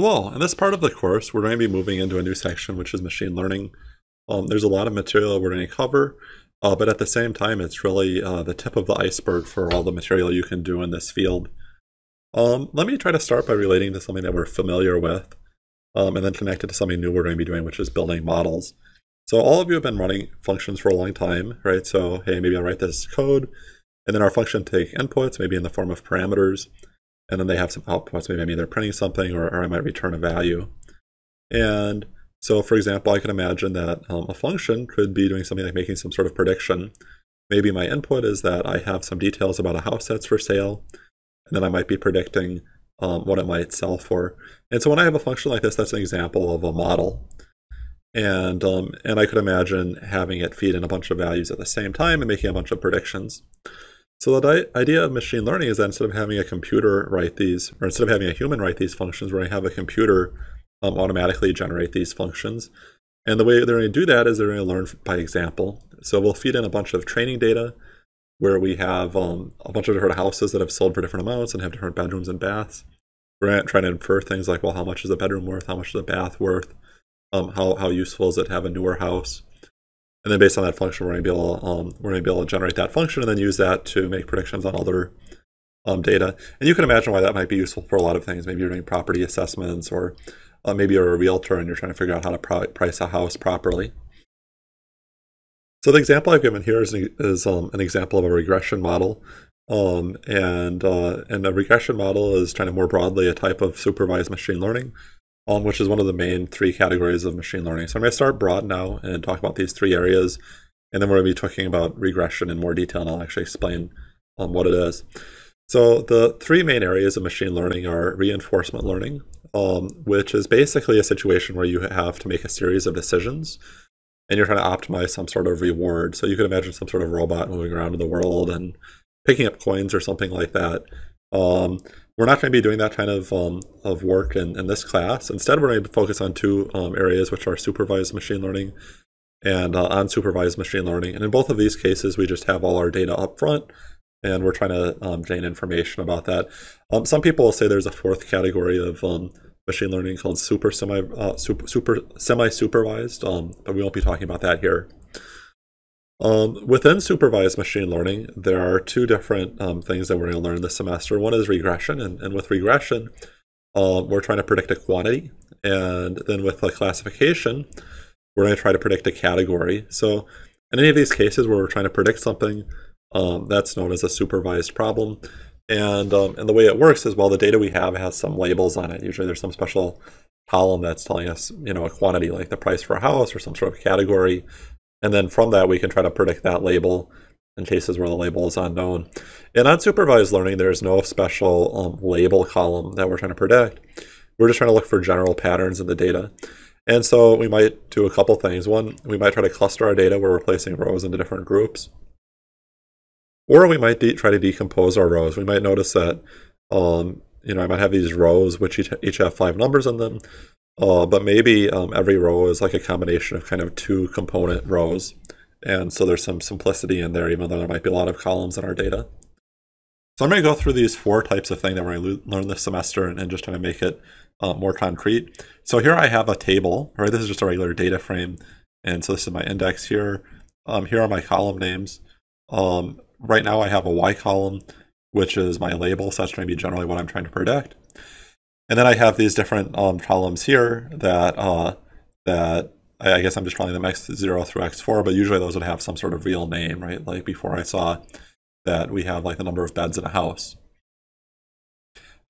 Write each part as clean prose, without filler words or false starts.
Hello, in this part of the course, we're going to be moving into a new section, which is machine learning. There's a lot of material we're going to cover, but at the same time, it's really the tip of the iceberg for all the material you can do in this field. Let me try to start by relating to something that we're familiar with, and then connect it to something new we're going to be doing, which is building models. So all of you have been running functions for a long time, right? So, hey, maybe I'll write this code, and then our function take inputs, maybe in the form of parameters. And then they have some outputs, maybe I'm either printing something or I might return a value. And so, for example, I can imagine that a function could be doing something like making some sort of prediction. Maybe my input is that I have some details about a house that's for sale, and then I might be predicting what it might sell for. And so when I have a function like this, that's an example of a model. And I could imagine having it feed in a bunch of values at the same time and making a bunch of predictions. So the idea of machine learning is that instead of having a computer write these, or instead of having a human write these functions, we're going to have a computer automatically generate these functions. And the way they're going to do that is they're going to learn by example. So we'll feed in a bunch of training data where we have a bunch of different houses that have sold for different amounts and have different bedrooms and baths. We're going to try to infer things like, well, how much is the bedroom worth? How much is the bath worth? How useful is it to have a newer house? And then based on that function, we're going to be able to generate that function and then use that to make predictions on other data. And you can imagine why that might be useful for a lot of things. Maybe you're doing property assessments, or maybe you're a realtor and you're trying to figure out how to price a house properly. So the example I've given here is an example of a regression model. And a regression model is kind of more broadly a type of supervised machine learning, which is one of the main three categories of machine learning. So I'm going to start broad now and talk about these three areas, and then we're going to be talking about regression in more detail, and I'll actually explain what it is. So the three main areas of machine learning are reinforcement learning, which is basically a situation where you have to make a series of decisions, and you're trying to optimize some sort of reward. So you can imagine some sort of robot moving around in the world and picking up coins or something like that. We're not going to be doing that kind of work in this class. Instead, we're going to focus on two areas, which are supervised machine learning and unsupervised machine learning. And in both of these cases, we just have all our data up front, and we're trying to gain information about that. Some people will say there's a fourth category of machine learning called semi-supervised, but we won't be talking about that here. Within supervised machine learning, there are two different things that we're going to learn this semester. One is regression, and with regression, we're trying to predict a quantity. And then with the classification, we're going to try to predict a category. So in any of these cases where we're trying to predict something, that's known as a supervised problem. And the way it works is, well, the data we have has some labels on it. Usually there's some special column that's telling us, you know, a quantity, like the price for a house or some sort of category. And then from that, we can try to predict that label in cases where the label is unknown. In unsupervised learning, there's no special label column that we're trying to predict. We're just trying to look for general patterns in the data. And so we might do a couple things. One, we might try to cluster our data where we're placing rows into different groups. Or we might try to decompose our rows. We might notice that, you know, I might have these rows which each have 5 numbers in them. But maybe every row is like a combination of kind of 2 component rows. And so there's some simplicity in there, even though there might be a lot of columns in our data. So I'm going to go through these 4 types of things that we're going to learn this semester and just try to make it more concrete. So here I have a table, right? This is just a regular data frame. And so this is my index here. Here are my column names. Right now I have a Y column, which is my label. So that's going to be generally what I'm trying to predict. And then I have these different columns here that I guess I'm just calling them x0 through x4, but usually those would have some sort of real name, right? Like before I saw that we have like the number of beds in a house.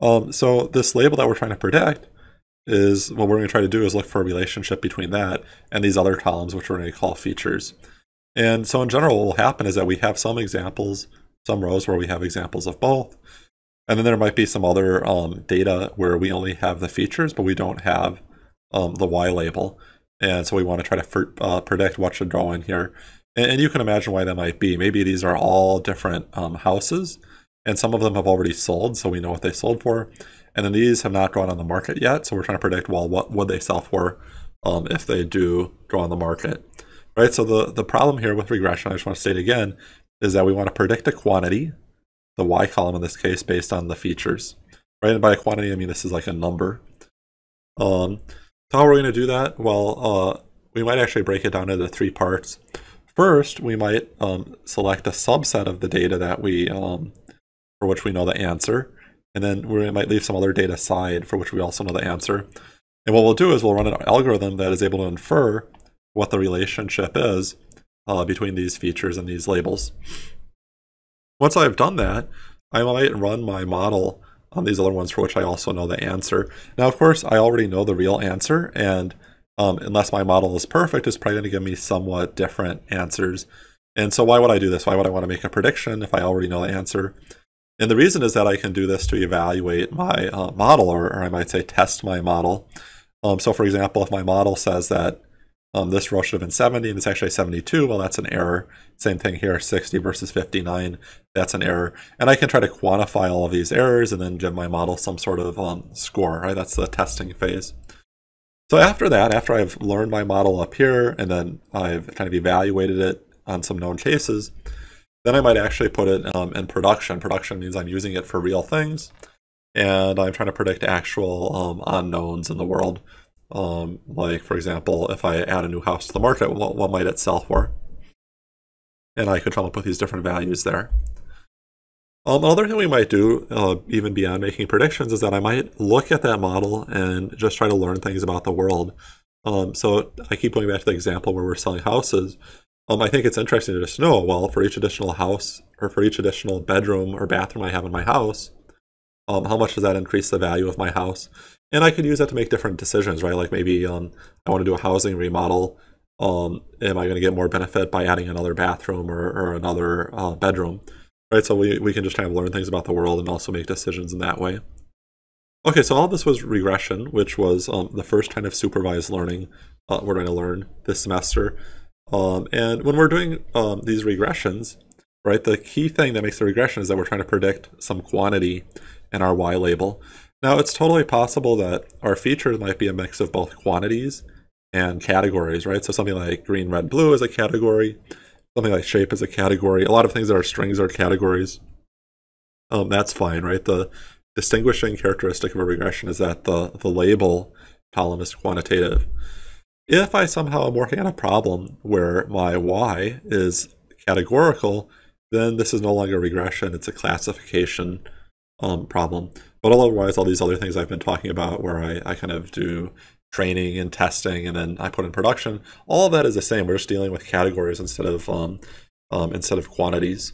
So this label that we're trying to predict is, what we're going to try to do is look for a relationship between that and these other columns, which we're going to call features. And so in general, what will happen is that we have some examples, some rows where we have examples of both. And then there might be some other data where we only have the features, but we don't have the Y label. And so we want to try to predict what should go in here. And you can imagine why that might be. Maybe these are all different houses, and some of them have already sold, so we know what they sold for. And then these have not gone on the market yet, so we're trying to predict, well, what would they sell for if they do go on the market, right? So the problem here with regression, I just want to state again, is that we want to predict a quantity, the Y column in this case, based on the features, right? And by a quantity, I mean this is like a number. So how are we going to do that? Well, we might actually break it down into three parts. First, we might select a subset of the data that we, for which we know the answer. And then we might leave some other data aside for which we also know the answer. And what we'll do is we'll run an algorithm that is able to infer what the relationship is between these features and these labels. Once I've done that, I might run my model on these other ones for which I also know the answer. Now, of course, I already know the real answer, and unless my model is perfect, it's probably going to give me somewhat different answers. And so why would I do this? Why would I want to make a prediction if I already know the answer? And the reason is that I can do this to evaluate my model, or I might say test my model. So for example, if my model says that this row should have been 70 and it's actually 72, well, that's an error. Same thing here, 60 versus 59, that's an error. And I can try to quantify all of these errors and then give my model some sort of score, right? That's the testing phase. So after that, after I've learned my model up here and then I've kind of evaluated it on some known cases, then I might actually put it in production. Production means I'm using it for real things and I'm trying to predict actual unknowns in the world. Like, for example, if I add a new house to the market, what might it sell for? And I could come up with these different values there. Another thing we might do, even beyond making predictions, is that I might look at that model and just try to learn things about the world. So I keep going back to the example where we're selling houses. I think it's interesting to just know, well, for each additional house or for each additional bedroom or bathroom I have in my house, how much does that increase the value of my house? And I could use that to make different decisions, right? Like maybe I want to do a housing remodel. Am I going to get more benefit by adding another bathroom or another bedroom? Right, so we can just kind of learn things about the world and also make decisions in that way. Okay, so all this was regression, which was the first kind of supervised learning we're going to learn this semester. And when we're doing these regressions, right, the key thing that makes the regression is that we're trying to predict some quantity in our Y label. Now, it's totally possible that our features might be a mix of both quantities and categories, right? So something like green, red, blue is a category. Something like shape is a category. A lot of things that are strings are categories. That's fine, right? The distinguishing characteristic of a regression is that the label column is quantitative. If I somehow am working on a problem where my Y is categorical, then this is no longer regression. It's a classification problem. But otherwise, all these other things I've been talking about where I kind of do training and testing and then I put in production, all of that is the same. We're just dealing with categories instead of quantities.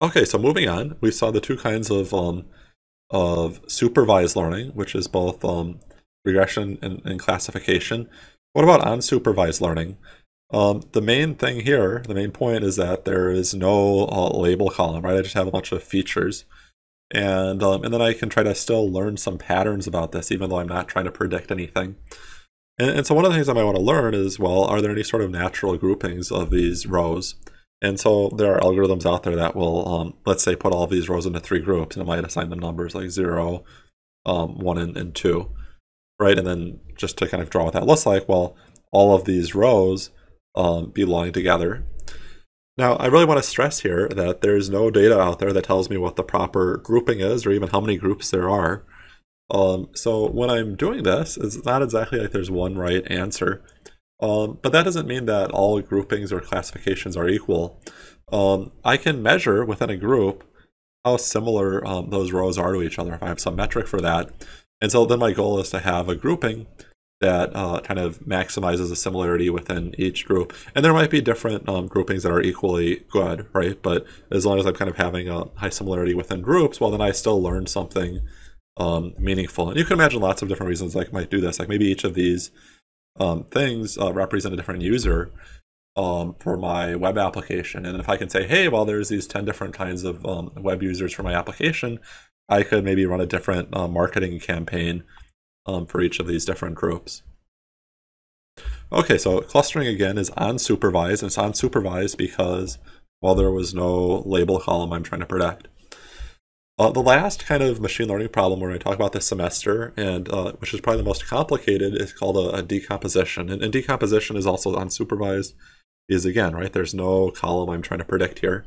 Okay, so moving on, we saw the two kinds of supervised learning, which is both regression and classification. What about unsupervised learning? The main thing here, the main point is that there is no label column, right? I just have a bunch of features. And then I can try to still learn some patterns about this, even though I'm not trying to predict anything. And so one of the things I might want to learn is, well, are there any sort of natural groupings of these rows? And so there are algorithms out there that will, let's say, put all of these rows into three groups, and it might assign them numbers like 0, 1, and 2, right? And then just to kind of draw what that looks like, well, all of these rows belong together. Now, I really want to stress here that there's no data out there that tells me what the proper grouping is or even how many groups there are. So when I'm doing this, it's not exactly like there's one right answer. But that doesn't mean that all groupings or classifications are equal. I can measure within a group how similar those rows are to each other if I have some metric for that. And so then my goal is to have a grouping that kind of maximizes the similarity within each group. And there might be different groupings that are equally good, right? But as long as I'm kind of having a high similarity within groups, well, then I still learn something meaningful. And you can imagine lots of different reasons I might do this. Like maybe each of these things represent a different user for my web application. And if I can say, hey, well, there's these 10 different kinds of web users for my application, I could maybe run a different marketing campaign for each of these different groups. Okay, so clustering again is unsupervised, and it's unsupervised because, well, there was no label column I'm trying to predict. The last kind of machine learning problem we're going to talk about this semester, and which is probably the most complicated, is called a decomposition. And decomposition is also unsupervised, is again, right? There's no column I'm trying to predict here.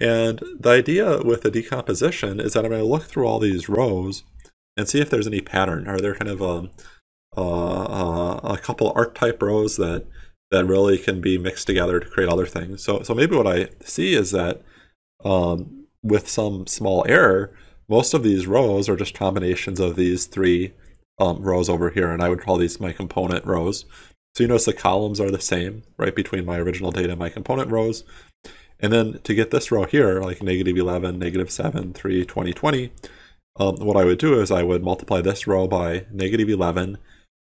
And the idea with the decomposition is that I'm going to look through all these rows and see if there's any pattern. Are there kind of a couple archetype rows that really can be mixed together to create other things? So maybe what I see is that with some small error, most of these rows are just combinations of these three rows over here, and I would call these my component rows. So you notice the columns are the same, right, between my original data and my component rows. And then to get this row here, like -11, -7, 3, 20, 20, what I would do is I would multiply this row by -11,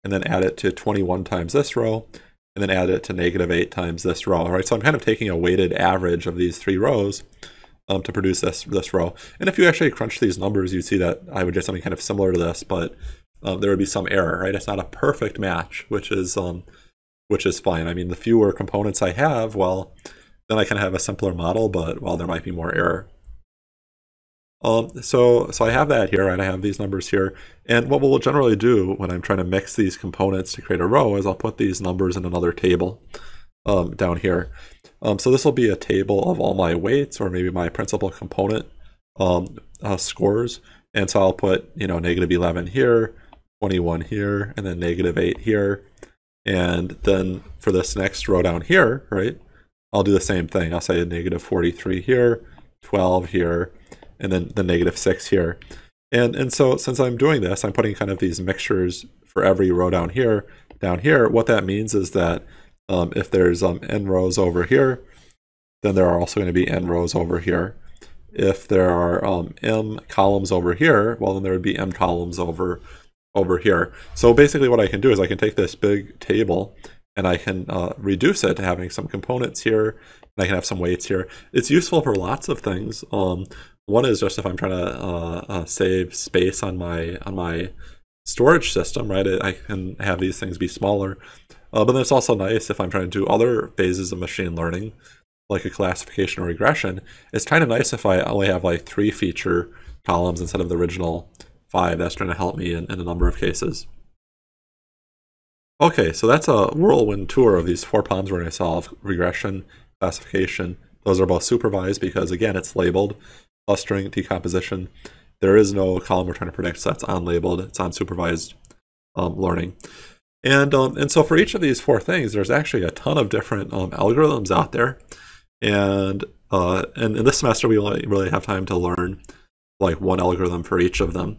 and then add it to 21 times this row, and then add it to -8 times this row, right? So I'm kind of taking a weighted average of these three rows to produce this row. And if you actually crunch these numbers, you'd see that I would get something kind of similar to this, but there would be some error, right? It's not a perfect match, which is fine. I mean, the fewer components I have, well, then I can have a simpler model, but well, there might be more error. So I have that here, and right? I have these numbers here. And what we'll generally do when I'm trying to mix these components to create a row is I'll put these numbers in another table down here. So this will be a table of all my weights, or maybe my principal component scores. And so I'll put, you know, -11 here, 21 here, and then -8 here. And then for this next row down here, right, I'll do the same thing. I'll say -43 here, 12 here, and then the -6 here. And so since I'm doing this, I'm putting kind of these mixtures for every row down here. What that means is that if there's n rows over here, then there are also going to be n rows over here. If there are m columns over here, well, then there would be m columns over here. So basically what I can do is I can take this big table and I can reduce it to having some components here, and I can have some weights here. It's useful for lots of things. One is just if I'm trying to save space on my storage system, right? I can have these things be smaller. But then it's also nice if I'm trying to do other phases of machine learning, like a classification or regression. It's kind of nice if I only have like 3 feature columns instead of the original 5. That's trying to help me in a number of cases. Okay, so that's a whirlwind tour of these 4 problems we're going to solve: regression, classification. Those are both supervised because, again, it's labeled. Clustering, decomposition. There is no column we're trying to predict, so that's unlabeled. It's unsupervised learning. And so for each of these 4 things, there's actually a ton of different algorithms out there. And in this semester, we only really have time to learn like 1 algorithm for each of them.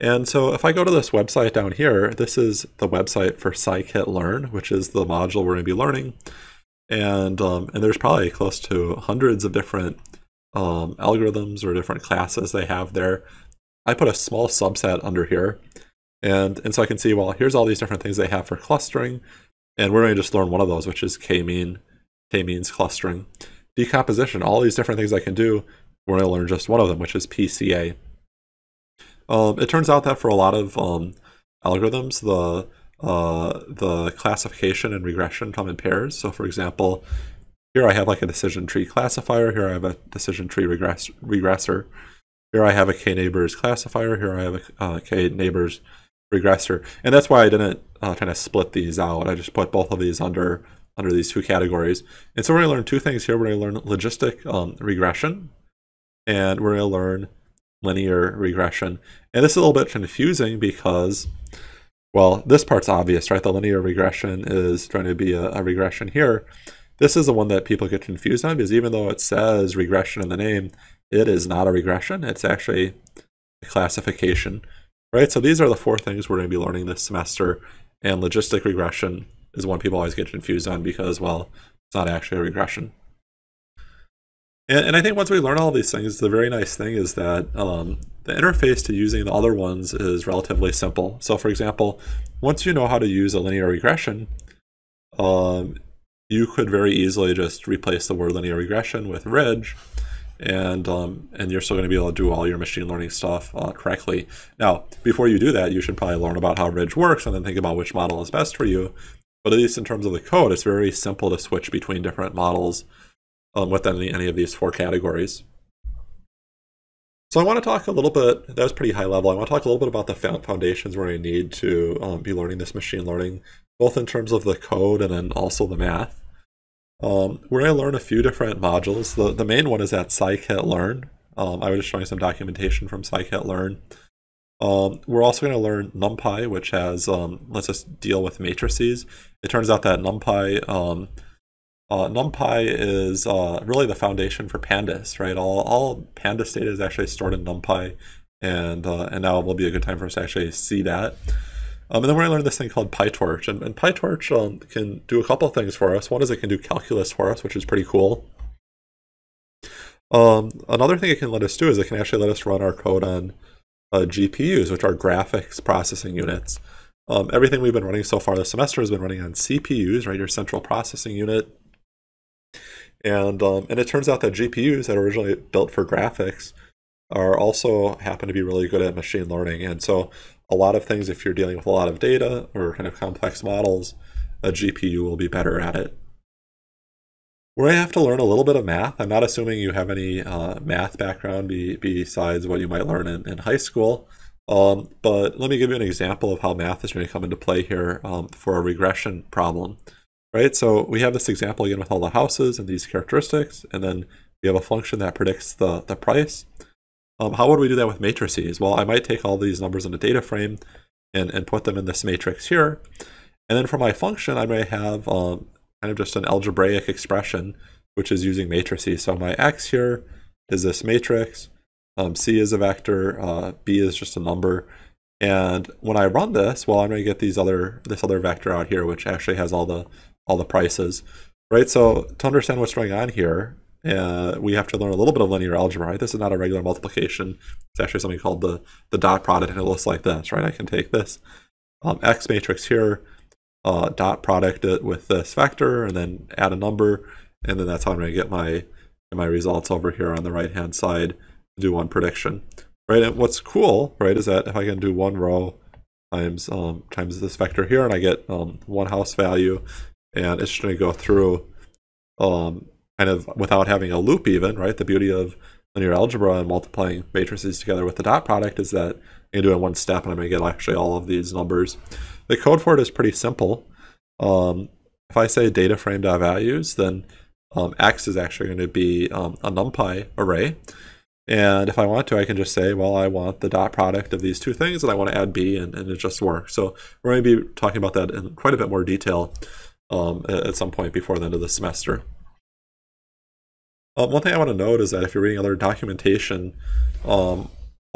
And so if I go to this website down here, this is the website for scikit-learn, which is the module we're going to be learning. And there's probably close to hundreds of different algorithms or different classes they have there. I put a small subset under here. And so I can see, well, here's all these different things they have for clustering. And we're going to just learn one of those, which is K-means clustering. Decomposition, all these different things I can do, we're going to learn just one of them, which is PCA. It turns out that for a lot of algorithms, the classification and regression come in pairs. So for example, here I have like a decision tree classifier, here I have a decision tree regressor. Here I have a K-neighbors classifier, here I have a K-neighbors regressor. And that's why I didn't kind of split these out. I just put both of these under these 2 categories. And so we're going to learn 2 things here. We're going to learn logistic regression, and we're going to learn linear regression. And this is a little bit confusing because, well, this part's obvious, right? The linear regression is trying to be a regression here. This is the one that people get confused on because even though it says regression in the name, it is not a regression. It's actually a classification, right? So these are the 4 things we're going to be learning this semester. And logistic regression is one people always get confused on because, well, it's not actually a regression. And I think once we learn all these things, the very nice thing is that the interface to using the other ones is relatively simple. So for example, once you know how to use a linear regression, you could very easily just replace the word linear regression with Ridge, and you're still going to be able to do all your machine learning stuff correctly. Now, before you do that, you should probably learn about how Ridge works and then think about which model is best for you. But at least in terms of the code, it's very simple to switch between different models within any of these 4 categories. So I want to talk a little bit, that was pretty high level, I want to talk a little bit about the foundations we're going to need to be learning this machine learning, both in terms of the code and then also the math. We're going to learn a few different modules. The main one is at scikit-learn. I was just showing some documentation from scikit-learn. We're also going to learn NumPy, which has lets us deal with matrices. It turns out that NumPy is really the foundation for pandas, right? All pandas data is actually stored in NumPy, and now will be a good time for us to actually see that. And then we're going to learn this thing called PyTorch. And PyTorch can do a couple of things for us. One is it can do calculus for us, which is pretty cool. Another thing it can let us do is it can actually let us run our code on GPUs, which are graphics processing units. Everything we've been running so far this semester has been running on CPUs, right, your central processing unit. And it turns out that GPUs that are originally built for graphics are also happen to be really good at machine learning. And so a lot of things, if you're dealing with a lot of data or kind of complex models, a GPU will be better at it. We're going to have to learn a little bit of math. I'm not assuming you have any math background besides what you might learn in high school. But let me give you an example of how math is going to come into play here for a regression problem. Right, so we have this example again with all the houses and these characteristics, and then we have a function that predicts the price. How would we do that with matrices? Well, I might take all these numbers in a data frame and put them in this matrix here. And then for my function, I may have kind of just an algebraic expression, which is using matrices. So my x here is this matrix, c is a vector, b is just a number. And when I run this, well, I'm going to get these this other vector out here, which actually has all the prices, right? So to understand what's going on here, we have to learn a little bit of linear algebra, right? This is not a regular multiplication. It's actually something called the dot product, and it looks like this, right? I can take this X matrix here, dot product it with this vector, and then add a number, and then that's how I'm going to get my results over here on the right-hand side to do one prediction, right? And what's cool, right, is that if I can do one row times this vector here, and I get one house value, and it's just going to go through kind of without having a loop even, right? The beauty of linear algebra and multiplying matrices together with the dot product is that I can do it in one step, and I'm going to get actually all of these numbers. The code for it is pretty simple. If I say data frame.values, then x is actually going to be a NumPy array. And if I want to, I can just say, well, I want the dot product of these two things, and I want to add b, and it just works. So we're going to be talking about that in quite a bit more detail at some point before the end of the semester. One thing I want to note is that if you're reading other documentation, a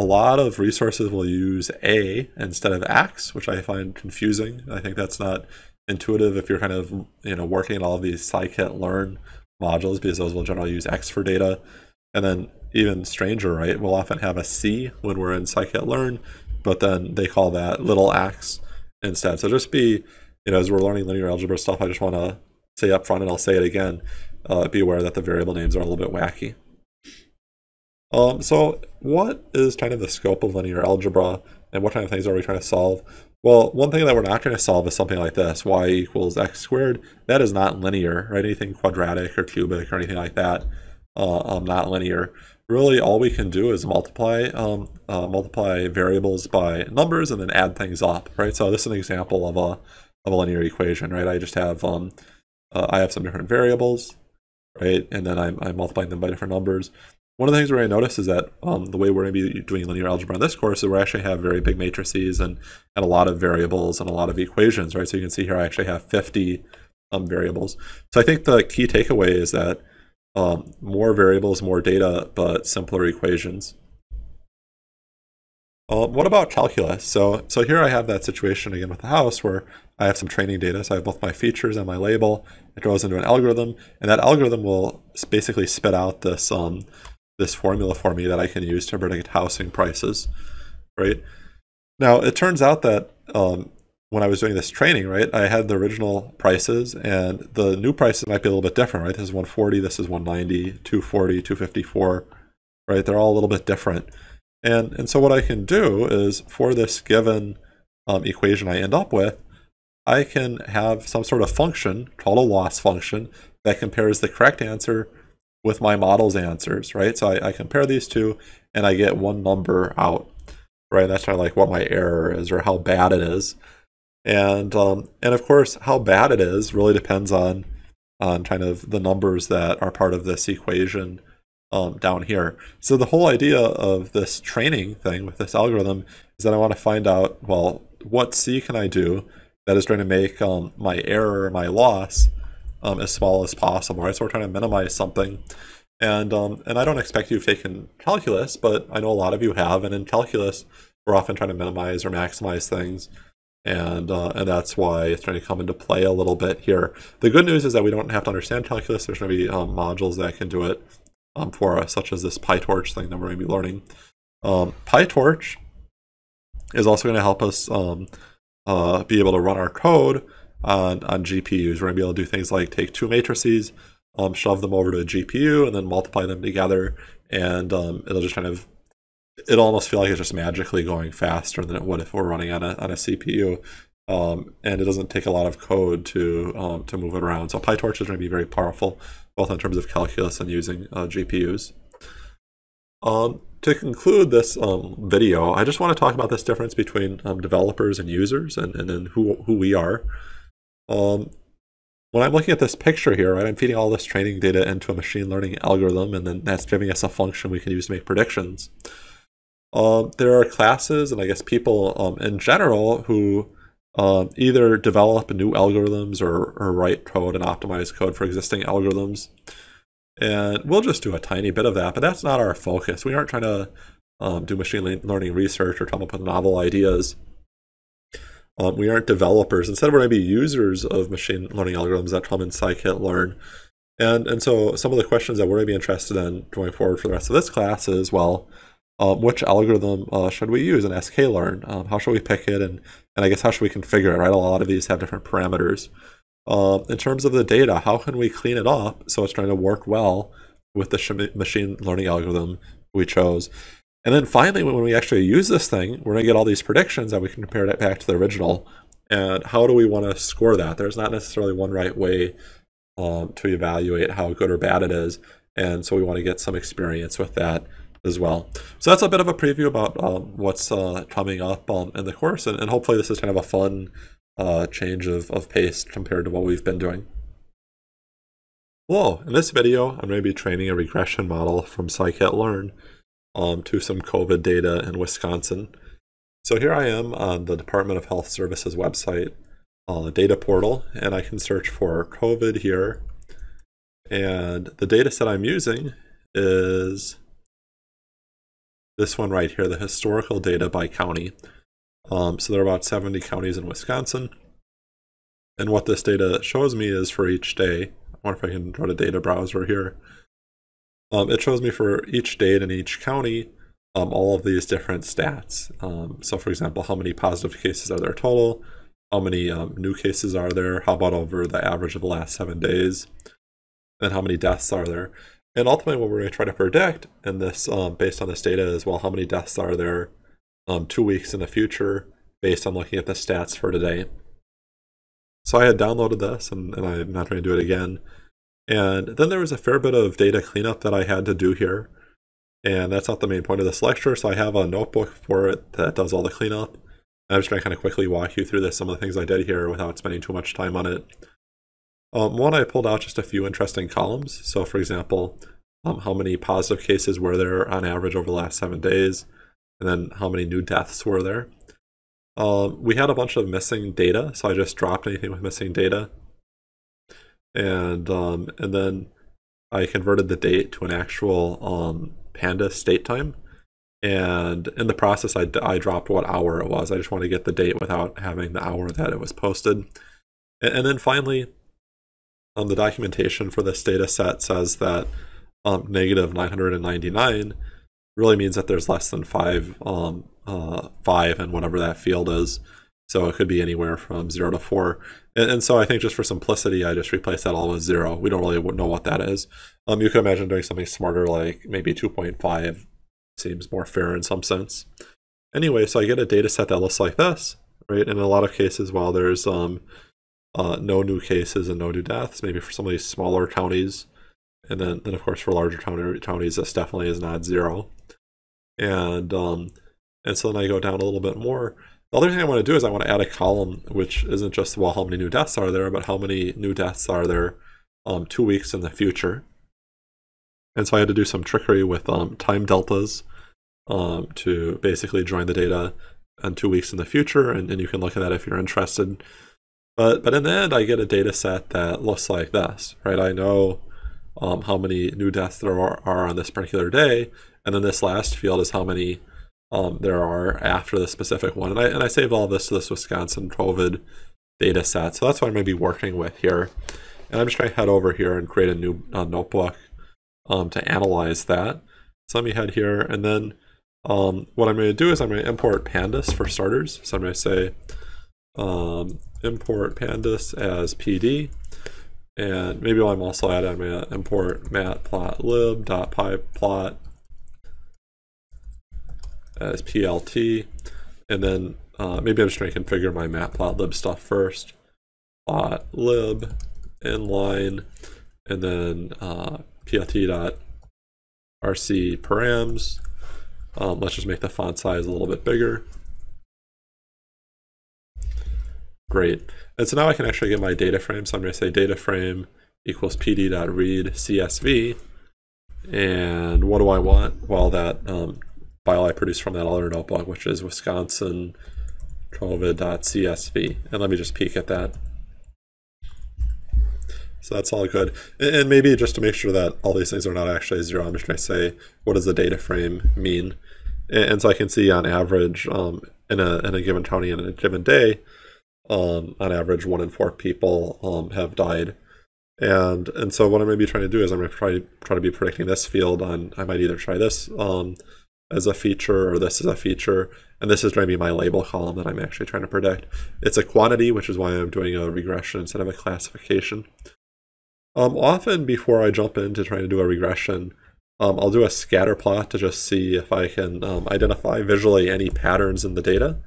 lot of resources will use a instead of x, which I find confusing. I think that's not intuitive if you're kind of working in all of these scikit-learn modules, because those will generally use x for data. And then even stranger, right, we'll often have a c when we're in scikit-learn, but then they call that little x instead. So just be, as we're learning linear algebra stuff, I just want to say up front, and I'll say it again, be aware that the variable names are a little bit wacky. So what is kind of the scope of linear algebra, and what kind of things are we trying to solve? Well, one thing that we're not going to solve is something like this, y equals x squared. That is not linear, right? Anything quadratic or cubic or anything like that, not linear. Really, all we can do is multiply variables by numbers and then add things up, right? So this is an example of a linear equation, right? I just have I have some different variables, right? And then I'm multiplying them by different numbers. One of the things we're going to notice is that the way we're going to be doing linear algebra in this course is we actually have very big matrices and a lot of variables and a lot of equations, right? So you can see here I actually have 50 variables. So I think the key takeaway is that more variables, more data, but simpler equations. What about calculus? So here I have that situation again with the house where I have some training data. So I have both my features and my label. It goes into an algorithm, and that algorithm will basically spit out this this formula for me that I can use to predict housing prices, right? Now it turns out that when I was doing this training, right, I had the original prices, and the new prices might be a little bit different, right? This is 140, this is 190, 240, 254, right? They're all a little bit different. And so what I can do is for this given equation I end up with, I can have some sort of function called a loss function that compares the correct answer with my model's answers, right? So I compare these two, and I get one number out, right? That's kind of like what my error is or how bad it is. And of course, how bad it is really depends on kind of the numbers that are part of this equation down here. So the whole idea of this training thing with this algorithm is that I want to find out, well, what C can I do that is trying to make my error, my loss, as small as possible, right? So we're trying to minimize something. And I don't expect you've taken calculus, but I know a lot of you have, and in calculus, we're often trying to minimize or maximize things. And that's why it's trying to come into play a little bit here. The good news is that we don't have to understand calculus. There's going to be modules that can do it for us, such as this PyTorch thing that we're going to be learning. PyTorch is also going to help us be able to run our code on GPUs. We're going to be able to do things like take two matrices, shove them over to a GPU, and then multiply them together, and it'll just kind of, it'll almost feel like it's just magically going faster than it would if we're running on a CPU, and it doesn't take a lot of code to move it around. So PyTorch is going to be very powerful, both in terms of calculus and using GPUs. To conclude this video, I just want to talk about this difference between developers and users, and then who we are. When I'm looking at this picture here, right, I'm feeding all this training data into a machine learning algorithm, and then that's giving us a function we can use to make predictions. There are classes and I guess people in general who either develop new algorithms or write code and optimize code for existing algorithms. And we'll just do a tiny bit of that, but that's not our focus. We aren't trying to do machine learning research or come up with novel ideas. We aren't developers. Instead, we're going to be users of machine learning algorithms that come in scikit-learn. And so some of the questions that we're going to be interested in going forward for the rest of this class is, well, which algorithm should we use in sklearn? How should we pick it? And I guess how should we configure it, right? A lot of these have different parameters. In terms of the data, how can we clean it up so it's trying to work well with the machine learning algorithm we chose? And then finally, when we actually use this thing, we're going to get all these predictions that we can compare it back to the original. And how do we want to score that? There's not necessarily one right way to evaluate how good or bad it is. And so we want to get some experience with that as well. So that's a bit of a preview about what's coming up in the course. And hopefully this is kind of a fun change of pace compared to what we've been doing. Hello, in this video, I'm going to be training a regression model from scikit-learn to some COVID data in Wisconsin. So here I am on the Department of Health Services website data portal, and I can search for COVID here. And the data set I'm using is this one right here, the historical data by county. So there are about 70 counties in Wisconsin. And what this data shows me is for each day. I wonder if I can go to data browser here. It shows me for each date in each county all of these different stats. So for example, how many positive cases are there total? How many new cases are there? How about over the average of the last 7 days? And how many deaths are there? And ultimately what we're going to try to predict in this, based on this data is, well, how many deaths are there 2 weeks in the future based on looking at the stats for today. So I had downloaded this, and I'm not going to do it again. And then there was a fair bit of data cleanup that I had to do here. And that's not the main point of this lecture, so I have a notebook for it that does all the cleanup. And I'm just going to kind of quickly walk you through this, some of the things I did here without spending too much time on it. One, I pulled out just a few interesting columns. So for example, how many positive cases were there on average over the last 7 days, and then how many new deaths were there. We had a bunch of missing data, so I just dropped anything with missing data. And then I converted the date to an actual Pandas state time. And in the process, I dropped what hour it was. I just want to get the date without having the hour that it was posted. And then finally, the documentation for this data set says that negative 999 really means that there's less than five in whatever that field is. So it could be anywhere from 0 to 4. And so I think just for simplicity, I just replaced that all with 0. We don't really know what that is. You could imagine doing something smarter, like maybe 2.5 seems more fair in some sense. Anyway, so I get a data set that looks like this, right? And in a lot of cases, while there's no new cases and no new deaths, maybe for some of these smaller counties, and then of course for larger counties, this definitely is not 0. And so then I go down a little bit more. The other thing I want to do is I want to add a column which isn't just, well, how many new deaths are there, but how many new deaths are there 2 weeks in the future. And so I had to do some trickery with time deltas to basically join the data on 2 weeks in the future, and you can look at that if you're interested. But in the end, I get a data set that looks like this, right? I know how many new deaths there are on this particular day, and then this last field is how many there are after the specific one. And I saved all this to this Wisconsin COVID data set, so that's what I'm going to be working with here. And I'm just going to head over here and create a new notebook to analyze that. So let me head here, and then what I'm going to do is I'm going to import pandas for starters. So I'm going to say import pandas as PD, and maybe while I'm also at it, I'm going to import matplotlib.pyplot as plt, and then maybe I'm just going to configure my matplotlib stuff first. Plot lib inline, and then plt.rc params. Let's just make the font size a little bit bigger. Great. And so now I can actually get my data frame. So I'm going to say data frame equals pd.read CSV. And what do I want? Well, that file I produced from that other notebook, which is Wisconsin COVID.csv. And let me just peek at that. So that's all good. And maybe just to make sure that all these things are not actually zero, I'm just going to say, what does the data frame mean? And so I can see on average in a given county in a given day, on average 1 in 4 people have died. And so what I'm going to be trying to do is I'm going to try to be predicting this field on, I might either try this as a feature or this as a feature. And this is going to be my label column that I'm actually trying to predict. It's a quantity, which is why I'm doing a regression instead of a classification. Often before I jump into trying to do a regression, I'll do a scatter plot to just see if I can identify visually any patterns in the data.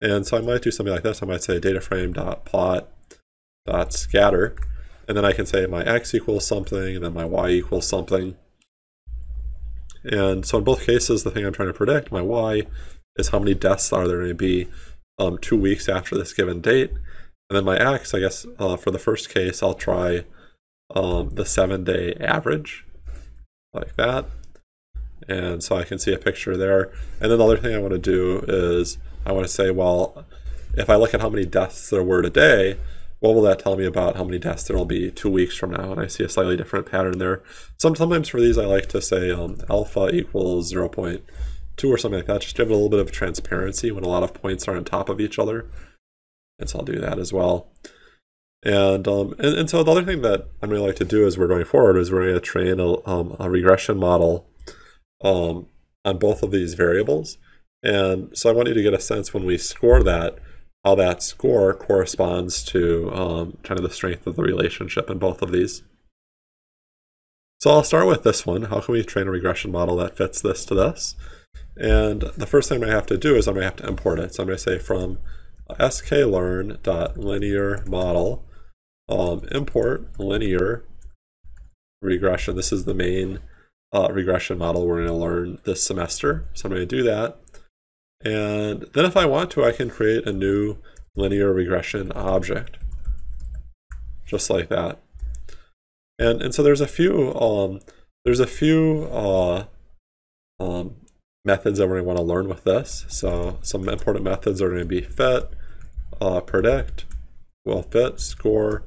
And so I might do something like this. I might say data frame dot plot dot scatter, and then I can say my x equals something, and then my y equals something. And so in both cases, the thing I'm trying to predict, my y, is how many deaths are there going to be 2 weeks after this given date. And then my x, I guess for the first case, I'll try the 7-day average, like that. And so I can see a picture there. And then the other thing I want to do is I want to say, well, if I look at how many deaths there were today, what will that tell me about how many deaths there will be 2 weeks from now? And I see a slightly different pattern there. Sometimes for these I like to say alpha equals 0.2 or something like that, just to give it a little bit of transparency when a lot of points are on top of each other. And so I'll do that as well. And so the other thing that I'm really like to do as we're going forward is we're going to train a regression model on both of these variables. And so I want you to get a sense when we score that, how that score corresponds to kind of the strength of the relationship in both of these. So I'll start with this one. How can we train a regression model that fits this to this? And the first thing I have to do is I'm going to have to import it. So I'm going to say from sklearn.linearModel import linear regression. This is the main regression model we're going to learn this semester. So I'm going to do that. And then if I want to, I can create a new linear regression object, just like that. And so there's a few methods that we're going to want to learn with this. So some important methods are going to be fit, predict, will fit, score,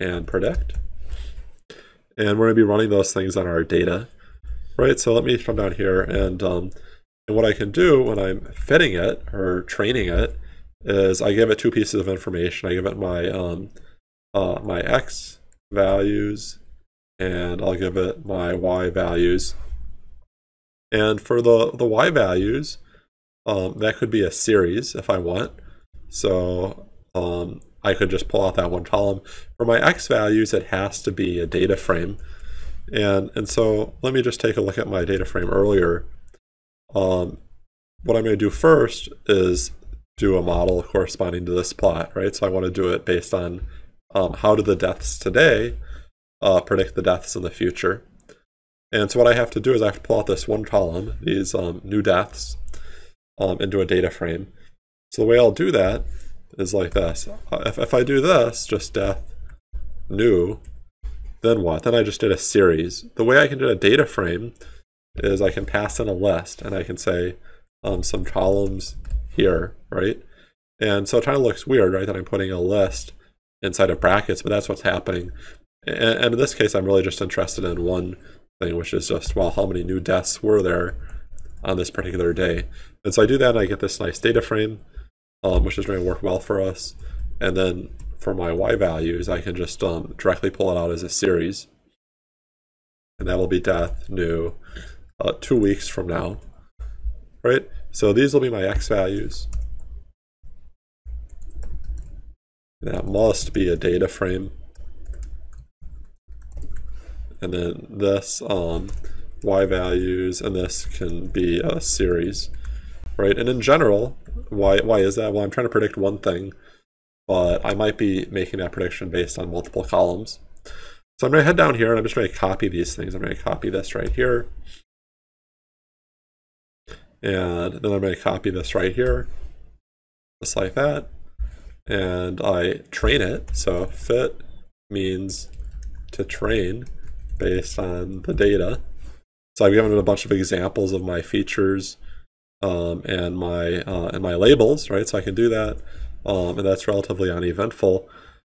and predict. And we're going to be running those things on our data, right? So let me come down here and what I can do when I'm fitting it or training it is I give it two pieces of information. I give it my my x values, and I'll give it my y values. And for the y values, that could be a series if I want. So I could just pull out that one column. For my x values, it has to be a data frame. And so let me just take a look at my data frame earlier. What I'm going to do first is do a model corresponding to this plot, right? So I want to do it based on how do the deaths today predict the deaths in the future. And so what I have to do is I have to pull out this one column, these new deaths, into a data frame. So the way I'll do that is like this. If I do this, just death new, Then what? Then I just did a series. The way I can do a data frame is I can pass in a list, and I can say some columns here, right? And so it kind of looks weird, right, that I'm putting a list inside of brackets, but that's what's happening. And in this case, I'm really just interested in one thing, which is just, well, how many new deaths were there on this particular day? And so I do that, and I get this nice data frame, which is going to work well for us. And then for my y values, I can just directly pull it out as a series. And that will be death new 2 weeks from now, right? So these will be my x values. That must be a data frame. And then this y values, and this can be a series, right? And in general, why is that? Well, I'm trying to predict one thing, but I might be making that prediction based on multiple columns. So I'm going to head down here, and I'm just going to copy these things. I'm going to copy this right here, and then I'm going to copy this right here, just like that. And I train it. So fit means to train based on the data. So I've given it a bunch of examples of my features and my labels, right? So I can do that, and that's relatively uneventful.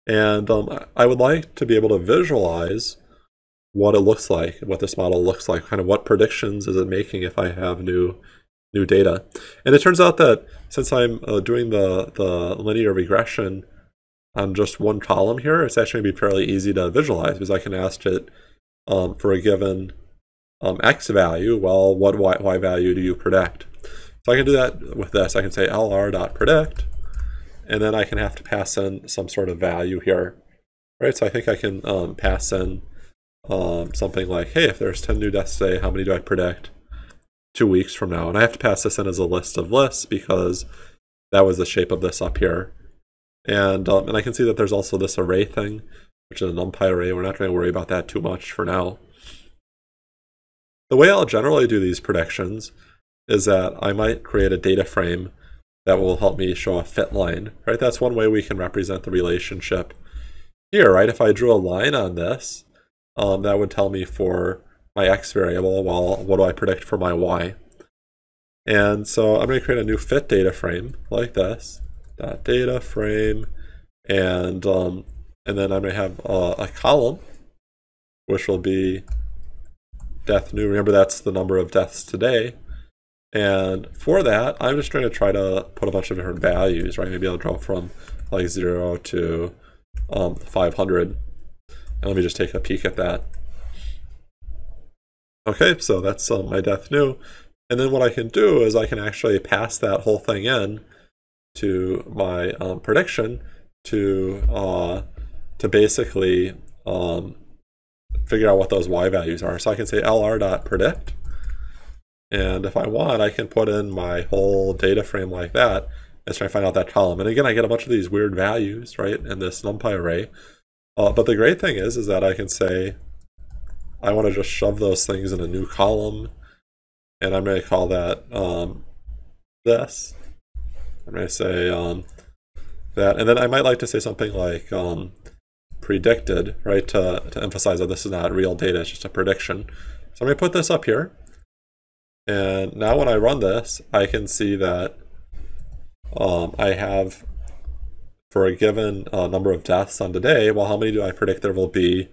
And I would like to be able to visualize what it looks like, what this model looks like, kind of what predictions is it making if I have new data. And it turns out that since I'm doing the linear regression on just one column here, it's actually going to be fairly easy to visualize, because I can ask it for a given x value, well, what y value do you predict? So I can do that with this. I can say lr.predict, and then I can have to pass in some sort of value here, right? So I think I can pass in something like, hey, if there's 10 new deaths today, how many do I predict 2 weeks from now? And I have to pass this in as a list of lists, because that was the shape of this up here. And I can see that there's also this array thing, which is a NumPy array. We're not going to worry about that too much for now. The way I'll generally do these predictions is that I might create a data frame that will help me show a fit line, right? That's one way we can represent the relationship here, right? If I drew a line on this, that would tell me for my x variable, well, what do I predict for my y? And so I'm going to create a new fit data frame like this, dot data frame, and then I'm going to have a column, which will be death new. Remember, that's the number of deaths today. And for that, I'm just going to try to put a bunch of different values, right? Maybe I'll go from like 0 to 500. And let me just take a peek at that. Okay, so that's my death new. And then what I can do is I can actually pass that whole thing in to my prediction to basically figure out what those y values are. So I can say lr.predict. And if I want, I can put in my whole data frame like that and try to find out that column. And again, I get a bunch of these weird values, right, in this NumPy array. But the great thing is that I can say, I want to just shove those things in a new column. And I'm going to call that this. I'm going to say that. And then I might like to say something like predicted, right, to emphasize that this is not real data, it's just a prediction. So I'm going to put this up here. And now when I run this, I can see that I have, for a given number of deaths on today, well, how many do I predict there will be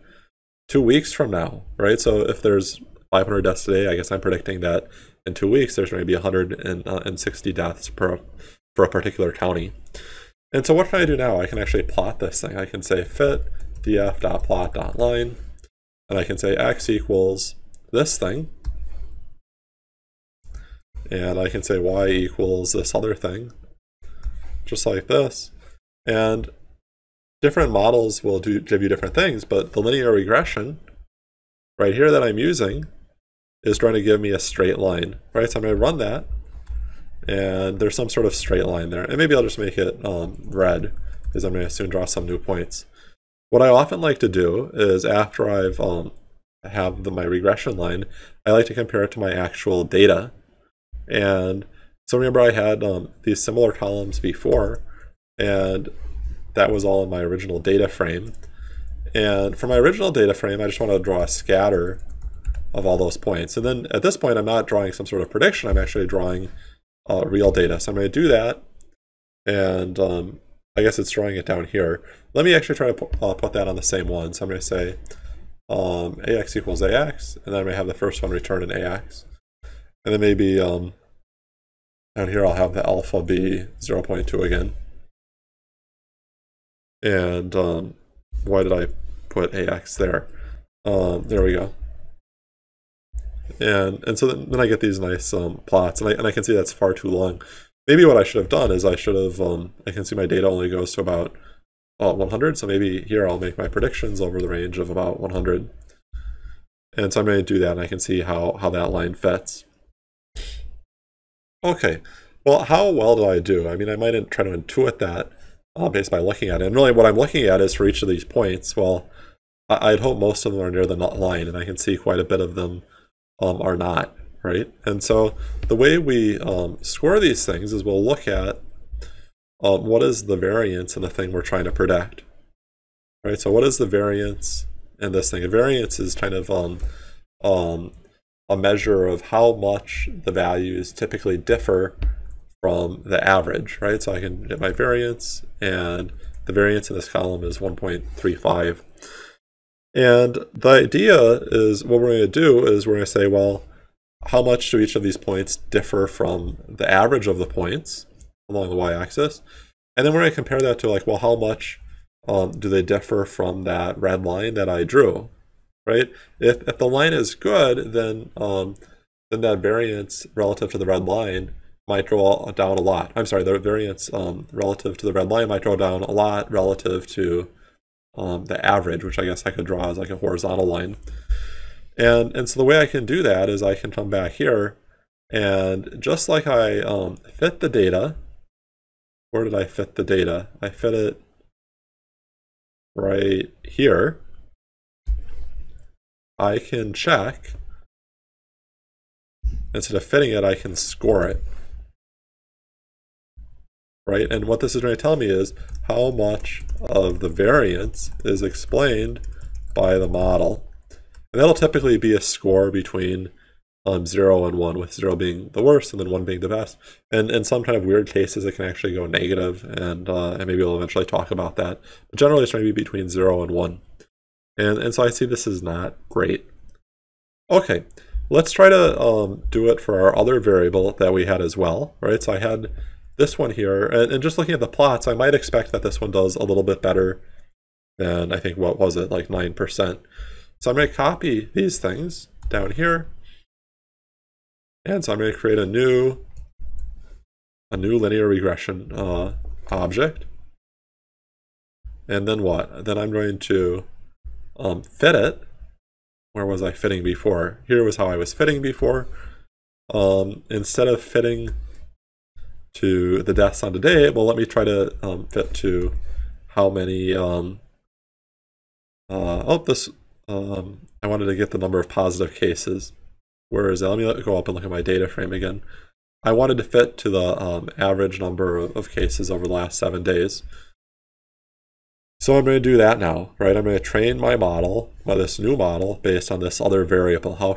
2 weeks from now, right? So if there's 500 deaths today, I guess I'm predicting that in 2 weeks there's going to be 160 deaths for a particular county. And so what can I do now? I can actually plot this thing. I can say fit df.plot.line, and I can say x equals this thing. And I can say y equals this other thing, just like this. And different models will give you different things, but the linear regression right here that I'm using is going to give me a straight line, right? So I'm going to run that, and there's some sort of straight line there. And maybe I'll just make it red, because I'm going to soon draw some new points. What I often like to do is, after I've my regression line, I like to compare it to my actual data. And so remember, I had these similar columns before, and that was all in my original data frame. And for my original data frame, I just want to draw a scatter of all those points. And then at this point, I'm not drawing some sort of prediction. I'm actually drawing real data. So I'm going to do that. And I guess it's drawing it down here. Let me actually try to put that on the same one. So I'm going to say AX equals AX. And then I'm going to have the first one return an AX. And then maybe down here, I'll have the alpha be 0.2 again. And why did I put AX there? There we go. And so then I get these nice plots, and I can see that's far too long. Maybe what I should have done is I should have, I can see my data only goes to about 100, so maybe here I'll make my predictions over the range of about 100. And so I'm going to do that, and I can see how that line fits. Okay, well, how well did I do? I mean, I might try to intuit that based by looking at it. And really what I'm looking at is for each of these points, well, I'd hope most of them are near the line, and I can see quite a bit of them are not, right? And so the way we score these things is we'll look at what is the variance in the thing we're trying to predict, right? So what is the variance in this thing? A variance is kind of a measure of how much the values typically differ from the average, right? So I can get my variance, and the variance in this column is 1.35. And the idea is what we're going to do is we're going to say, well, how much do each of these points differ from the average of the points along the y-axis? And then we're going to compare that to, like, well, how much do they differ from that red line that I drew, right? If the line is good, then that variance relative to the red line might go down a lot. I'm sorry, the variance relative to the red line might go down a lot relative to the average, which I guess I could draw as like a horizontal line. And so the way I can do that is I can come back here, and just like I fit the data, where did I fit the data? I fit it right here. I can check, instead of fitting it, I can score it, right? And what this is going to tell me is how much of the variance is explained by the model. And that'll typically be a score between 0 and 1, with 0 being the worst and then 1 being the best. And in some kind of weird cases, it can actually go negative, and maybe we'll eventually talk about that. But generally, it's going to be between 0 and 1. And so I see this is not great. Okay, let's try to do it for our other variable that we had as well, right? So I had this one here, and just looking at the plots, I might expect that this one does a little bit better than, I think, what was it, like 9%. So I'm going to copy these things down here, and so I'm going to create a new linear regression object, and then what? Then I'm going to fit it. Where was I fitting before? Here was how I was fitting before. Instead of fitting to the deaths on today, well, let me try to fit to how many, I wanted to get the number of positive cases. Where is that? Let me go up and look at my data frame again. I wanted to fit to the average number of cases over the last 7 days. So I'm going to do that now, right? I'm going to train my model by this new model based on this other variable. How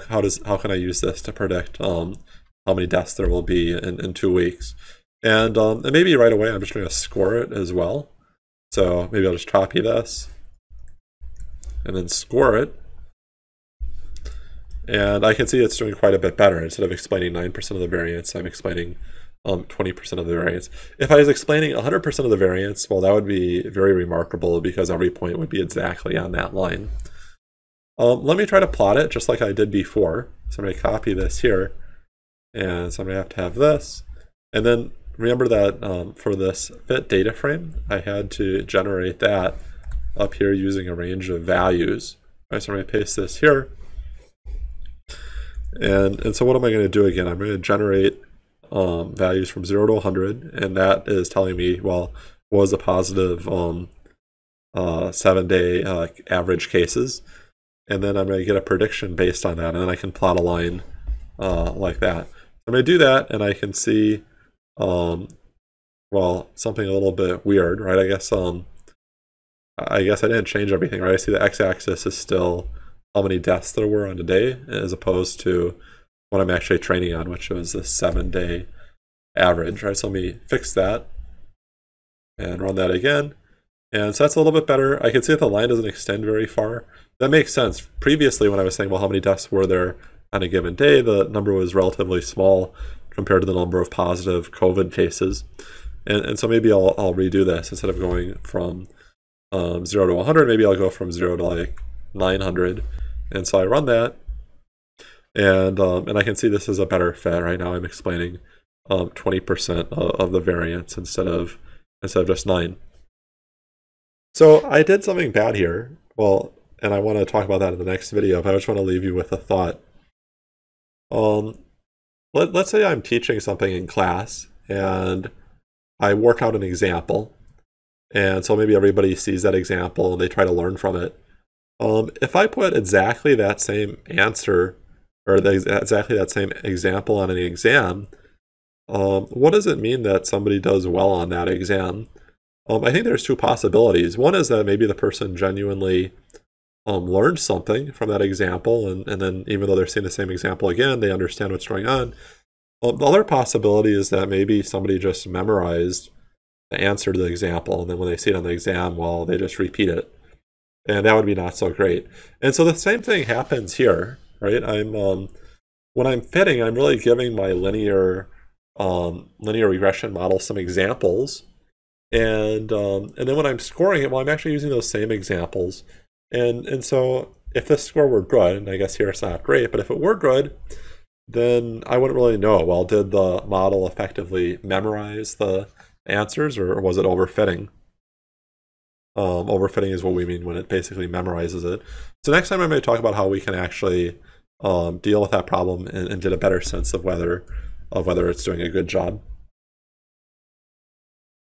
can I use this to predict how many deaths there will be in 2 weeks? And maybe right away I'm just going to score it as well. So maybe I'll just copy this and then score it. And I can see it's doing quite a bit better. Instead of explaining 9% of the variance, I'm explaining 20% of the variance. If I was explaining 100% of the variance, well, that would be very remarkable because every point would be exactly on that line. Let me try to plot it just like I did before. So I'm going to copy this here. And so I'm going to have this. And then remember that for this fit data frame, I had to generate that up here using a range of values. All right, so I'm going to paste this here. And so what am I going to do again? I'm going to generate values from 0 to 100, and that is telling me, well, what was the positive 7-day average cases? And then I'm going to get a prediction based on that, and then I can plot a line like that. I'm going to do that, and I can see, well, something a little bit weird, right? I guess I guess I didn't change everything, right? I see the x-axis is still how many deaths there were on a day, as opposed to what I'm actually training on, which was the 7-day average, right? So let me fix that and run that again. And so that's a little bit better. I can see that the line doesn't extend very far. That makes sense. Previously, when I was saying, well, how many deaths were there on a given day, the number was relatively small compared to the number of positive COVID cases. And so maybe I'll redo this. Instead of going from 0 to 100, maybe I'll go from 0 to like 900. And so I run that, and I can see this is a better fit. Right now I'm explaining 20% of the variance instead of just 9. So I did something bad here. Well, and I want to talk about that in the next video, but I just want to leave you with a thought. Let's say I'm teaching something in class, and I work out an example, and so maybe everybody sees that example and they try to learn from it. If I put exactly that same answer, or exactly that same example on an exam, what does it mean that somebody does well on that exam? I think there's two possibilities. One is that maybe the person genuinely learned something from that example, and then even though they're seeing the same example again, they understand what's going on. The other possibility is that maybe somebody just memorized the answer to the example, and then when they see it on the exam, well, they just repeat it. And that would be not so great. And so the same thing happens here, right? When I'm fitting, I'm really giving my linear regression model some examples, and then when I'm scoring it, well, I'm actually using those same examples. And so if this score were good, and I guess here it's not great, but if it were good, then I wouldn't really know, well, did the model effectively memorize the answers, or was it overfitting? Overfitting is what we mean when it basically memorizes it. So next time I'm going to talk about how we can actually deal with that problem and get a better sense of whether it's doing a good job.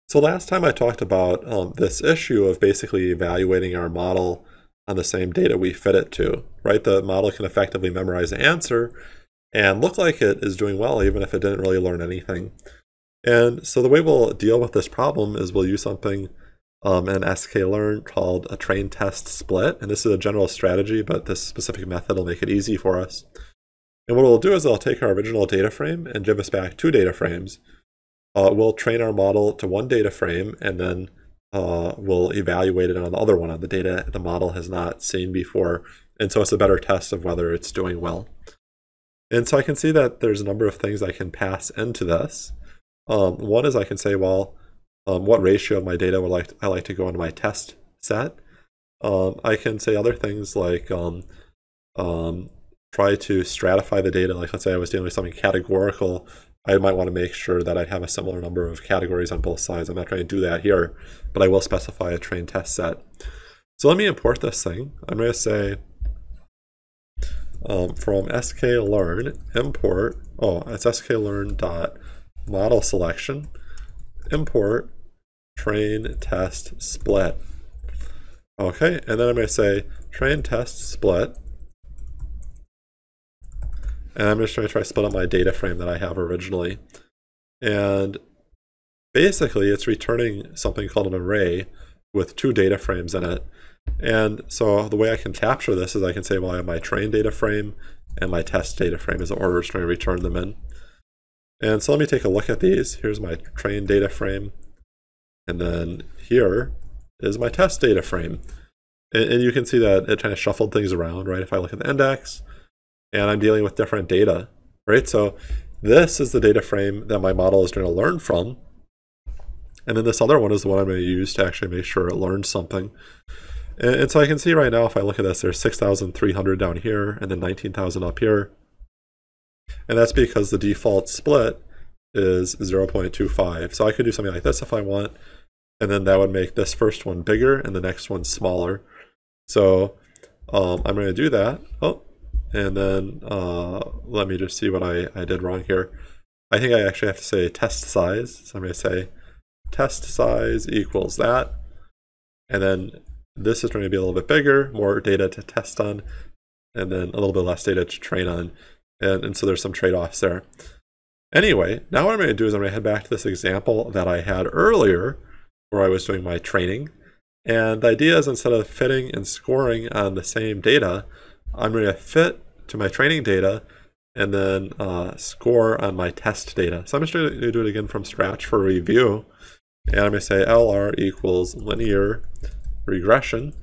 So last time I talked about this issue of basically evaluating our model on the same data we fit it to, right? The model can effectively memorize the answer and look like it is doing well, even if it didn't really learn anything. And so the way we'll deal with this problem is we'll use something in scikit-learn called a train test split. And this is a general strategy, but this specific method will make it easy for us. And what we'll do is I'll take our original data frame and give us back two data frames. We'll train our model to one data frame, and then we'll evaluate it on the other one, on the data the model has not seen before. And so it's a better test of whether it's doing well. And so I can see that there's a number of things I can pass into this. One is I can say, well, what ratio of my data would I like to go into my test set? I can say other things like try to stratify the data. Like, let's say I was dealing with something categorical. I might want to make sure that I have a similar number of categories on both sides. I'm not trying to do that here, but I will specify a train test set. So let me import this thing. I'm going to say, from scikit-learn import, it's scikit-learn.model-selection, import train test split. Okay, and then I'm going to say train test split, and I'm just going to try to split up my data frame that I have originally. And basically it's returning something called an array with two data frames in it. And so the way I can capture this is I can say, well, I have my train data frame and my test data frame is the order it's going to return them in. And so let me take a look at these. Here's my train data frame, and then here is my test data frame. And you can see that it kind of shuffled things around, right? If I look at the index, and I'm dealing with different data, right? So this is the data frame that my model is going to learn from, and then this other one is the one I'm going to use to actually make sure it learns something. And so I can see right now, if I look at this, there's 6,300 down here and then 19,000 up here. And that's because the default split is 0.25. So I could do something like this if I want, and then that would make this first one bigger and the next one smaller. So I'm going to do that. And then let me just see what I did wrong here. I think I actually have to say test size. So I'm going to say test size equals that, and then this is going to be a little bit bigger, more data to test on, and then a little bit less data to train on. And so there's some trade-offs there. Anyway, now what I'm going to do is I'm going to head back to this example that I had earlier where I was doing my training. And the idea is, instead of fitting and scoring on the same data, I'm going to fit to my training data and then score on my test data. So I'm just going to do it again from scratch for review. And I'm going to say LR equals linear regression.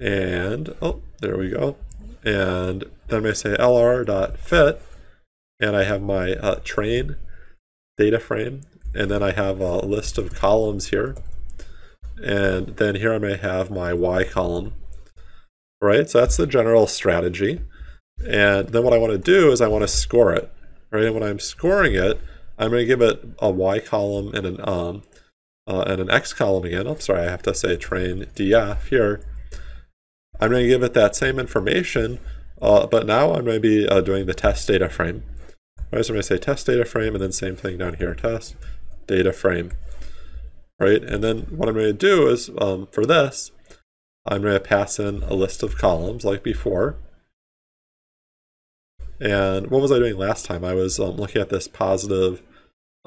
And, oh, there we go. And then I'm going to say LR.fit. And I have my train data frame. And then I have a list of columns here. And then here I may have my Y column. Right, so that's the general strategy. And then what I want to do is I want to score it. Right, and when I'm scoring it, I'm going to give it a Y column and an X column again. I'm sorry, I have to say train df here. I'm going to give it that same information, but now I'm going to be doing the test data frame. Right, so I'm going to say test data frame, and then same thing down here, test data frame. Right, and then what I'm going to do is for this, I'm going to pass in a list of columns like before. And what was I doing last time? I was looking at this positive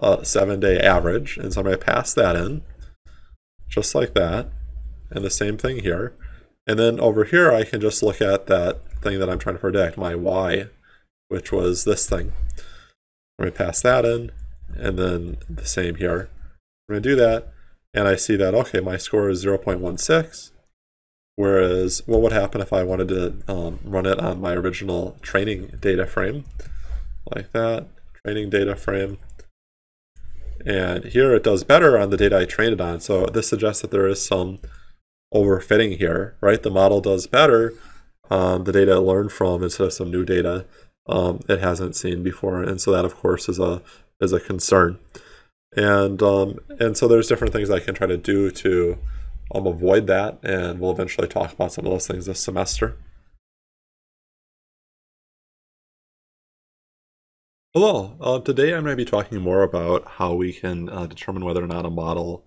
7-day average, and so I'm going to pass that in, just like that, and the same thing here. And then over here, I can just look at that thing that I'm trying to predict, my Y, which was this thing. I'm going to pass that in, and then the same here. I'm going to do that, and I see that, okay, my score is 0.16. Whereas, what would happen if I wanted to run it on my original training data frame? Like that, training data frame. And here it does better on the data I trained it on. So this suggests that there is some overfitting here, right? The model does better on the data it learned from instead of some new data it hasn't seen before. And so that, of course, is a concern. And so there's different things I can try to do to avoid that, and we'll eventually talk about some of those things this semester. Hello, today I'm going to be talking more about how we can determine whether or not a model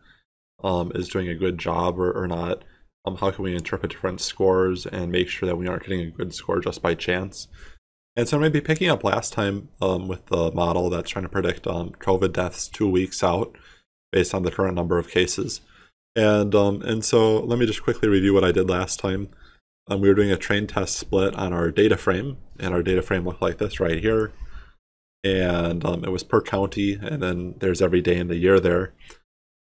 is doing a good job or not. How can we interpret different scores and make sure that we aren't getting a good score just by chance. And so I'm going to be picking up last time with the model that's trying to predict COVID deaths 2 weeks out based on the current number of cases. And so let me just quickly review what I did last time. We were doing a train test split on our data frame, and our data frame looked like this right here. And it was per county, and then there's every day in the year there.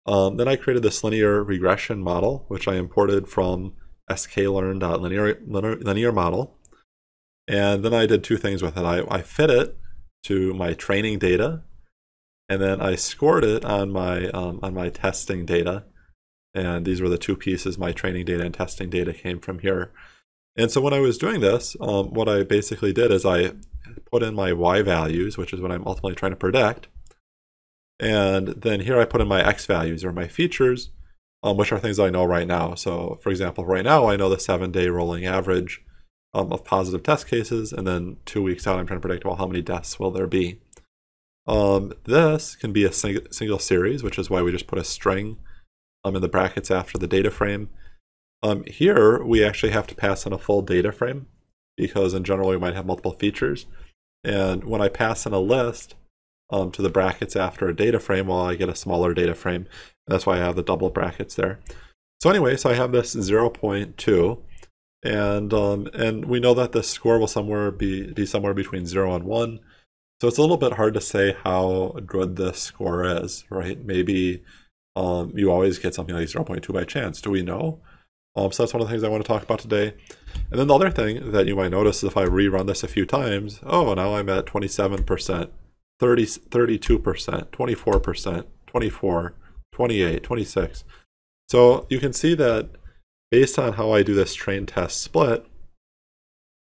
Then I created this linear regression model, which I imported from scikit-learn.linear model. And then I did two things with it. I fit it to my training data, and then I scored it on my testing data. And these were the two pieces, my training data and testing data came from here. And so when I was doing this, what I basically did is I put in my Y values, which is what I'm ultimately trying to predict. And then here I put in my X values, or my features, which are things I know right now. So for example, right now I know the 7-day rolling average of positive test cases, and then 2 weeks out I'm trying to predict, well, how many deaths will there be? This can be a single series, which is why we just put a string in the brackets after the data frame. Here we actually have to pass in a full data frame, because in general we might have multiple features. And when I pass in a list to the brackets after a data frame, well, I get a smaller data frame. And that's why I have the double brackets there. So anyway, so I have this 0.2, and we know that this score will somewhere be somewhere between 0 and 1. So it's a little bit hard to say how good this score is, right? Maybe you always get something like 0.2 by chance. Do we know? So that's one of the things I want to talk about today. And then the other thing that you might notice is if I rerun this a few times, oh, now I'm at 27%, 30, 32%, 24%, 24, 28, 26. So you can see that based on how I do this train test split,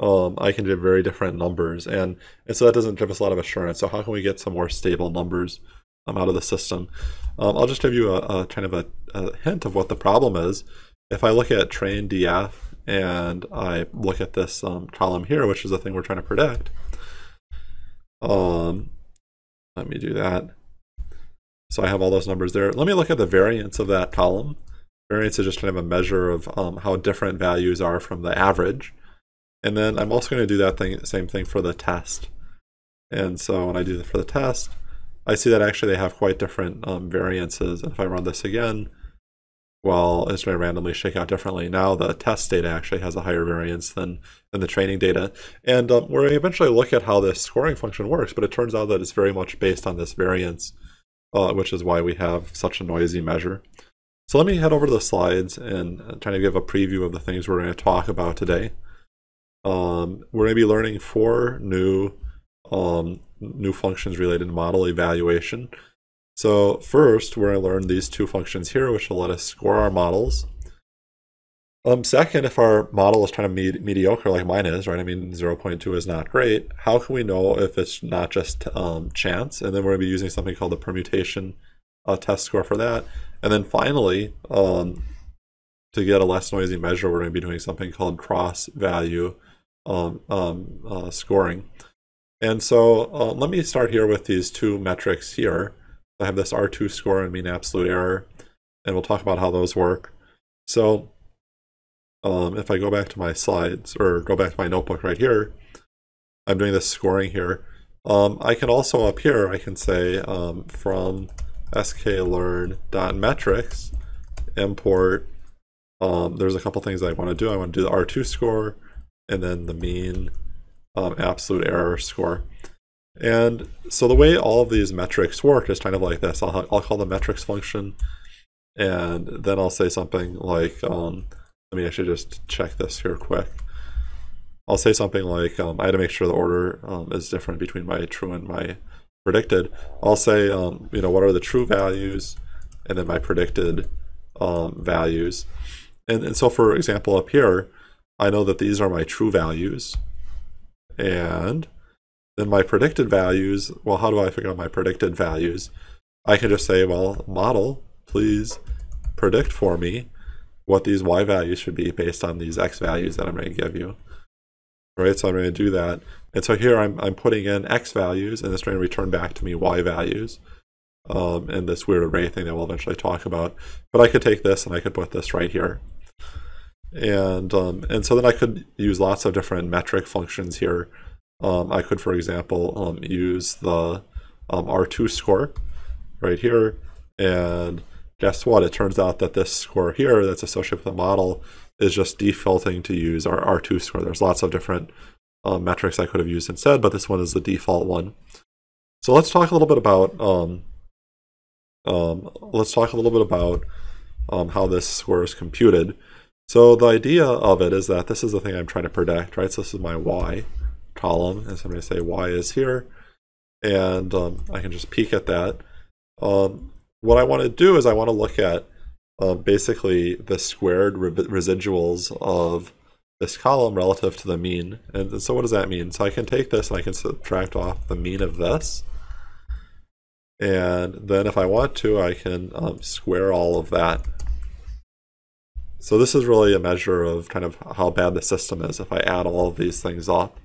I can do very different numbers. And so that doesn't give us a lot of assurance. So how can we get some more stable numbers out of the system? I'll just give you a kind of a hint of what the problem is. If I look at train df and I look at this column here, which is the thing we're trying to predict, let me do that. So I have all those numbers there. Let me look at the variance of that column. Variance is just kind of a measure of how different values are from the average. And then I'm also going to do that same thing for the test. And so when I do that for the test, I see that actually they have quite different variances. And if I run this again, while it's going to randomly shake out differently. Now the test data actually has a higher variance than the training data. And we're eventually look at how this scoring function works, but it turns out that it's very much based on this variance, which is why we have such a noisy measure. So let me head over to the slides and try to give a preview of the things we're going to talk about today. We're going to be learning four new functions related to model evaluation. So first, we're going to learn these two functions here, which will let us score our models. Second, if our model is kind of mediocre like mine is, right? I mean, 0.2 is not great. How can we know if it's not just chance? And then we're going to be using something called the permutation test score for that. And then finally, to get a less noisy measure, we're going to be doing something called cross-value scoring. And so let me start here with these two metrics here. I have this R2 score and mean absolute error, and we'll talk about how those work. So if I go back to my slides, or go back to my notebook right here, I'm doing this scoring here. I can also up here, I can say from sklearn.metrics, import, there's a couple things I want to do. I want to do the R2 score, and then the mean absolute error score. And so the way all of these metrics work is kind of like this. I'll call the metrics function, and then I'll say something like, let me actually just check this here quick. I'll say something like, I had to make sure the order is different between my true and my predicted. I'll say, you know, what are the true values, and then my predicted values. And so for example, up here, I know that these are my true values, and then my predicted values, well, how do I figure out my predicted values? I can just say, well, model, please predict for me what these y values should be based on these x values that I'm going to give you. Right, so I'm going to do that. And so here I'm putting in x values, and it's going to return back to me y values. And this weird array thing that we'll eventually talk about. But I could take this and I could put this right here. And so then I could use lots of different metric functions here. I could, for example, use the R2 score right here, and guess what? It turns out that this score here that's associated with the model is just defaulting to use our R2 score. There's lots of different metrics I could have used instead, but this one is the default one. So let's talk a little bit about how this score is computed. So the idea of it is that this is the thing I'm trying to predict, right? So this is my y column, and so I'm going to say y is here, and I can just peek at that. What I want to do is I want to look at basically the squared residuals of this column relative to the mean. And so what does that mean? So I can take this and I can subtract off the mean of this, and then if I want to, I can square all of that. So this is really a measure of kind of how bad the system is if I add all of these things up.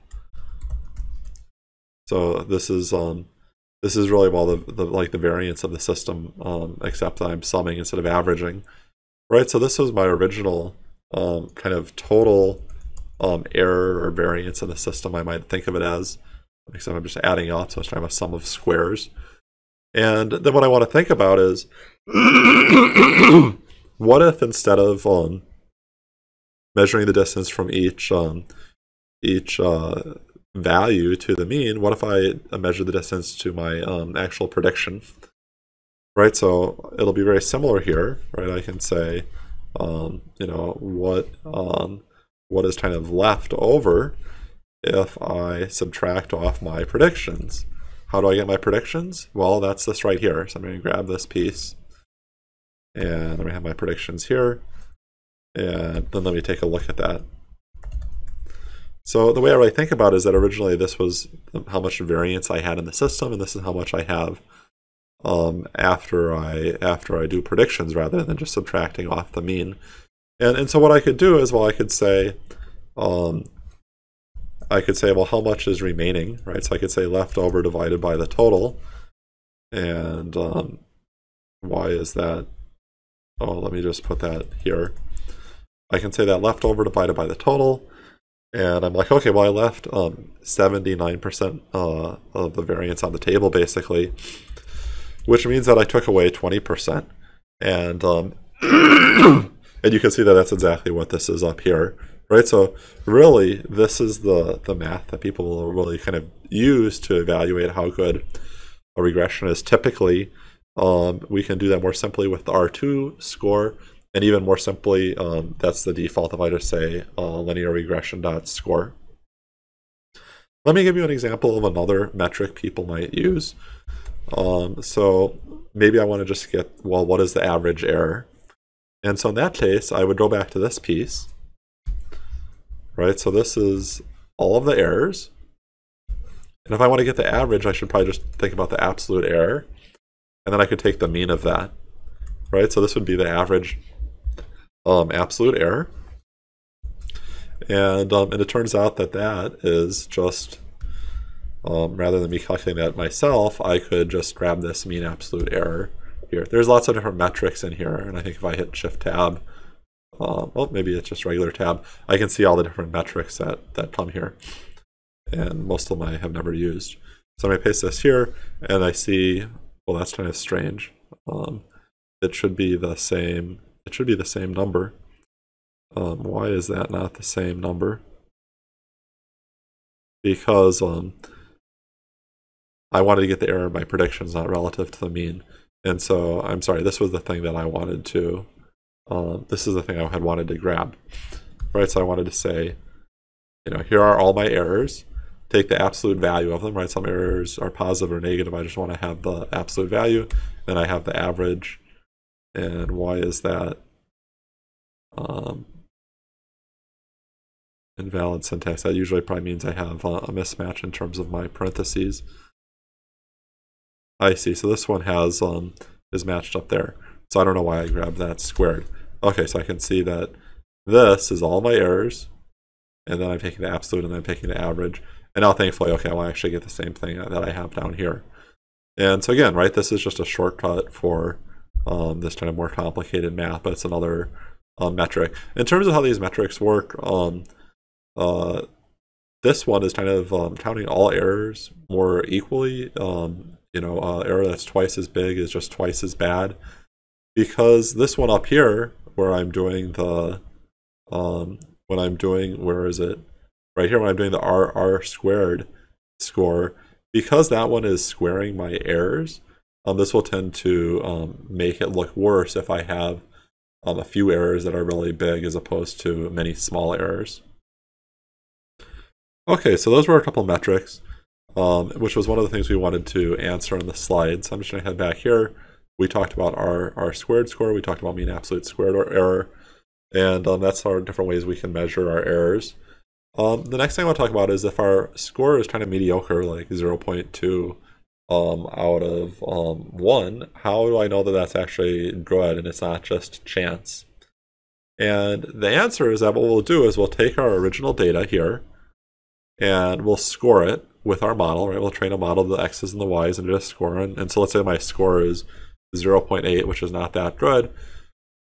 So this is really well the variance of the system, except that I'm summing instead of averaging, right? So this was my original kind of total error or variance in the system. I might think of it as, except I'm just adding up, so it's kind of a sum of squares. And then what I want to think about is, what if instead of measuring the distance from each value to the mean, what if I measure the distance to my actual prediction, right? So it'll be very similar here, right? I can say, you know, what is kind of left over if I subtract off my predictions. How do I get my predictions? Well, that's this right here. So I'm going to grab this piece, and I'm going to have my predictions here, and then let me take a look at that. So the way I really think about it is that originally this was how much variance I had in the system, and this is how much I have after I do predictions rather than just subtracting off the mean. And so what I could do is, well, I could say, well, how much is remaining, right? So I could say left over divided by the total, and why is that? Oh, let me just put that here. I can say that left over divided by the total. And I'm like, okay, well, I left 79% of the variance on the table, basically, which means that I took away 20%. And And you can see that that's exactly what this is up here, right? So really, this is the math that people will really kind of use to evaluate how good a regression is. Typically, we can do that more simply with the R2 score, and even more simply, that's the default if I just say linear regression dot score. Let me give you an example of another metric people might use. So maybe I want to just get, well, what is the average error? And so in that case, I would go back to this piece, right? So this is all of the errors. And if I want to get the average, I should probably just think about the absolute error. And then I could take the mean of that, right? So this would be the average absolute error. And it turns out that that is just, rather than me calculating that myself, I could just grab this mean absolute error here. There's lots of different metrics in here, and I think if I hit Shift-Tab, well, maybe it's just regular Tab, I can see all the different metrics that come here, and most of them I have never used. So I paste this here, and I see, well, that's kind of strange. It should be the same. It should be the same number. Why is that not the same number? Because I wanted to get the error in my predictions, not relative to the mean. And so, I'm sorry, this was the thing that I wanted to, this is the thing I had wanted to grab. Right, so I wanted to say, you know, here are all my errors. Take the absolute value of them, right? Some errors are positive or negative. I just want to have the absolute value. Then I have the average. And why is that? Invalid syntax. That usually probably means I have a mismatch in terms of my parentheses. I see. So this one has is matched up there. So I don't know why I grabbed that squared. Okay, so I can see that this is all my errors, and then I'm taking the absolute, and then I'm taking the average. And now thankfully, okay, I want to actually get the same thing that I have down here. And so again, right, this is just a shortcut for this kind of more complicated math, but it's another metric. In terms of how these metrics work, this one is kind of counting all errors more equally. You know, error that's twice as big is just twice as bad, because this one up here, where I'm doing the, when I'm doing, where is it? Right here, when I'm doing the R squared score, because that one is squaring my errors, this will tend to make it look worse if I have a few errors that are really big as opposed to many small errors. Okay, so those were a couple metrics, which was one of the things we wanted to answer in the slide. So I'm just going to head back here. We talked about our squared score. We talked about mean absolute squared error. And that's our different ways we can measure our errors. The next thing I want to talk about is if our score is kind of mediocre, like 0.2 out of 1, how do I know that that's actually good and it's not just chance? And the answer is that what we'll do is we'll take our original data here, and we'll score it with our model, right? We'll train a model of the X's and the Y's and just score. And so let's say my score is 0.8, which is not that good.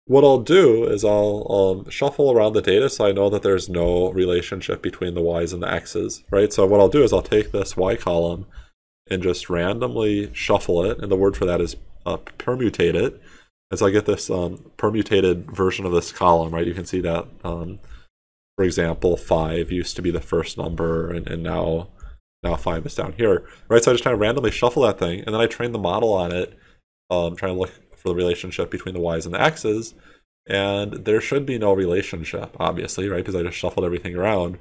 What I'll do is I'll shuffle around the data so I know that there's no relationship between the Y's and the X's, right? So what I'll do is I'll take this Y column and just randomly shuffle it. And the word for that is permutate it. And so I get this permutated version of this column, right? You can see that for example, 5 used to be the first number, and now 5 is down here, right? So I just kind of randomly shuffle that thing, and then I train the model on it, trying to look for the relationship between the Y's and the X's, and there should be no relationship, obviously, right? Because I just shuffled everything around,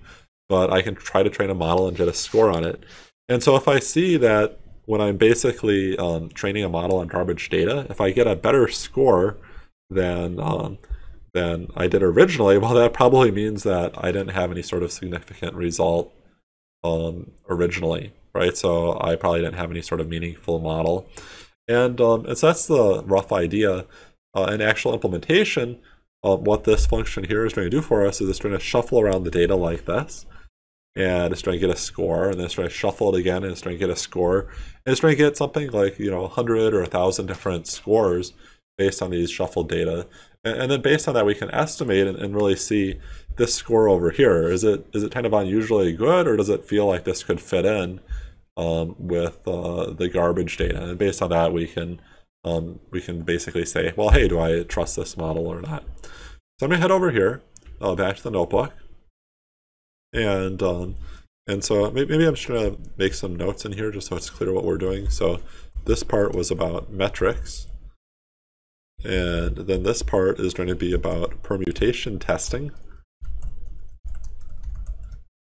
but I can try to train a model and get a score on it. And so if I see that when I'm basically training a model on garbage data, if I get a better score than I did originally, well, that probably means that I didn't have any sort of significant result originally, right? So I probably didn't have any sort of meaningful model. And so that's the rough idea. In actual implementation, what this function here is going to do for us is it's going to shuffle around the data like this, and it's going to get a score, and then it's going to shuffle it again, and it's going to get a score, and it's going to get something like, you know, 100 or 1,000 different scores based on these shuffled data. And then based on that, we can estimate and really see this score over here. Is it kind of unusually good, or does it feel like this could fit in with the garbage data? And based on that, we can we can basically say, well, hey, do I trust this model or not? So I'm going to head over here, back to the notebook. And so maybe I'm just going to make some notes in here just so it's clear what we're doing. So this part was about metrics. And then this part is going to be about permutation testing.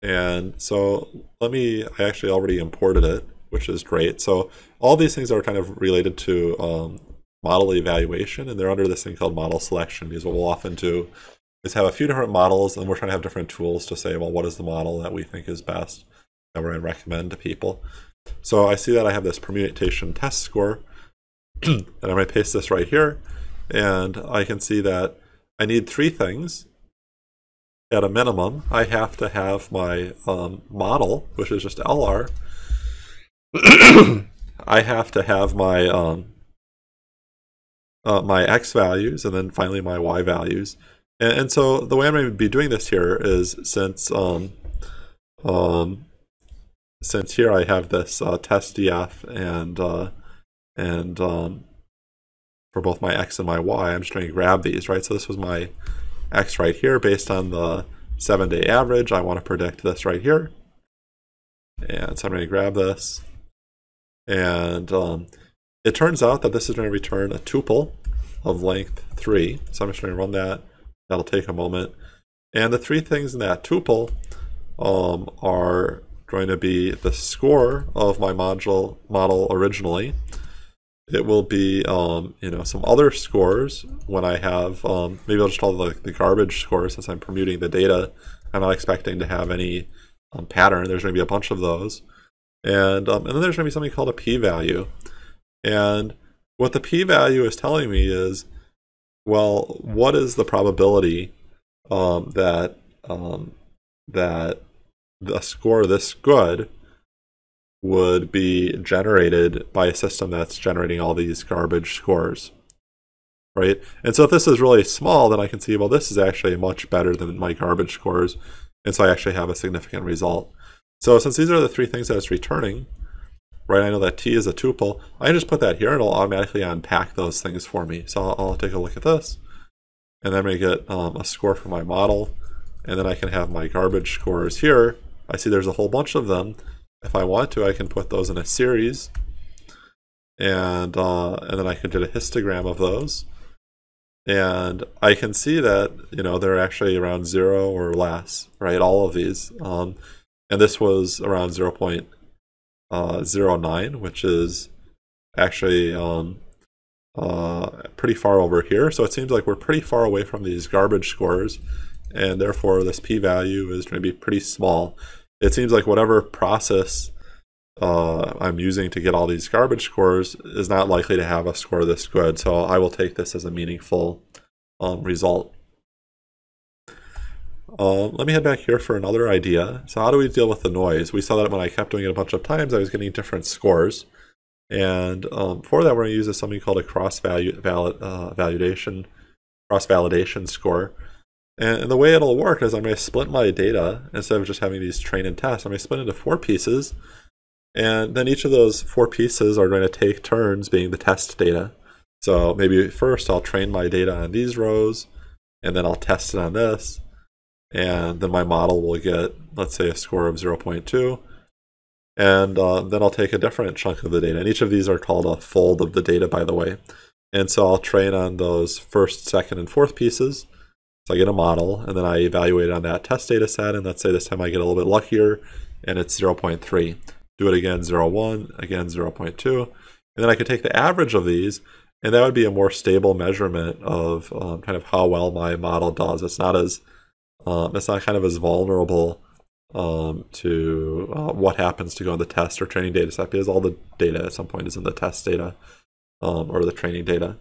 And so I actually already imported it, which is great. So all these things are kind of related to model evaluation, and they're under this thing called model selection, because what we'll often do is have a few different models, and we're trying to have different tools to say, well, what is the model that we think is best that we're going to recommend to people? So I see that I have this permutation test score, and I'm going to paste this right here, and I can see that I need three things. At a minimum, I have to have my model, which is just LR. I have to have my my X values, and then finally my Y values. And so the way I'm going to be doing this here is, since here I have this test df and for both my X and my Y, I'm just going to grab these, right? So this was my X right here. Based on the 7-day average, I want to predict this right here. And so I'm going to grab this. And it turns out that this is going to return a tuple of length 3. So I'm just going to run that. That'll take a moment. And the three things in that tuple are going to be the score of my model originally. It will be you know, some other scores when I have, maybe I'll just call it the garbage score, since I'm permuting the data. I'm not expecting to have any pattern. There's going to be a bunch of those. And then there's going to be something called a p-value. And what the p-value is telling me is, well, what is the probability that a score this good would be generated by a system that's generating all these garbage scores, right? And so if this is really small, then I can see, well, this is actually much better than my garbage scores, and so I actually have a significant result. So since these are the three things that it's returning, right, I know that t is a tuple, I can just put that here and it'll automatically unpack those things for me. So I'll take a look at this, and then I get a score for my model, and then I can have my garbage scores here. I see there's a whole bunch of them. If I want to, I can put those in a series, and then I can get a histogram of those, and I can see that, you know, they're actually around 0 or less, right? All of these, and this was around 0.09, which is actually pretty far over here. So it seems like we're pretty far away from these garbage scores, and therefore this p-value is going to be pretty small. It seems like whatever process I'm using to get all these garbage scores is not likely to have a score this good, so I will take this as a meaningful result. Let me head back here for another idea. So how do we deal with the noise? We saw that when I kept doing it a bunch of times, I was getting different scores. And for that, we're going to use something called a cross-validation score. And the way it'll work is I'm going to split my data, instead of just having these train and test, I'm going to split into 4 pieces. And then each of those 4 pieces are going to take turns being the test data. So maybe first I'll train my data on these rows, and then I'll test it on this. And then my model will get, let's say, a score of 0.2. And then I'll take a different chunk of the data. And each of these are called a fold of the data, by the way. And so I'll train on those first, second, and fourth pieces. So I get a model, and then I evaluate on that test data set, and let's say this time I get a little bit luckier, and it's 0.3. Do it again, 0.1, again 0.2. And then I could take the average of these, and that would be a more stable measurement of kind of how well my model does. It's not as, it's not kind of as vulnerable to what happens to go in the test or training data set, because all the data at some point is in the test data or the training data.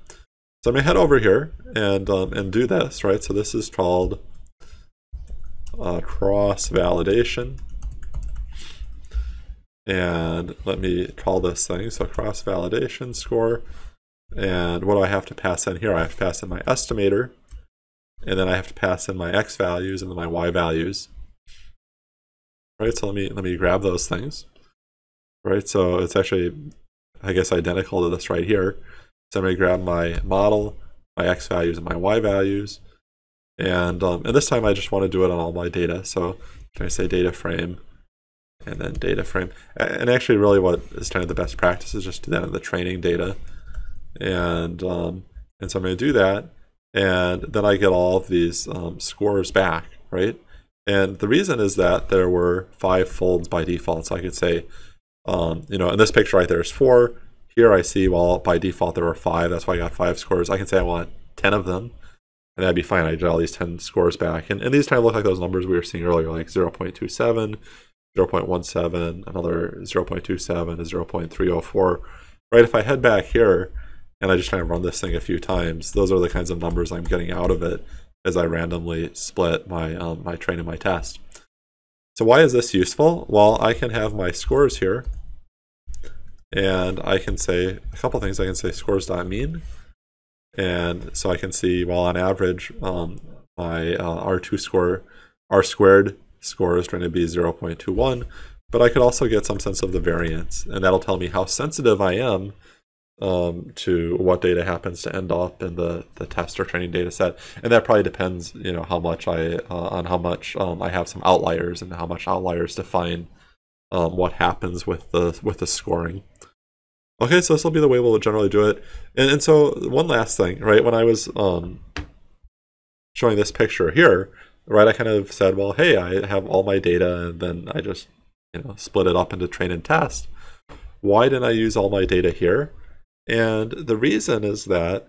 So I'm going to head over here and do this, right? So this is called cross-validation. And let me call this thing, so cross-validation score. And what do I have to pass in here? I have to pass in my estimator. And then I have to pass in my X values and then my Y values. Right, so let me grab those things. Right, so it's actually, I guess, identical to this right here. So I'm going to grab my model, my x values, and my y values. And this time I just want to do it on all my data. So I say data frame, and then data frame. And actually really what is kind of the best practice is just do that in the training data. And so I'm going to do that. And then I get all of these scores back, right? And the reason is that there were 5 folds by default. So I could say, you know, in this picture right there is 4. Here I see, well, by default there were 5. That's why I got 5 scores. I can say I want 10 of them, and that'd be fine. I get all these 10 scores back. And these kind of look like those numbers we were seeing earlier, like 0.27, 0.17, another 0.27, and 0.304. Right, if I head back here, and I just kind of run this thing a few times, those are the kinds of numbers I'm getting out of it as I randomly split my, my train and my test. So why is this useful? Well, I can have my scores here, and I can say a couple things. I can say scores.mean, and so I can see, well, on average, my R squared score is going to be 0.21, but I could also get some sense of the variance, and that'll tell me how sensitive I am to what data happens to end up in the test or training data set. And that probably depends, you know, how much I have some outliers and how much outliers define what happens with the scoring. Okay, so this will be the way we'll generally do it. And so one last thing, right? When I was showing this picture here, right, I kind of said, well, hey, I have all my data, and then I just, you know, split it up into train and test. Why didn't I use all my data here? And the reason is that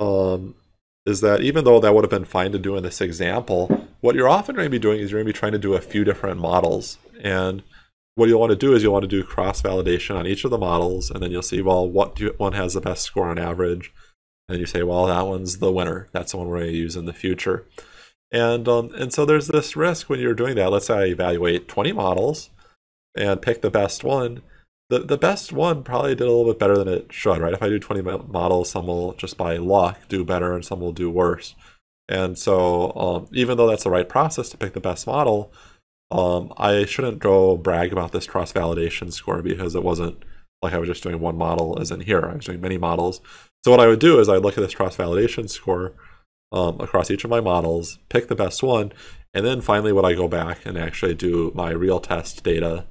even though that would have been fine to do in this example, what you're often going to be doing is you're going to be trying to do a few different models. And what you'll want to do is you'll want to do cross-validation on each of the models, and then you'll see, well, what one has the best score on average? And you say, well, that one's the winner. That's the one we're going to use in the future. And so there's this risk when you're doing that. Let's say I evaluate 20 models and pick the best one. The best one probably did a little bit better than it should, right? If I do 20 models, some will just by luck do better and some will do worse. And so even though that's the right process to pick the best model, I shouldn't go brag about this cross-validation score, because it wasn't like I was just doing one model as in here. I was doing many models. So what I would do is I'd look at this cross-validation score across each of my models, pick the best one, and then finally would I go back and actually do my real test data,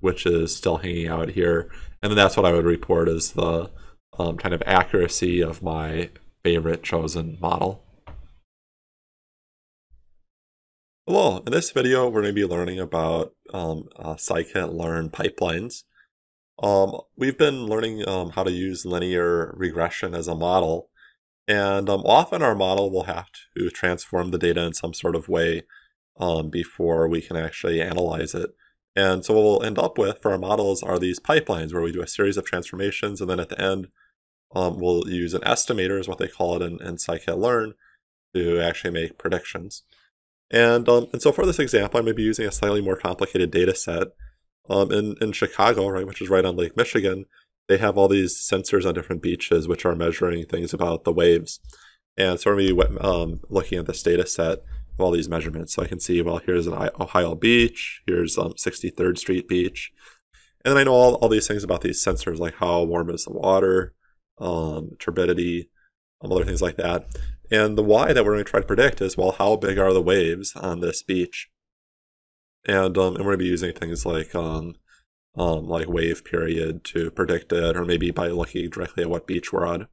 which is still hanging out here. And then that's what I would report as the kind of accuracy of my favorite chosen model. Hello, in this video, we're going to be learning about scikit-learn pipelines. We've been learning how to use linear regression as a model. And often our model will have to transform the data in some sort of way before we can actually analyze it. And so what we'll end up with for our models are these pipelines where we do a series of transformations, and then at the end we'll use an estimator, is what they call it in scikit-learn, to actually make predictions. And so for this example, I'm going to be using a slightly more complicated data set. In Chicago, right, which is right on Lake Michigan, they have all these sensors on different beaches which are measuring things about the waves. And so we're going to be looking at this data set, all these measurements. So I can see, well, here's an Ohio beach, here's 63rd Street beach. And then I know all these things about these sensors, like how warm is the water, turbidity, other things like that. And the Y that we're going to try to predict is, well, how big are the waves on this beach? And we're going to be using things like wave period to predict it, or maybe by looking directly at what beach we're on.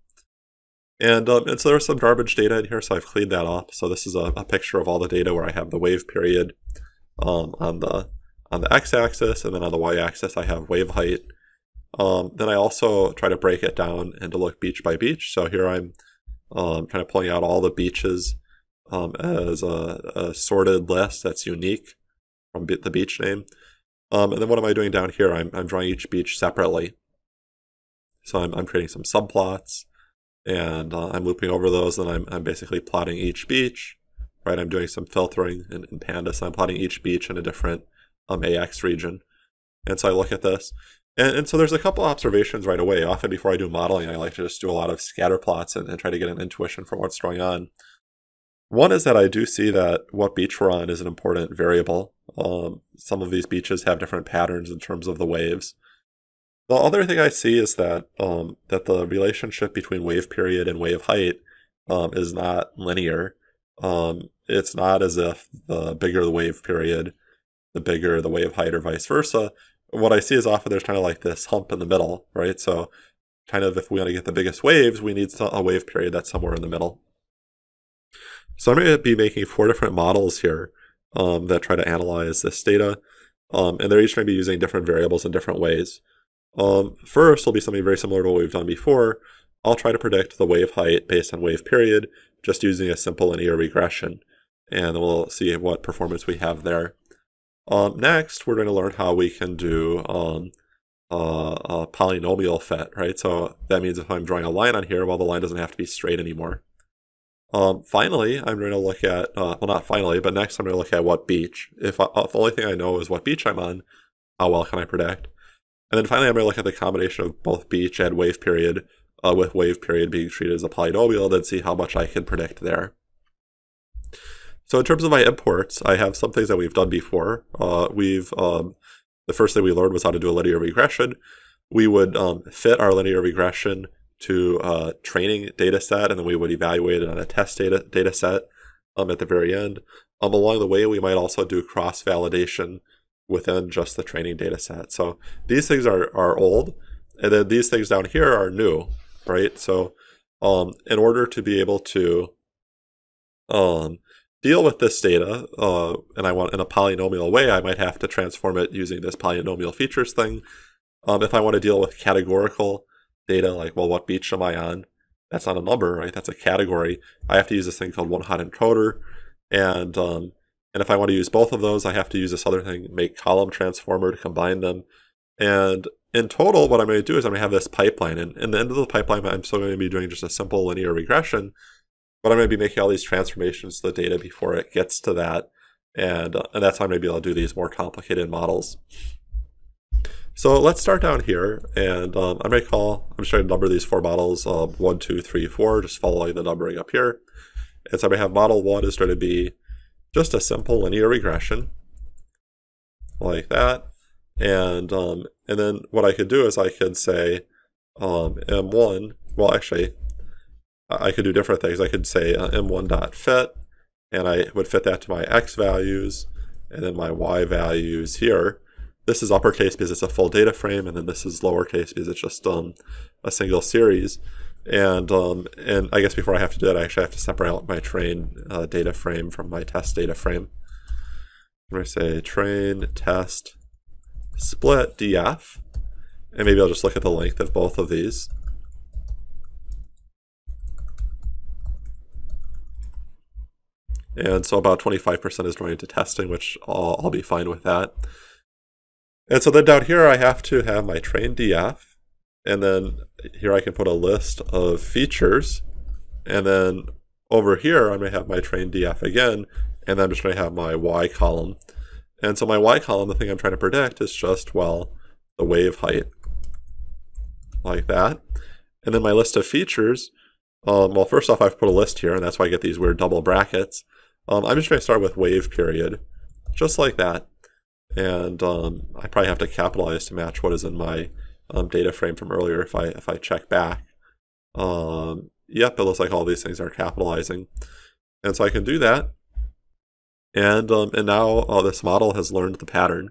And so there's some garbage data in here, so I've cleaned that up. So this is a picture of all the data where I have the wave period on the x-axis, and then on the y-axis I have wave height. Then I also try to break it down and to look beach by beach. So here I'm kind of pulling out all the beaches as a sorted list that's unique from the beach name. And then what am I doing down here? I'm drawing each beach separately. So I'm creating some subplots. And I'm looping over those, and I'm basically plotting each beach, right? I'm doing some filtering in Panda, so I'm plotting each beach in a different AX region. And so I look at this. And so there's a couple observations right away. Often before I do modeling, I like to just do a lot of scatter plots and try to get an intuition for what's going on. One is that I do see that what beach we're on is an important variable. Some of these beaches have different patterns in terms of the waves. The other thing I see is that that the relationship between wave period and wave height is not linear. It's not as if the bigger the wave period, the bigger the wave height, or vice versa. What I see is often there's kind of like this hump in the middle, right? So kind of if we want to get the biggest waves, we need a wave period that's somewhere in the middle. So I'm going to be making 4 different models here that try to analyze this data. And they're each going to be using different variables in different ways. First will be something very similar to what we've done before. I'll try to predict the wave height based on wave period, just using a simple linear regression. And we'll see what performance we have there. Next, we're going to learn how we can do a polynomial fit, right? So that means if I'm drawing a line on here, well, the line doesn't have to be straight anymore. Finally, I'm going to look at, well, not finally, but next I'm going to look at what beach. If the only thing I know is what beach I'm on, how well can I predict? And then finally, I'm going to look at the combination of both beach and wave period, with wave period being treated as a polynomial, then see how much I can predict there. So in terms of my imports, I have some things that we've done before. The first thing we learned was how to do a linear regression. We would fit our linear regression to a training data set, and then we would evaluate it on a test data set at the very end. Along the way, we might also do cross-validation within just the training data set. So these things are old, and then these things down here are new, right? So in order to be able to deal with this data, and I want in a polynomial way, I might have to transform it using this polynomial features thing. If I want to deal with categorical data, like, well, what beach am I on? That's not a number, right? That's a category. I have to use this thing called one-hot encoder. And if I want to use both of those, I have to use this other thing, make column transformer, to combine them. And in total, what I'm going to do is I'm going to have this pipeline. And in the end of the pipeline, I'm still going to be doing just a simple linear regression. But I'm going to be making all these transformations to the data before it gets to that. And that's how I'm going to be able to do these more complicated models. So let's start down here. And I'm just going to number these 4 models, 1, 2, 3, 4, just following the numbering up here. And so I'm going to have model 1 is going to be just a simple linear regression, like that. And then what I could do is I could say M1, well, actually, I could do different things. I could say m1.fit, and I would fit that to my x values and then my y values here. This is uppercase because it's a full data frame, and then this is lowercase because it's just a single series. And I guess before I have to do that, I actually have to separate out my train data frame from my test data frame. I'm going to say train test split df, and maybe I'll just look at the length of both of these. And so about 25% is going into testing, which I'll be fine with that. And so then down here, I have to have my train df. And then here I can put a list of features. And then over here, I'm going to have my train df again. And then I'm just going to have my y column. And so my y column, the thing I'm trying to predict is just, well, the wave height, like that. And then my list of features, well, first off, I've put a list here, and that's why I get these weird double brackets. I'm just going to start with wave period, just like that. And I probably have to capitalize to match what is in my data frame from earlier if I check back. Yep, it looks like all these things are capitalizing. And so I can do that. And now this model has learned the pattern.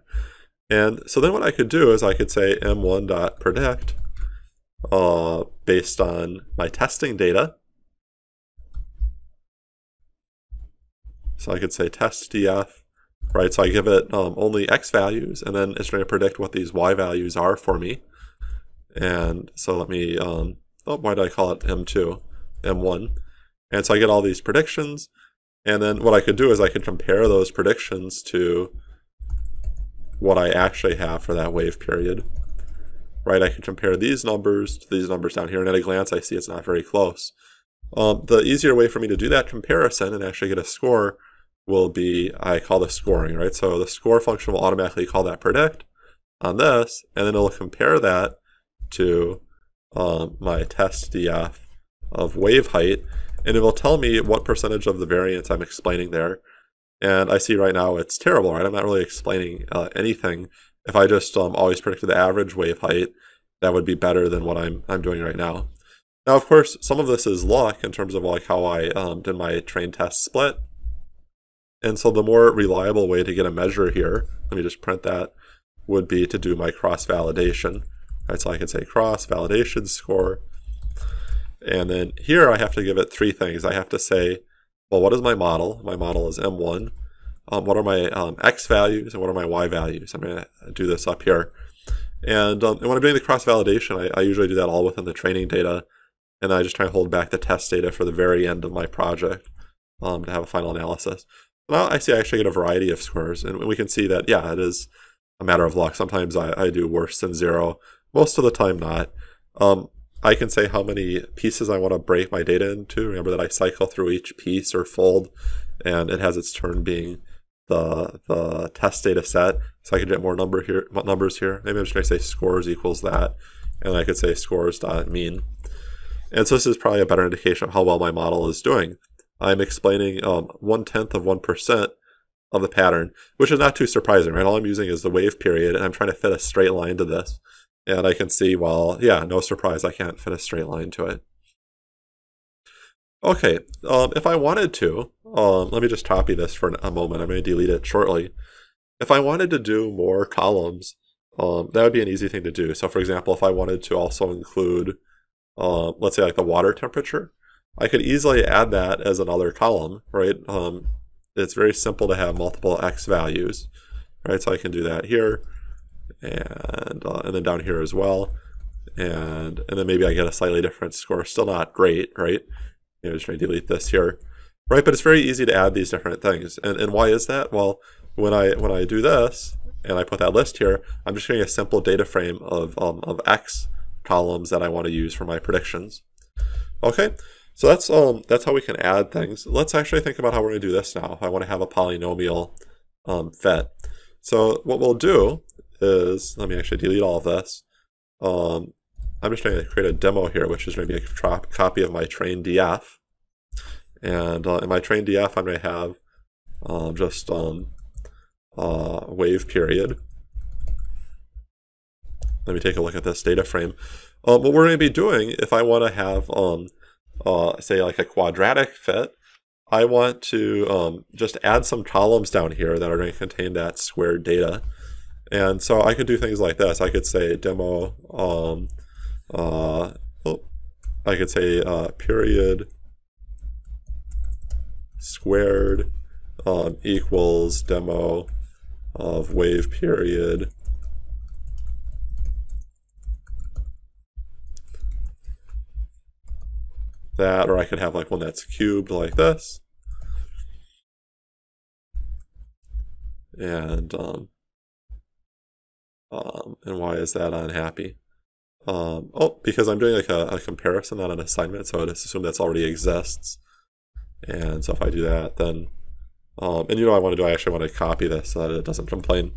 And so then what I could do is I could say m1.predict based on my testing data. So I could say test df, right? So I give it only x values, and then it's going to predict what these y values are for me. And so let me, oh, why did I call it m2, m1? And so I get all these predictions, and then what I could do is I could compare those predictions to what I actually have for that wave period, right? I can compare these numbers to these numbers down here, and at a glance, I see it's not very close. The easier way for me to do that comparison and actually get a score will be, I call this scoring, right? So the score function will automatically call that predict on this, and then it'll compare that to my test df of wave height, and it will tell me what percentage of the variance I'm explaining there. And I see right now it's terrible, right? I'm not really explaining anything. If I just always predicted the average wave height, that would be better than what I'm doing right now. Now, of course, some of this is luck in terms of like how I did my train test split. And so the more reliable way to get a measure here, let me just print that, would be to do my cross-validation. Right, so I can say cross-validation score. And then here I have to give it three things. I have to say, well, what is my model? My model is M1. What are my X values and what are my Y values? I'm going to do this up here. And when I'm doing the cross-validation, I usually do that all within the training data. And I just try to hold back the test data for the very end of my project to have a final analysis. Now I see I actually get a variety of scores, and we can see that, yeah, it is a matter of luck. Sometimes I do worse than zero, most of the time not. I can say how many pieces I want to break my data into. Remember that I cycle through each piece or fold, and it has its turn being the test data set. So I could get more numbers here. Maybe I'm just going to say scores equals that, and I could say scores.mean. And so this is probably a better indication of how well my model is doing. I'm explaining 1/10 of 1% of the pattern, which is not too surprising, right? All I'm using is the wave period, and I'm trying to fit a straight line to this. And I can see, well, yeah, no surprise, I can't fit a straight line to it. Okay, if I wanted to, let me just copy this for a moment. I'm going to delete it shortly. If I wanted to do more columns, that would be an easy thing to do. So, for example, if I wanted to also include, let's say, like the water temperature, I could easily add that as another column, right? It's very simple to have multiple X values, right? So I can do that here, and then down here as well, and then maybe I get a slightly different score. Still not great, right? Maybe I'm just going to delete this here, right? But it's very easy to add these different things, and why is that? Well, when I do this and I put that list here, I'm just creating a simple data frame of X columns that I want to use for my predictions. Okay. So that's how we can add things. Let's actually think about how we're going to do this now. If I want to have a polynomial fit. So what we'll do is, let me actually delete all of this. I'm just going to create a demo here, which is going to be a copy of my train df. And in my train df, I'm going to have just wave period. Let me take a look at this data frame. What we're going to be doing, if I want to have say like a quadratic fit, I want to just add some columns down here that are going to contain that squared data. And so I could do things like this. I could say demo, I could say period squared equals demo of wave period that, or I could have like one that's cubed like this, and why is that unhappy? Oh, because I'm doing like a comparison, not an assignment, so I just assume that's already exists. And so if I do that, then and you know what I want to do, I actually want to copy this so that it doesn't complain.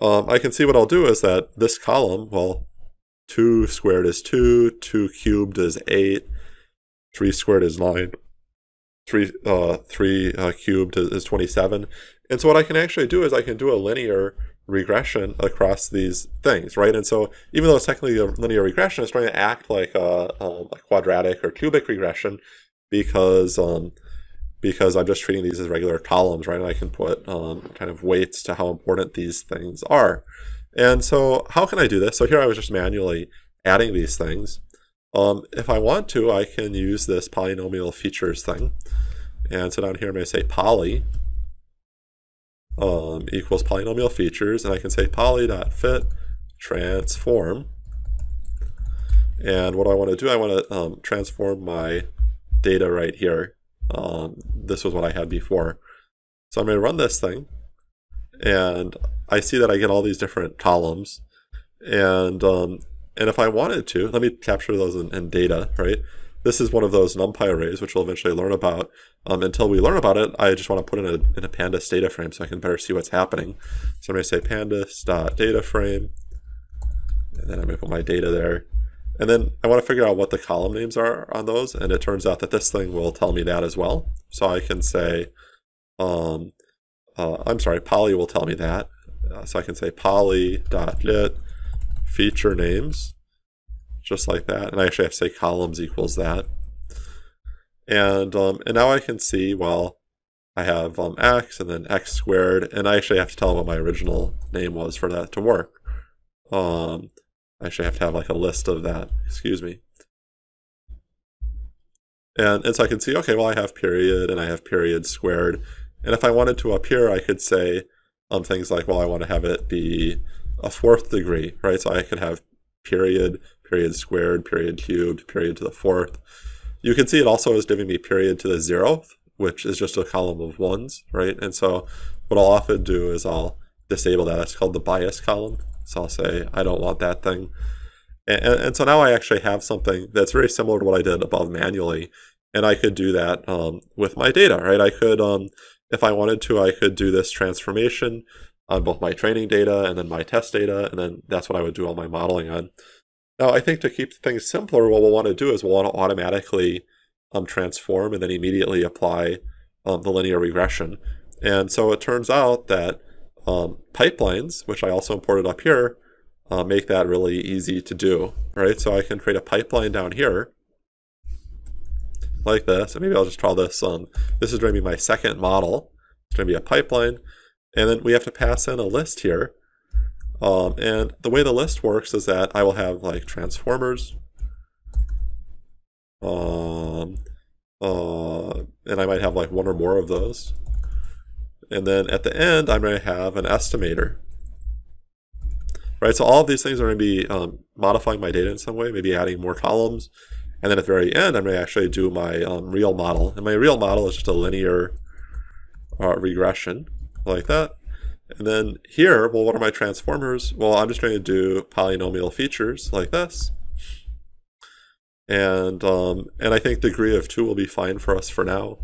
I can see what I'll do is that this column, well, 2 squared is 2, 2 cubed is 8, 3 squared is 9, 3 cubed is 27. And so what I can actually do is I can do a linear regression across these things, right? And so even though it's technically a linear regression, it's going to act like a quadratic or cubic regression because I'm just treating these as regular columns, right? And I can put kind of weights to how important these things are. And so how can I do this? So here I was just manually adding these things. If I want to, I can use this polynomial features thing. And so down here I'm going to say poly equals polynomial features. And I can say poly.fit transform. And what I want to do, I want to transform my data right here. This was what I had before. So I'm going to run this thing. And I see that I get all these different columns, and if I wanted to, let me capture those in data, right? This is one of those NumPy arrays, which we'll eventually learn about. Until we learn about it, I just want to put in a pandas data frame so I can better see what's happening. So I'm going to say pandas.data frame, and then I'm going to put my data there. And then I want to figure out what the column names are on those, and it turns out that this thing will tell me that as well. So I can say, poly will tell me that. So I can say poly.get feature names, just like that. And I actually have to say columns equals that. And now I can see, well, I have x and then x squared, and I actually have to tell what my original name was for that to work. I actually have to have like a list of that, excuse me. And so I can see, okay, well, I have period and I have period squared. And if I wanted to up here, I could say things like, well, I want to have it be a fourth degree, right? So I could have period, period squared, period cubed, period to the fourth. You can see it also is giving me period to the zeroth, which is just a column of ones, right? And so what I'll often do is I'll disable that. It's called the bias column. So I'll say, I don't want that thing. And so now I actually have something that's very similar to what I did above manually. And I could do that with my data, right? I could, if I wanted to, I could do this transformation on both my training data and then my test data. And then that's what I would do all my modeling on. Now, I think to keep things simpler, what we'll want to do is we'll want to automatically transform and then immediately apply the linear regression. And so it turns out that pipelines, which I also imported up here, make that really easy to do, right? So I can create a pipeline down here like this, and maybe I'll just try this. This is going to be my second model. It's going to be a pipeline, and then we have to pass in a list here. And the way the list works is that I will have like transformers, and I might have like one or more of those. And then at the end, I'm going to have an estimator. Right, so all of these things are going to be modifying my data in some way, maybe adding more columns. And then at the very end, I'm going to actually do my real model. And my real model is just a linear regression like that. And then here, well, what are my transformers? Well, I'm just going to do polynomial features like this. And I think degree of 2 will be fine for us for now.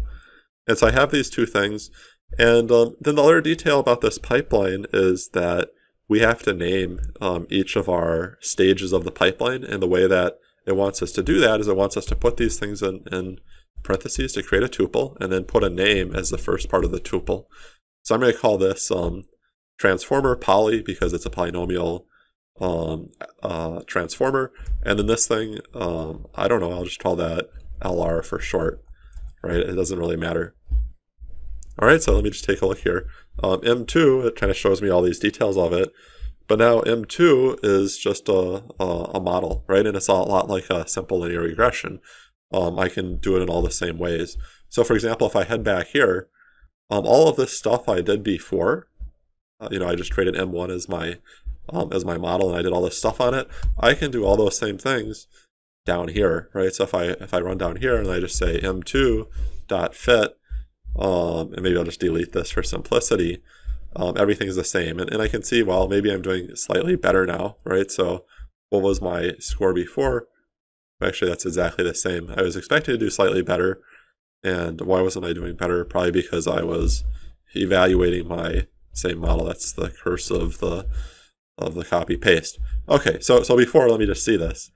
And so I have these two things. And then the other detail about this pipeline is that we have to name each of our stages of the pipeline, and the way that it wants us to do that is it wants us to put these things in parentheses to create a tuple, and then put a name as the first part of the tuple. So I'm going to call this transformer poly because it's a polynomial transformer, and then this thing, I don't know, I'll just call that LR for short, right? It doesn't really matter. All right, so let me just take a look here. M2, it kind of shows me all these details of it, but now M2 is just a model, right? And it's a lot like a simple linear regression. I can do it in all the same ways. So for example, if I head back here, all of this stuff I did before, you know, I just created M1 as my model, and I did all this stuff on it. I can do all those same things down here, right? So if I run down here and I just say M2.fit, and maybe I'll just delete this for simplicity, everything's the same. And I can see, well, maybe I'm doing slightly better now, right? So what was my score before? Actually, that's exactly the same. I was expecting to do slightly better. And why wasn't I doing better? Probably because I was evaluating my same model. That's the curse of the copy paste. Okay, so before, let me just see this.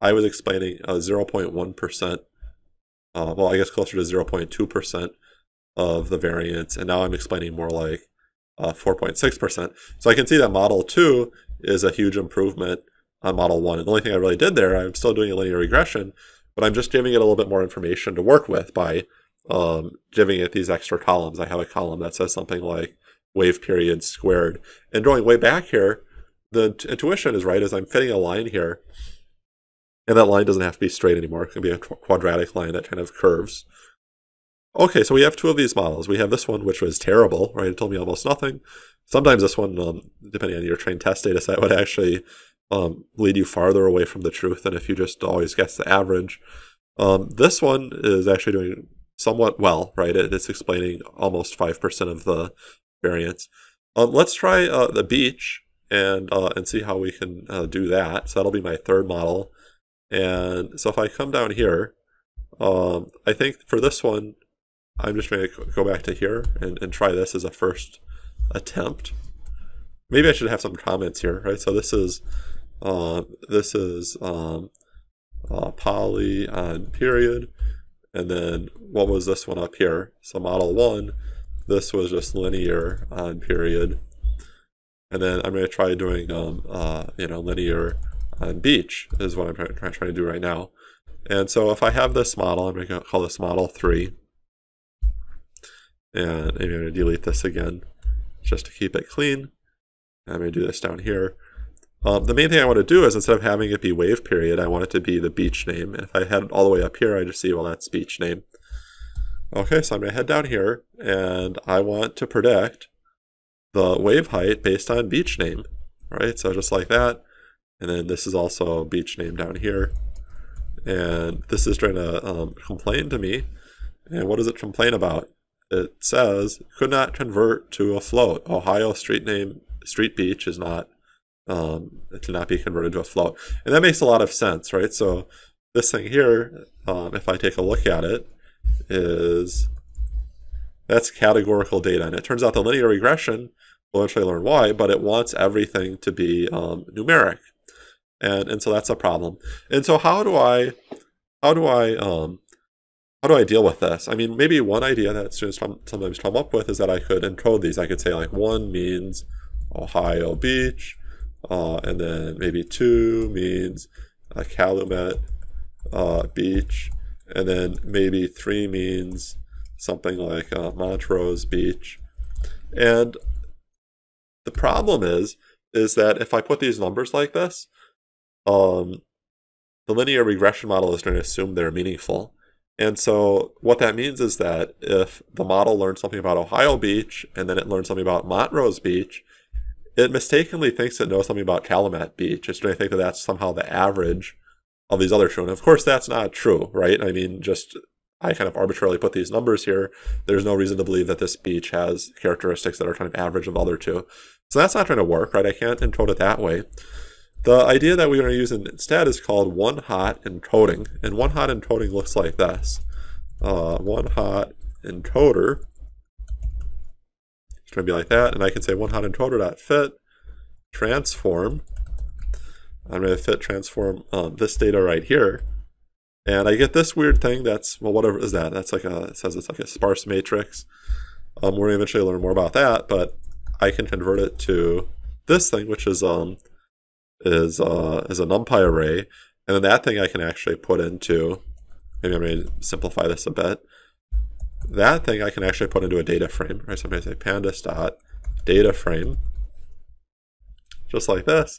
I was explaining 0.1%, well, I guess closer to 0.2%. of the variance, and now I'm explaining more like 4.6%. So I can see that model 2 is a huge improvement on model 1. And the only thing I really did there, I'm still doing a linear regression, but I'm just giving it a little bit more information to work with by giving it these extra columns. I have a column that says something like wave period squared. And going way back here, the intuition is right as I'm fitting a line here, and that line doesn't have to be straight anymore. It can be a quadratic line that kind of curves. Okay, so we have two of these models. We have this one, which was terrible, right? It told me almost nothing. Sometimes this one, depending on your trained test data set, would actually lead you farther away from the truth than if you just always guess the average. This one is actually doing somewhat well, right? It's explaining almost 5% of the variance. Let's try the beach and see how we can do that. So that'll be my third model. And so if I come down here, I think for this one, I'm just going to go back to here and try this as a first attempt. Maybe I should have some comments here, right? So this is poly on period, and then what was this one up here? So model 1, this was just linear on period, And then I'm going to try doing linear on beach is what I'm trying to do right now. And so if I have this model, I'm going to call this model 3. And I'm going to delete this again just to keep it clean. And I'm going to do this down here. The main thing I want to do is, instead of having it be wave period, I want it to be the beach name. If I had it all the way up here, I just see, well, that's beach name. Okay, so I'm going to head down here, and I want to predict the wave height based on beach name. All right, so just like that. And then this is also beach name down here. And this is trying to complain to me. And what does it complain about? It says, could not convert to a float. Ohio street name, street beach is not, it cannot be converted to a float. And that makes a lot of sense, right? So this thing here, if I take a look at it, that's categorical data. And it turns out the linear regression, we'll eventually learn why, but it wants everything to be numeric. And so that's a problem. And so how do I deal with this? I mean, maybe one idea that students sometimes come up with is that I could encode these. I could say, like, 1 means Ohio beach, and then maybe 2 means Calumet beach, and then maybe 3 means something like Montrose beach. And the problem is that if I put these numbers like this, the linear regression model is going to assume they're meaningful. And so what that means is that if the model learns something about Ohio beach, and then it learns something about Montrose beach, it mistakenly thinks it knows something about Calumet beach. It's going to think that that's somehow the average of these other two. And of course, that's not true, right? I mean, I kind of arbitrarily put these numbers here. There's no reason to believe that this beach has characteristics that are kind of average of other two. So that's not going to work, right? I can't encode it that way. The idea that we're going to use instead is called one-hot encoding. And one-hot encoding looks like this. One-hot encoder. It's going to be like that. And I can say one-hot encoder.fit transform. I'm going to fit transform this data right here. And I get this weird thing that's, well, whatever is that? That's like it says it's like a sparse matrix. We're going to eventually learn more about that, but I can convert it to this thing, which is a NumPy array, and then that thing I can actually put into, maybe I'm going to simplify this a bit, that thing I can actually put into a data frame, right? So I'm going to say pandas.data frame, just like this.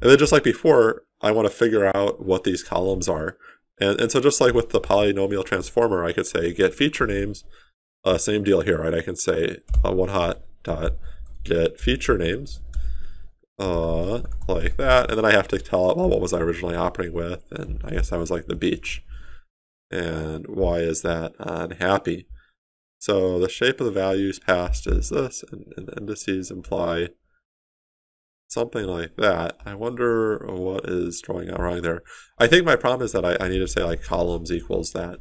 And then just like before, I want to figure out what these columns are. And so just like with the polynomial transformer, I could say get feature names, same deal here, right? I can say one-hot.get feature names, like that, and then I have to tell it, well, what was I originally operating with, and I guess I was like the beach, and why is that on happy? So the shape of the values passed is this, and the indices imply something like that. I wonder what is going on wrong there. I think my problem is that I need to say, like, columns equals that.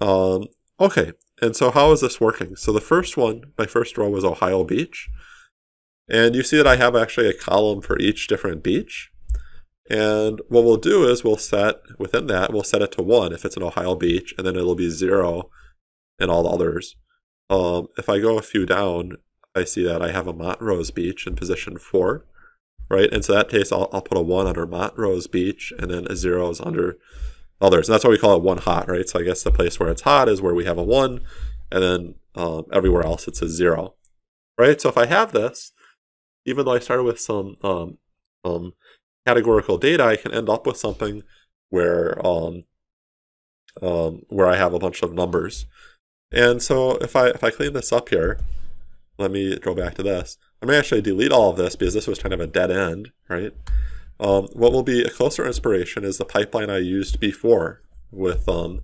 Okay, and so how is this working? So the first one, my first row was Ohio beach. And you see that I have actually a column for each different beach. And what we'll do is we'll set, within that, we'll set it to 1 if it's an Ohio beach, and then it'll be 0 in all the others. If I go a few down, I see that I have a Montrose beach in position 4, right? And so in that case, I'll put a 1 under Montrose beach, and then a 0 is under others. And that's why we call it one hot, right? So I guess the place where it's hot is where we have a 1, and then everywhere else it's a 0, right? So if I have this, even though I started with some categorical data, I can end up with something where I have a bunch of numbers. And so if I clean this up here, let me go back to this. I'm going to actually delete all of this because this was kind of a dead end, right? What will be a closer inspiration is the pipeline I used before with the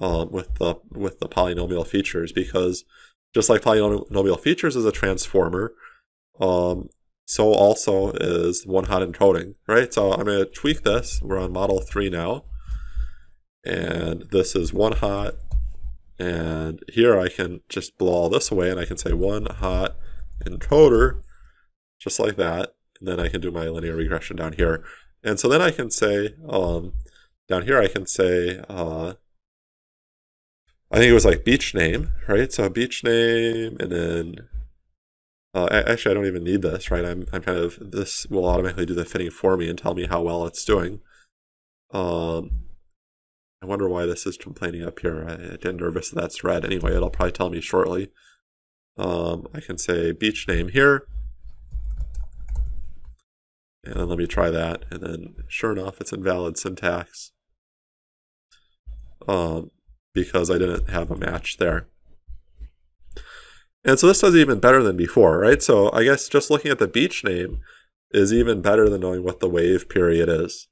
polynomial features, because just like polynomial features is a transformer, so also is one-hot encoding, right? So I'm going to tweak this. We're on model 3 now, and this is one-hot, and here I can just blow all this away, and I can say one-hot encoder, just like that, and then I can do my linear regression down here. And so then I can say, down here I can say, I think it was like beach name, right? So beach name, and then Actually, I don't even need this, right? I'm kind of, this will automatically do the fitting for me and tell me how well it's doing. I wonder why this is complaining up here. I'm nervous that that's red. Anyway, it'll probably tell me shortly. I can say beach name here. And then let me try that. And then sure enough, it's invalid syntax. Because I didn't have a match there. And so this does even better than before, right? So I guess just looking at the beach name is even better than knowing what the wave period is,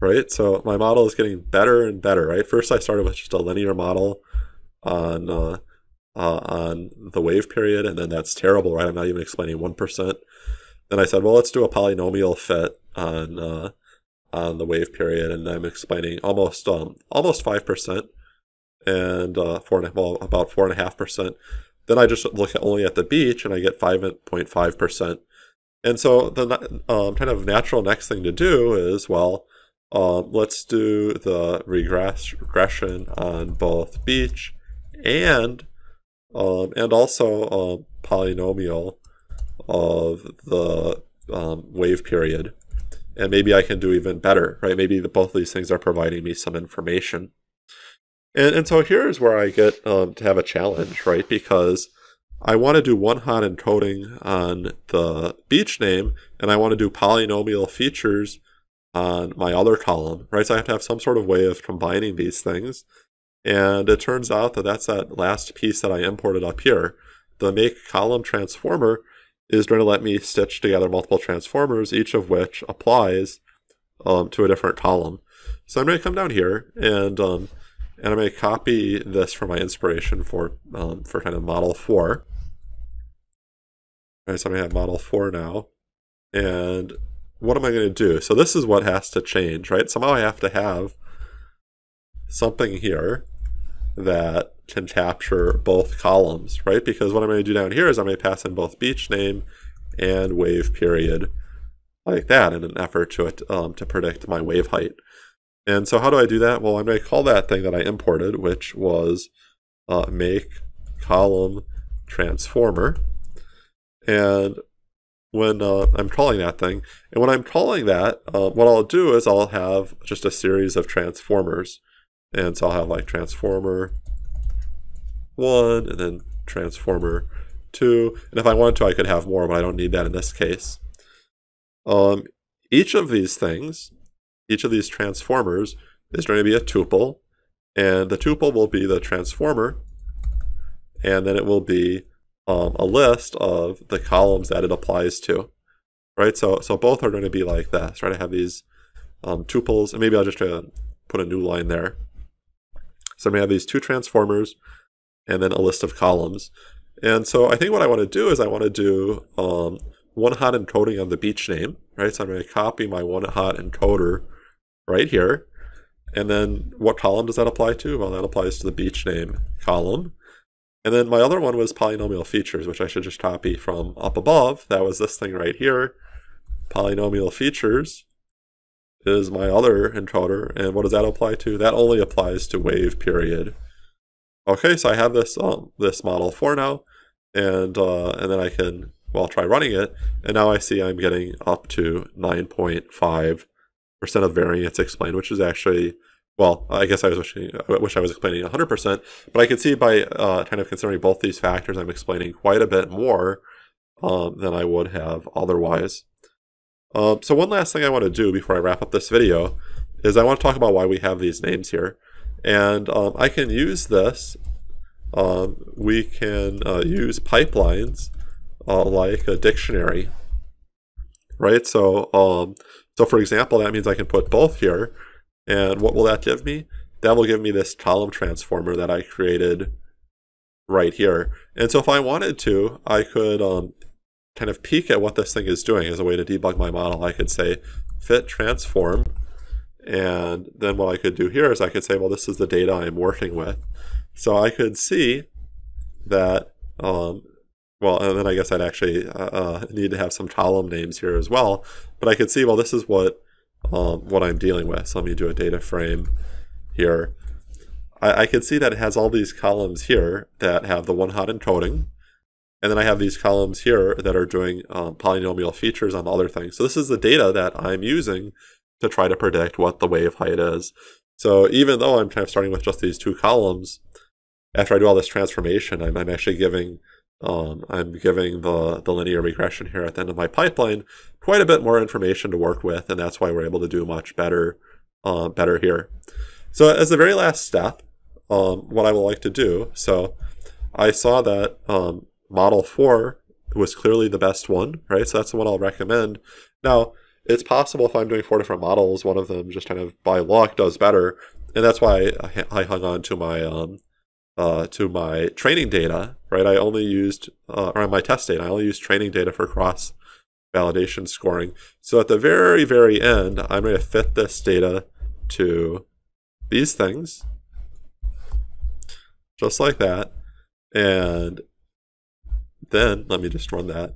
right? So my model is getting better and better, right? First I started with just a linear model on the wave period, and then that's terrible, right? I'm not even explaining 1%. Then I said, well, let's do a polynomial fit on the wave period, and I'm explaining almost 5% and about 4.5%. Then I just look only at the beach, and I get 5.5%. And so the kind of natural next thing to do is, well, let's do the regression on both beach and also a polynomial of the wave period. And maybe I can do even better, right? Maybe both of these things are providing me some information. And so here's where I get to have a challenge, right? Because I want to do one-hot encoding on the beach name, and I want to do polynomial features on my other column, right? So I have to have some sort of way of combining these things. And it turns out that that's that last piece that I imported up here. The make column transformer is going to let me stitch together multiple transformers, each of which applies to a different column. So I'm going to come down here and I'm going to copy this for my inspiration for kind of model 4. All right, so I'm going to have model 4 now. And what am I going to do? So this is what has to change, right? Somehow I have to have something here that can capture both columns, right? Because what I'm going to do down here is I'm going to pass in both beach name and wave period like that in an effort to predict my wave height. And so how do I do that? Well, I'm going to call that thing that I imported, which was make column transformer. And when I'm calling that thing, and when I'm calling that, what I'll do is I'll have just a series of transformers. And so I'll have like transformer 1 and then transformer 2. And if I wanted to, I could have more, but I don't need that in this case. Each of these things, each of these transformers is going to be a tuple, and the tuple will be the transformer, and then it will be a list of the columns that it applies to, right? So both are going to be like this, right? I have these tuples, and maybe I'll just try to put a new line there. So I'm going to have these two transformers and then a list of columns. And so I think what I want to do is I want to do one-hot encoding on the beach name, right? So I'm going to copy my one-hot encoder right here. And then what column does that apply to? Well, that applies to the beach name column. And then my other one was polynomial features, which I should just copy from up above. That was this thing right here. Polynomial features is my other encoder. And what does that apply to? That only applies to wave period. Okay, so I have this this model 4 now, and then I can, well, try running it, and now I see I'm getting up to 9.5% of variance explained, which is actually, well, I guess I wish I was explaining 100%, but I can see by kind of considering both these factors, I'm explaining quite a bit more than I would have otherwise. So one last thing I want to do before I wrap up this video is I want to talk about why we have these names here. And I can use this, we can use pipelines like a dictionary, right? So, so for example, that means I can put both here, and what will that give me? That will give me this column transformer that I created right here. And so if I wanted to, I could kind of peek at what this thing is doing as a way to debug my model. I could say fit transform, and then what I could do here is I could say, well, this is the data I'm working with. So I could see that well, and then I guess I'd actually need to have some column names here as well. But I could see, well, this is what I'm dealing with. So let me do a data frame here. I could see that it has all these columns here that have the one-hot encoding. And then I have these columns here that are doing polynomial features on the other things. So this is the data that I'm using to try to predict what the wave height is. So even though I'm kind of starting with just these two columns, after I do all this transformation, I'm actually giving the linear regression here at the end of my pipeline quite a bit more information to work with, and that's why we're able to do much better, better here. So as the very last step, what I would like to do, so I saw that model 4 was clearly the best one, right? So that's the one I'll recommend. Now, it's possible if I'm doing 4 different models, one of them just kind of by luck does better, and that's why I hung on to my training data, right? I only used, or on my test data, I only used training data for cross-validation scoring. So at the very, very end, I'm going to fit this data to these things, just like that. And then let me just run that.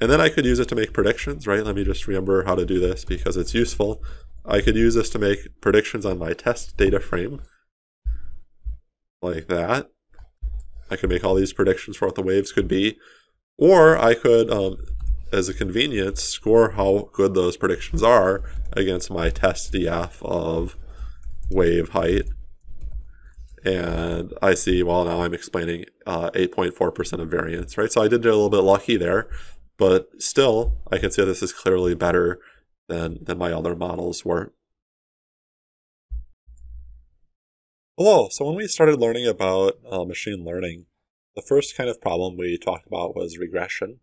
And then I could use it to make predictions, right? Let me just remember how to do this because it's useful. I could use this to make predictions on my test data frame. Like that. I could make all these predictions for what the waves could be, or I could, as a convenience, score how good those predictions are against my test DF of wave height. And I see, well, now I'm explaining 8.4% of variance, right? So I did get a little bit lucky there, but still, I can see this is clearly better than my other models were. Hello, so when we started learning about machine learning, the first kind of problem we talked about was regression.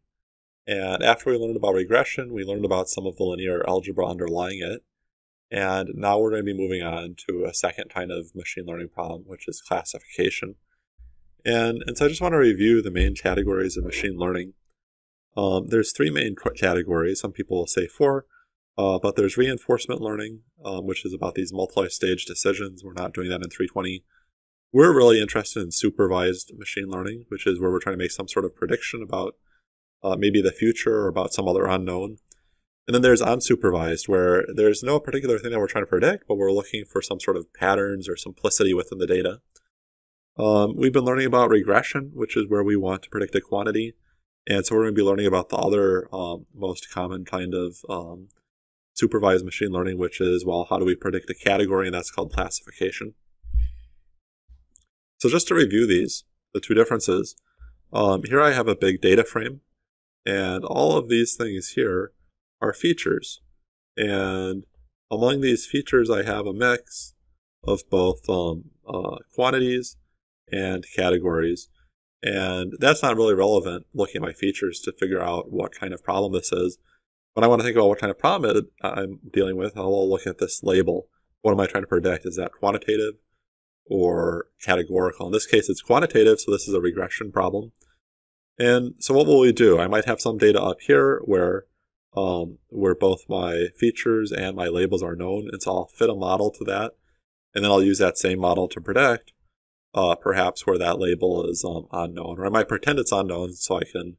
And after we learned about regression, we learned about some of the linear algebra underlying it. And now we're going to be moving on to a second kind of machine learning problem, which is classification. And so I just want to review the main categories of machine learning. There's 3 main categories. Some people will say 4. But there's reinforcement learning, which is about these multi-stage decisions. We're not doing that in 320. We're really interested in supervised machine learning, which is where we're trying to make some sort of prediction about maybe the future or about some other unknown. And then there's unsupervised, where there's no particular thing that we're trying to predict, but we're looking for some sort of patterns or simplicity within the data. We've been learning about regression, which is where we want to predict a quantity. And so we're going to be learning about the other most common kind of supervised machine learning, which is, well, how do we predict a category? And that's called classification. So just to review these, the 2 differences, here I have a big data frame, and all of these things here are features. And among these features, I have a mix of both quantities and categories. And that's not really relevant looking at my features to figure out what kind of problem this is. When I want to think about what kind of problem I'm dealing with, I'll look at this label. What am I trying to predict? Is that quantitative or categorical? In this case, it's quantitative, so this is a regression problem. And so what will we do? I might have some data up here where both my features and my labels are known, and so I'll fit a model to that, and then I'll use that same model to predict perhaps where that label is unknown. Or I might pretend it's unknown so I can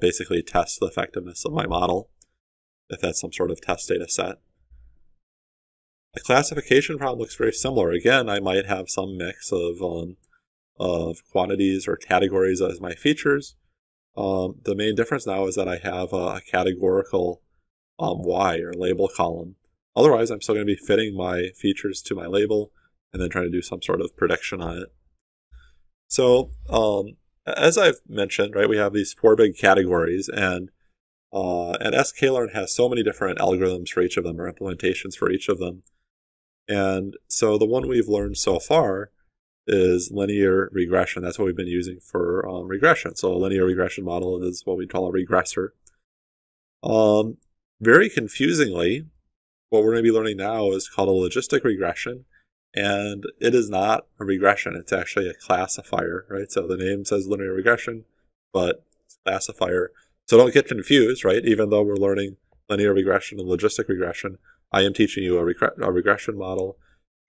basically test the effectiveness of my model, if that's some sort of test data set. The classification problem looks very similar. Again, I might have some mix of quantities or categories as my features. The main difference now is that I have a categorical Y or label column. Otherwise, I'm still going to be fitting my features to my label and then trying to do some sort of prediction on it. So, as I've mentioned, right, we have these 4 big categories, and sklearn has so many different algorithms for each of them, or implementations for each of them. And so the one we've learned so far is linear regression. That's what we've been using for regression. So a linear regression model is what we call a regressor. Very confusingly, what we're going to be learning now is called a logistic regression. And it is not a regression, it's actually a classifier, right? So the name says linear regression, but it's a classifier. So don't get confused, right? Even though we're learning linear regression and logistic regression, I am teaching you a regression model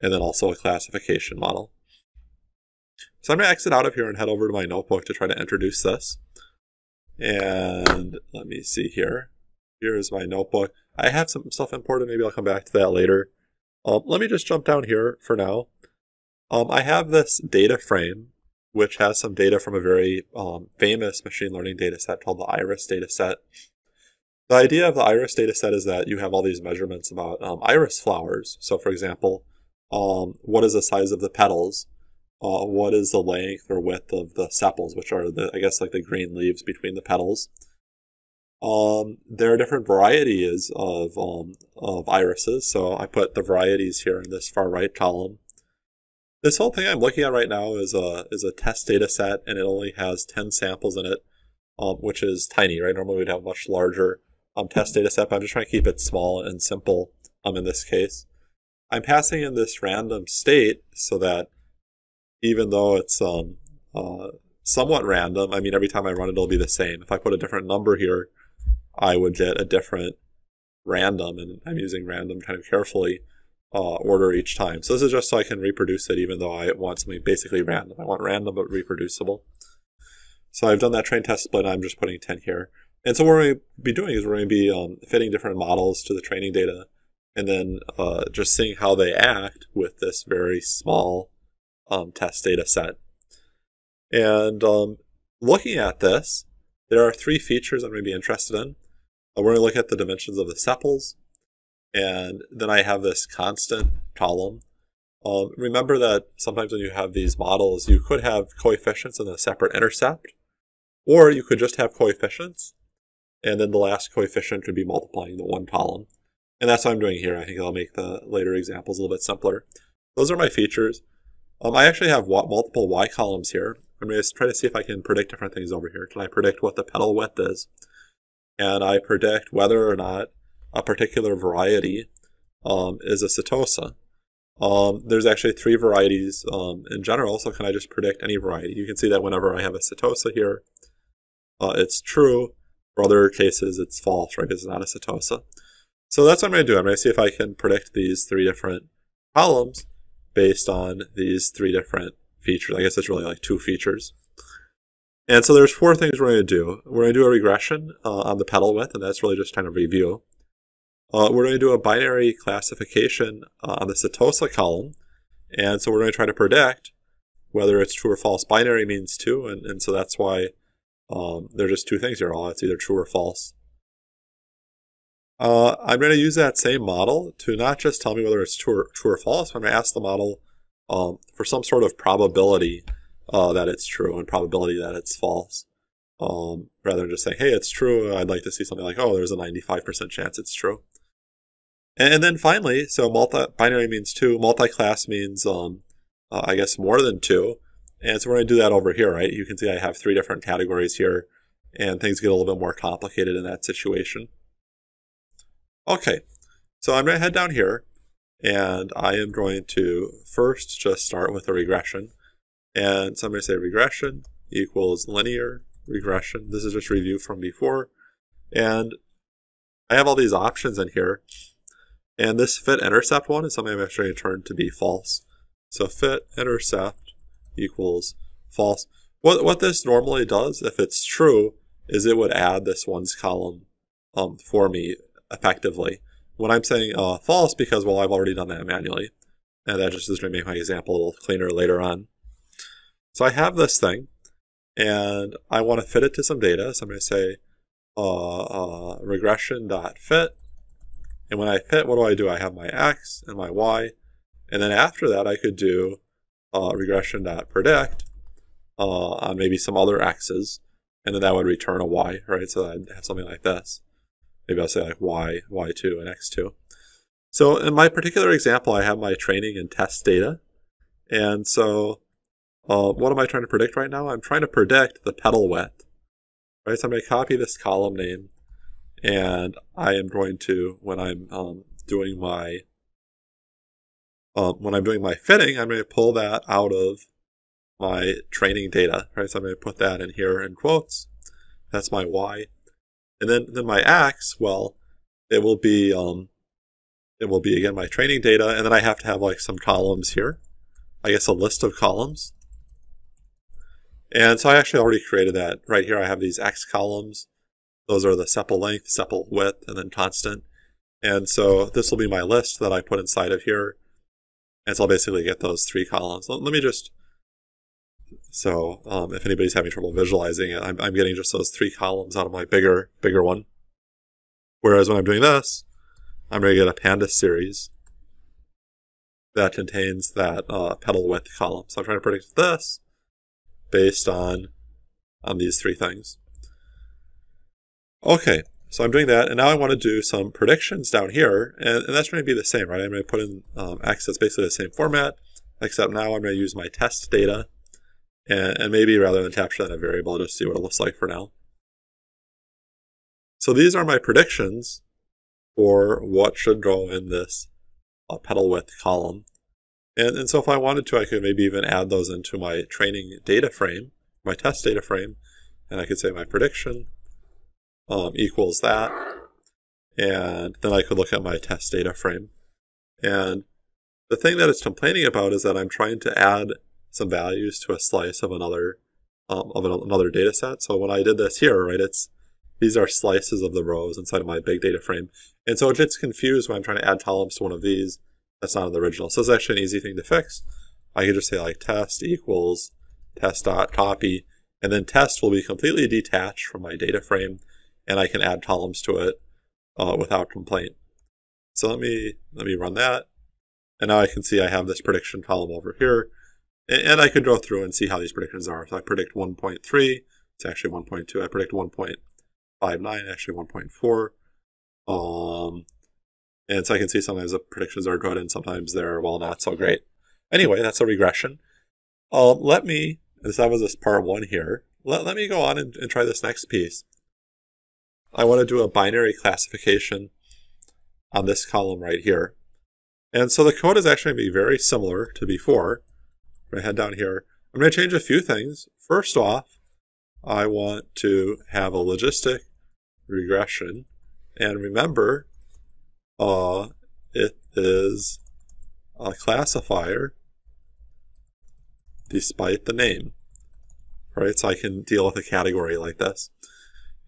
and then also a classification model. So I'm going to exit out of here and head over to my notebook to try to introduce this. And let me see here. Here is my notebook. I have some stuff imported, maybe I'll come back to that later. Let me just jump down here for now. I have this data frame which has some data from a very famous machine learning data set called the Iris data set. The idea of the Iris data set is that you have all these measurements about iris flowers. So for example, what is the size of the petals? What is the length or width of the sepals, which are the, I guess, like the green leaves between the petals. There are different varieties of irises. So I put the varieties here in this far right column. This whole thing I'm looking at right now is a test data set, and it only has 10 samples in it, which is tiny, right? Normally we'd have a much larger test data set, but I'm just trying to keep it small and simple in this case. I'm passing in this random state so that even though it's somewhat random, I mean, every time I run it, it'll be the same. If I put a different number here, I would get a different random, and I'm using random kind of carefully, order each time. So this is just so I can reproduce it, even though I want something basically random. I want random but reproducible. So I've done that train test split, and I'm just putting 10 here. And so what we're going to be doing is we're going to be fitting different models to the training data, and then just seeing how they act with this very small test data set. And looking at this, there are three features I'm going to be interested in. We're going to look at the dimensions of the sepals, and then I have this constant column. Remember that sometimes when you have these models, you could have coefficients and a separate intercept, or you could just have coefficients, and then the last coefficient could be multiplying the one column. And that's what I'm doing here. I think I'll make the later examples a little bit simpler. Those are my features. I actually have multiple Y columns here. I'm going to try to see if I can predict different things over here. Can I predict what the petal width is? And I predict whether or not a particular variety is a Setosa. There's actually three varieties in general, so can I just predict any variety? You can see that whenever I have a Setosa here, it's true. For other cases, it's false, right? It's not a Setosa. So that's what I'm going to do. I'm going to see if I can predict these three different columns based on these three different features. I guess it's really like two features. And so there's four things we're going to do. We're going to do a regression on the petal width, and that's really just kind of review. We're going to do a binary classification on the Setosa column, and so we're going to try to predict whether it's true or false. Binary means two, and so that's why there's just two things here. It's either true or false. I'm going to use that same model to not just tell me whether it's true or false. I'm going to ask the model for some sort of probability that it's true and probability that it's false. Rather than just saying, hey, it's true, I'd like to see something like, oh, there's a 95% chance it's true. And then finally, so binary means two, multi-class means, I guess, more than two. And so we're going to do that over here, right? You can see I have three different categories here, and things get a little bit more complicated in that situation. Okay, so I'm going to head down here, and I am going to first just start with a regression. And so I'm going to say regression equals linear regression. This is just review from before. And I have all these options in here. And this fit intercept one is something I'm actually going to turn to be false. So fit intercept equals false. What this normally does, if it's true, is it would add this ones column for me effectively. When I'm saying false, because, well, I've already done that manually. And that just is going to make my example a little cleaner later on. So I have this thing, and I want to fit it to some data. So I'm going to say regression.fit. And when I fit, what do? I have my x and my y. And then after that, I could do regression.predict on maybe some other x's. And then that would return a y, right? So I'd have something like this. Maybe I'll say like y, y2, and x2. So in my particular example, I have my training and test data. And so what am I trying to predict right now? I'm trying to predict the petal width. Right, so I'm going to copy this column name, and I am going to, when I'm doing my fitting, I'm going to pull that out of my training data. Right, so I'm going to put that in here in quotes. That's my y. And then my x, well, it will be again my training data, and then I have to have like some columns here. I guess a list of columns. And so I actually already created that. Right here I have these x columns. Those are the sepal length, sepal width, and then constant. And so this will be my list that I put inside of here. And so I'll basically get those three columns. Let me just So if anybody's having trouble visualizing it, I'm getting just those three columns out of my bigger one. Whereas when I'm doing this, I'm going to get a pandas series that contains that petal width column. So I'm trying to predict this based on these three things. Okay, so I'm doing that, and now I want to do some predictions down here, and that's going to be the same, right? I'm going to put in X, that's basically the same format, except now I'm going to use my test data, and maybe rather than capture that in a variable, I'll just see what it looks like for now. So these are my predictions for what should go in this petal width column. And so if I wanted to, I could maybe even add those into my training data frame, my test data frame, and I could say my prediction equals that, and then I could look at my test data frame. And the thing that it's complaining about is that I'm trying to add some values to a slice of another data set. So when I did this here, right, these are slices of the rows inside of my big data frame. And so it gets confused when I'm trying to add columns to one of these that's not in the original. So it's actually an easy thing to fix. I could just say like test equals test.copy, and then test will be completely detached from my data frame, and I can add columns to it without complaint. So let me run that. And now I can see I have this prediction column over here. And I could go through and see how these predictions are. So I predict 1.3, it's actually 1.2. I predict 1.59, actually 1.4. And so I can see sometimes the predictions are good and sometimes they're, well, not so great. Anyway, that's a regression. That was this part one here. Let me go on and try this next piece. I want to do a binary classification on this column right here. And so the code is actually going to be very similar to before. I'm going to head down here. I'm going to change a few things. First off, I want to have a logistic regression. And remember, it is a classifier despite the name, right? So I can deal with a category like this.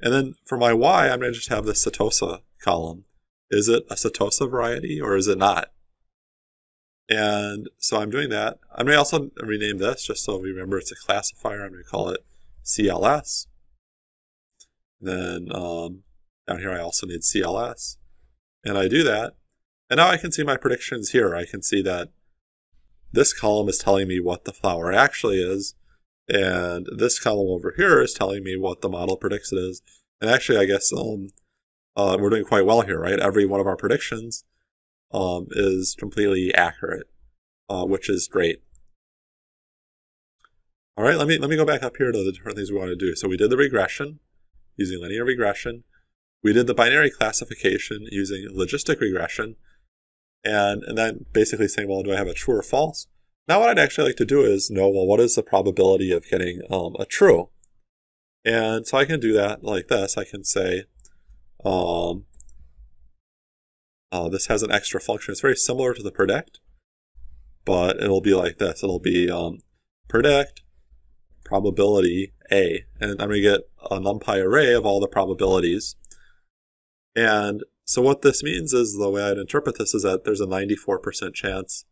And then for my Y, I'm going to just have the Setosa column. Is it a Setosa variety or is it not? And so I'm doing that. I'm going to also rename this just so we remember it's a classifier. I'm going to call it CLS. Then down here I also need CLS. And I do that. And now I can see my predictions here. I can see that this column is telling me what the flower actually is. And this column over here is telling me what the model predicts it is. And actually, I guess we're doing quite well here, right? Every one of our predictions is completely accurate, which is great. All right, let me go back up here to the different things we want to do. So we did the regression using linear regression. We did the binary classification using logistic regression. And then basically saying, well, do I have a true or false? Now what I'd actually like to do is know, well, what is the probability of getting a true? And so I can do that like this. I can say, this has an extra function. It's very similar to the predict, but it'll be like this. It'll be predict probability A. And I'm going to get a NumPy array of all the probabilities. And so what this means is, the way I'd interpret this is that there's a 94% chance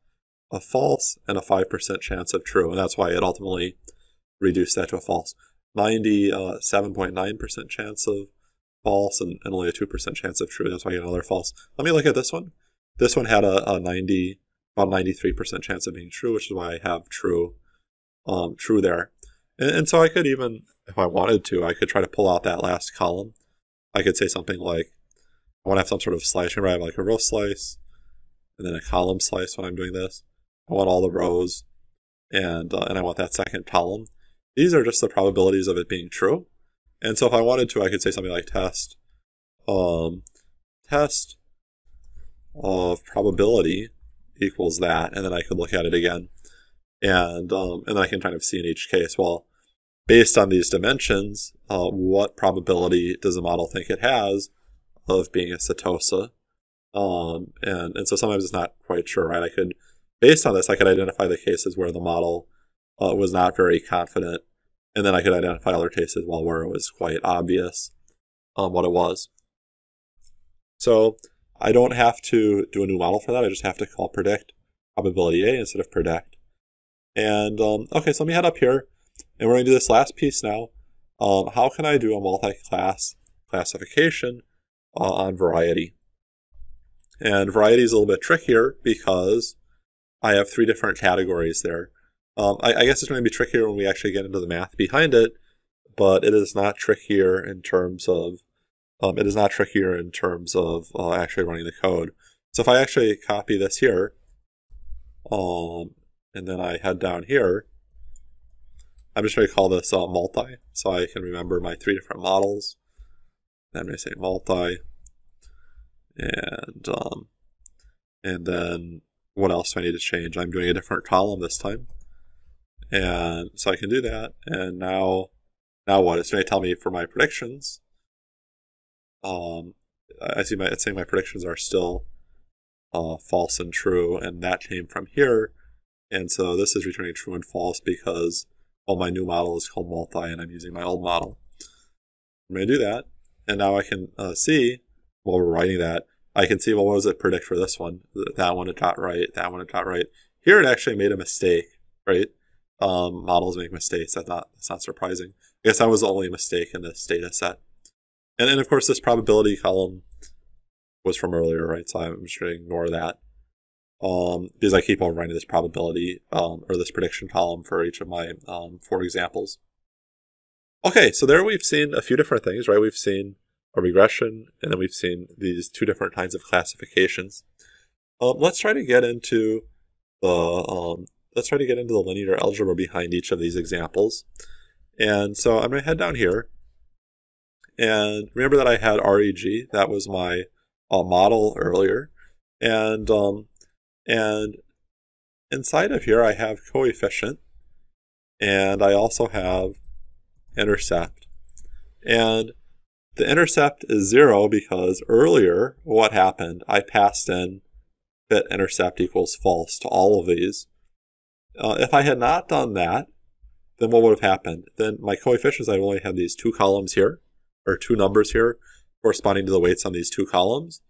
of false and a 5% chance of true. And that's why it ultimately reduced that to a false. 97.9% chance of false and only a 2% chance of true. That's why I get another false. Let me look at this one. This one had about 93% chance of being true, which is why I have true true there. And so I could even, if I wanted to, I could try to pull out that last column. I could say something like, I want to have some sort of slice. Remember, I have like a row slice and then a column slice when I'm doing this. I want all the rows and I want that second column. These are just the probabilities of it being true. And so if I wanted to, I could say something like test, test of probability equals that, and then I could look at it again. And then I can kind of see in each case, well, based on these dimensions, what probability does the model think it has of being a Setosa? And so sometimes it's not quite sure, right? I could, based on this, I could identify the cases where the model was not very confident. And then I could identify other cases where it was quite obvious what it was. So I don't have to do a new model for that. I just have to call predict probability A instead of predict. And okay, so let me head up here. And we're going to do this last piece now. How can I do a multi-class classification on variety? And variety is a little bit trickier because I have three different categories there. I guess it's going to be trickier when we actually get into the math behind it, but it is not trickier in terms of actually running the code. So if I actually copy this here, and then I head down here, I'm just going to call this multi, so I can remember my three different models. I'm going to say multi, and then what else do I need to change? I'm doing a different column this time, and so I can do that. And now what? It's going to tell me for my predictions. I see it's saying my predictions are still false and true, and that came from here, and so this is returning true and false because. Oh, my new model is called multi, and I'm using my old model. I'm going to do that, and now I can see, while we're writing that, I can see, well, what does it predict for this one? That one it got right, that one it got right. Here it actually made a mistake, right? Models make mistakes, that's not surprising. I guess that was the only mistake in this data set. And then, of course, this probability column was from earlier, right? So I'm just going to ignore that. Because I keep on running this probability or this prediction column for each of my four examples. Okay, so there we've seen a few different things, right? We've seen a regression, and then we've seen these two different kinds of classifications. Let's try to get into the linear algebra behind each of these examples. And so I'm going to head down here, and remember that I had REG. That was my model earlier, and inside of here I have coefficient, and I also have intercept. And the intercept is 0 because earlier what happened? I passed in that intercept equals false to all of these. If I had not done that, then what would have happened? Then my coefficients, I only had these two columns here, or two numbers here, corresponding to the weights on these two columns.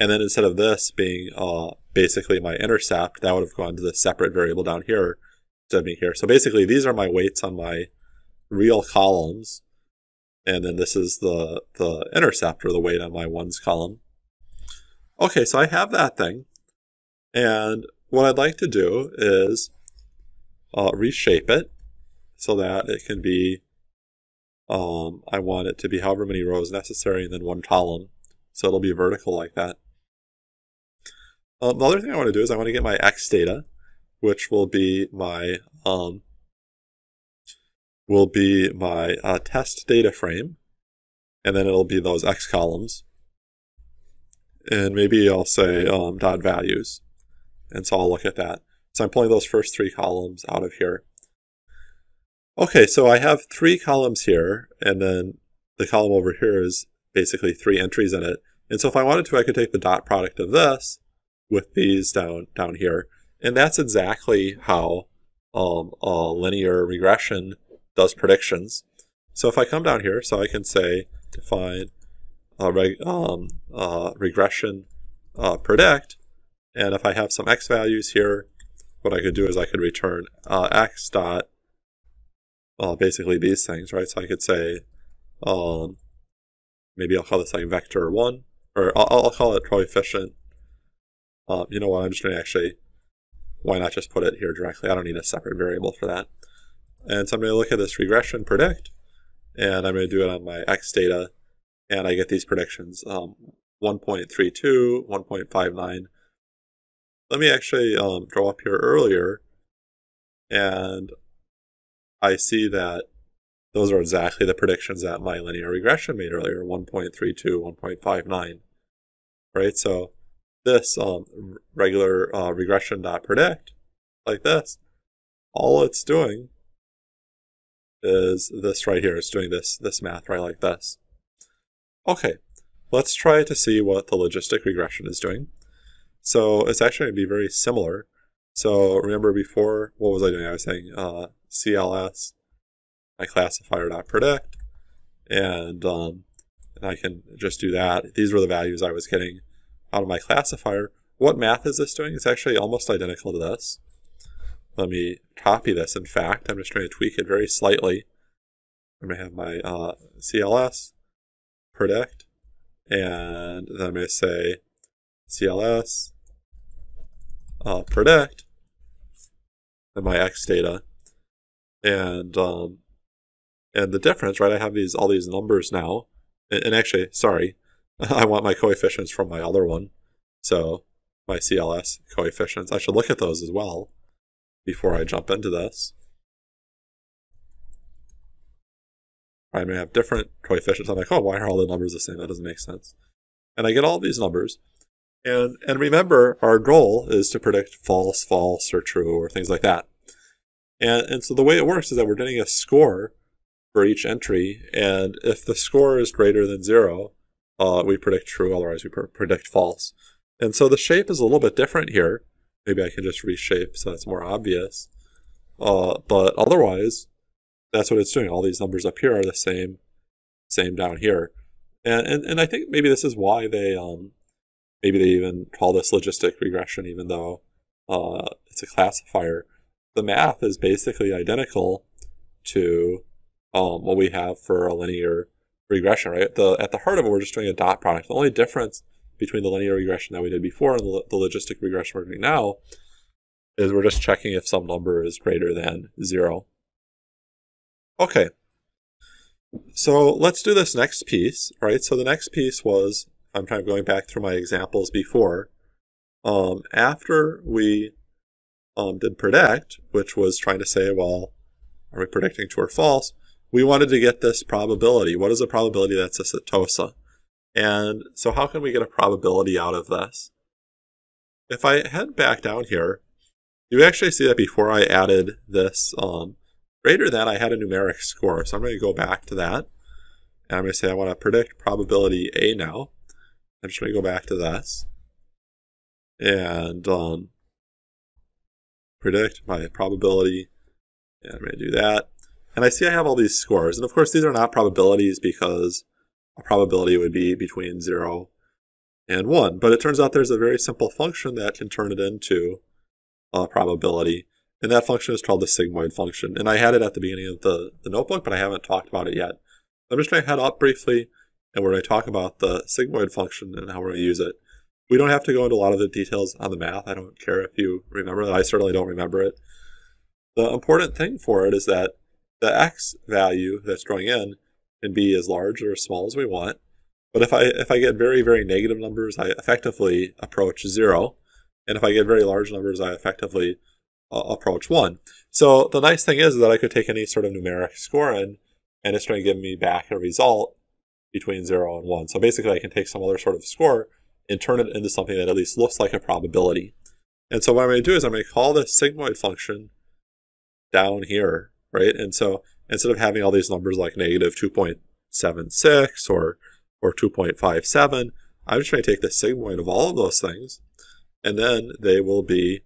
And then instead of this being basically my intercept, that would have gone to the separate variable down here instead of being here. So basically these are my weights on my real columns, and then this is the intercept, or the weight on my ones column. Okay, so I have that thing, and what I'd like to do is reshape it so that it can be, I want it to be however many rows necessary and then one column. So it'll be vertical like that. The other thing I want to do is I want to get my X data, which will be my test data frame, and then it'll be those X columns. And maybe I'll say dot values, and so I'll look at that. So I'm pulling those first three columns out of here. Okay, so I have three columns here, and then the column over here is basically three entries in it. And so if I wanted to, I could take the dot product of this with these down here. And that's exactly how a linear regression does predictions. So if I come down here, so I can say define regression predict. And if I have some X values here, what I could do is I could return X dot basically these things, right? So I could say maybe I'll call this like vector 1, or I'll call it coefficient. You know what, I'm just going to actually, why not just put it here directly? I don't need a separate variable for that. And so I'm going to look at this regression predict, and I'm going to do it on my X data, and I get these predictions, 1.32, 1.59. Let me actually draw up here earlier, and I see that those are exactly the predictions that my linear regression made earlier, 1.32, 1.59, right? So this regular regression.predict, like this, all it's doing is this right here. It's doing this math right like this. Okay, let's try to see what the logistic regression is doing. So it's actually going to be very similar. So remember before, what was I doing? I was saying CLS. My classifier.predict, and I can just do that. These were the values I was getting out of my classifier. What math is this doing? It's actually almost identical to this. Let me copy this. In fact, I'm just going to tweak it very slightly. I'm going to have my CLS predict, and then I'm going to say CLS predict, and my X data, and the difference, right? I have these all these numbers now, and actually, sorry, I want my coefficients from my other one, so my CLS coefficients. I should look at those as well before I jump into this. I'm going to have different coefficients. I'm like, oh, why are all the numbers the same? That doesn't make sense. And I get all these numbers. And remember, our goal is to predict false, false, or true, or things like that. And so the way it works is that we're getting a score for each entry. And if the score is greater than 0, we predict true. Otherwise, we predict false. And so the shape is a little bit different here. Maybe I can just reshape so that's more obvious. But otherwise, that's what it's doing. All these numbers up here are the same down here. And I think maybe this is why they maybe they even call this logistic regression, even though it's a classifier. The math is basically identical to what we have for a linear regression, right? At the heart of it, we're just doing a dot product. The only difference between the linear regression that we did before and the logistic regression we're doing now is we're just checking if some number is greater than 0. Okay, so let's do this next piece, right? So the next piece was, I'm kind of going back through my examples before. After we did predict, which was trying to say, well, are we predicting true or false? We wanted to get this probability. What is a probability that's a Setosa? And so how can we get a probability out of this? If I head back down here, you actually see that before I added this greater than, I had a numeric score. So I'm going to go back to that. And I'm going to say I want to predict probability A now. I'm just going to go back to this. And predict my probability. And I'm going to do that. And I see I have all these scores. And of course, these are not probabilities because a probability would be between 0 and 1. But it turns out there's a very simple function that can turn it into a probability. And that function is called the sigmoid function. And I had it at the beginning of the notebook, but I haven't talked about it yet. I'm just going to head up briefly, and we're going to talk about the sigmoid function and how we're going to use it. We don't have to go into a lot of the details on the math. I don't care if you remember that. I certainly don't remember it. The important thing for it is that the x value that's going in can be as large or as small as we want. But if I get very, very negative numbers, I effectively approach 0. And if I get very large numbers, I effectively approach 1. So the nice thing is that I could take any sort of numeric score in, and it's going to give me back a result between 0 and 1. So basically I can take some other sort of score and turn it into something that at least looks like a probability. And so what I'm going to do is I'm going to call this sigmoid function down here, right? And so instead of having all these numbers like negative 2.76 or 2.57, I'm just going to take the sigmoid of all of those things, and then they will be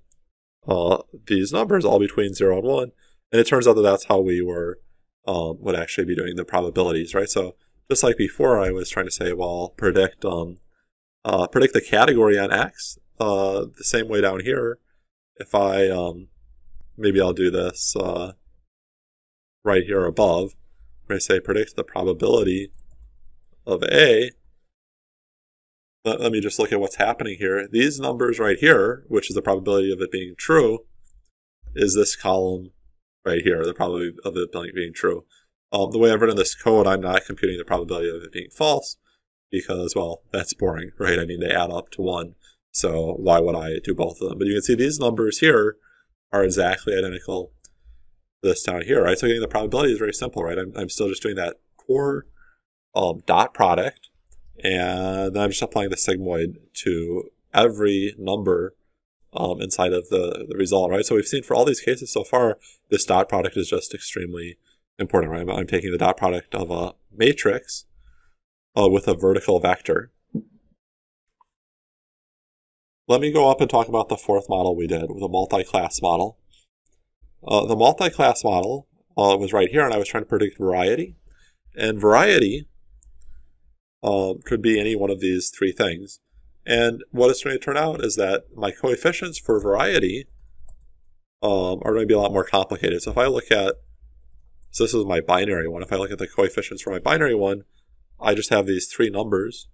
these numbers all between 0 and 1. And it turns out that that's how we were would actually be doing the probabilities, right? So just like before, I was trying to say, well, predict the category on X the same way down here. If I maybe I'll do this right here above. I'm going to say predict the probability of A. Let me just look at what's happening here. These numbers right here, which is the probability of it being true, is this column right here, the probability of it being true. The way I've written this code, I'm not computing the probability of it being false because, well, that's boring, right? I mean, they add up to 1, so why would I do both of them? But you can see these numbers here are exactly identical to this down here, right? So getting the probability is very simple, right? I'm still just doing that core dot product, and then I'm just applying the sigmoid to every number inside of the result, right? So we've seen for all these cases so far, this dot product is just extremely important, right? I'm taking the dot product of a matrix with a vertical vector. Let me go up and talk about the fourth model we did, the multi-class model. The multi-class model was right here, and I was trying to predict variety. And variety could be any one of these three things. And what it's going to turn out is that my coefficients for variety are going to be a lot more complicated. So if I look at, so this is my binary one. If I look at the coefficients for my binary one, I just have these three numbers.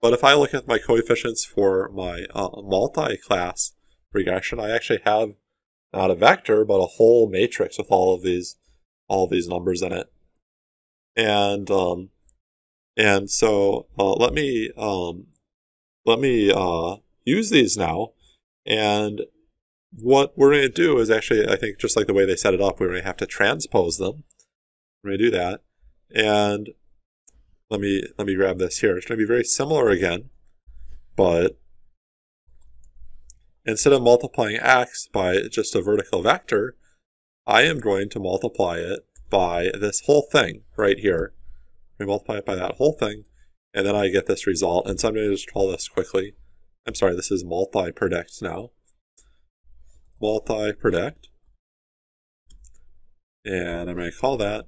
But if I look at my coefficients for my multi-class regression, I actually have not a vector, but a whole matrix with all of these numbers in it. And so let me use these now. And what we're going to do is actually, I think, just like the way they set it up, we're going to have to transpose them. We're going to do that. And let me grab this here. It's going to be very similar again, but instead of multiplying x by just a vertical vector, I am going to multiply it by this whole thing right here. We multiply it by that whole thing, and then I get this result. And so I'm going to just call this quickly. I'm sorry, this is multi-predict now. Multi-predict. And I'm going to call that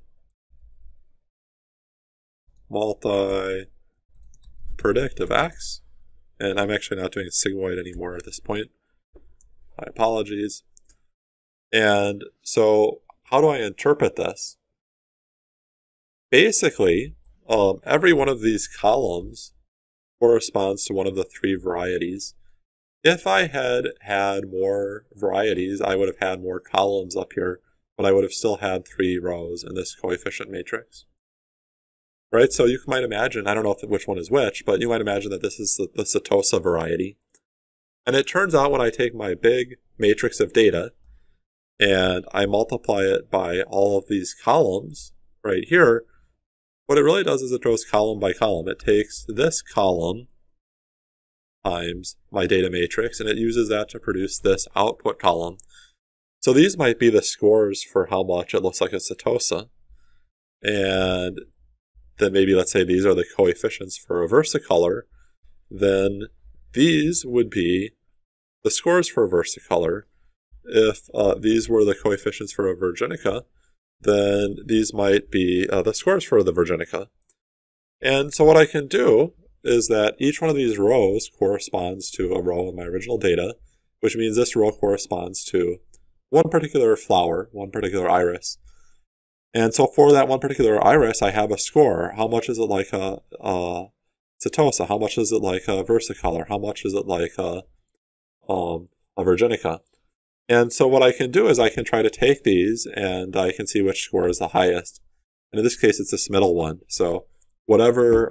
multi-predict of x. And I'm actually not doing sigmoid anymore at this point. My apologies. And so how do I interpret this? Basically, every one of these columns corresponds to one of the three varieties. If I had had more varieties, I would have had more columns up here, but I would have still had three rows in this coefficient matrix. Right? So you might imagine, I don't know which one is which, but you might imagine that this is the Setosa variety. And it turns out when I take my big matrix of data and I multiply it by all of these columns right here, what it really does is it goes column by column. It takes this column times my data matrix, and it uses that to produce this output column. So these might be the scores for how much it looks like a Setosa. And then maybe let's say these are the coefficients for a versicolor. Then these would be the scores for a versicolor. If these were the coefficients for a virginica, then these might be the scores for the virginica. And so what I can do is that each one of these rows corresponds to a row in my original data, which means this row corresponds to one particular flower, one particular iris. And so for that one particular iris, I have a score. How much is it like a Setosa? How much is it like a versicolor? How much is it like a virginica? And so what I can do is I can try to take these and I can see which score is the highest. And in this case, it's this middle one. So whatever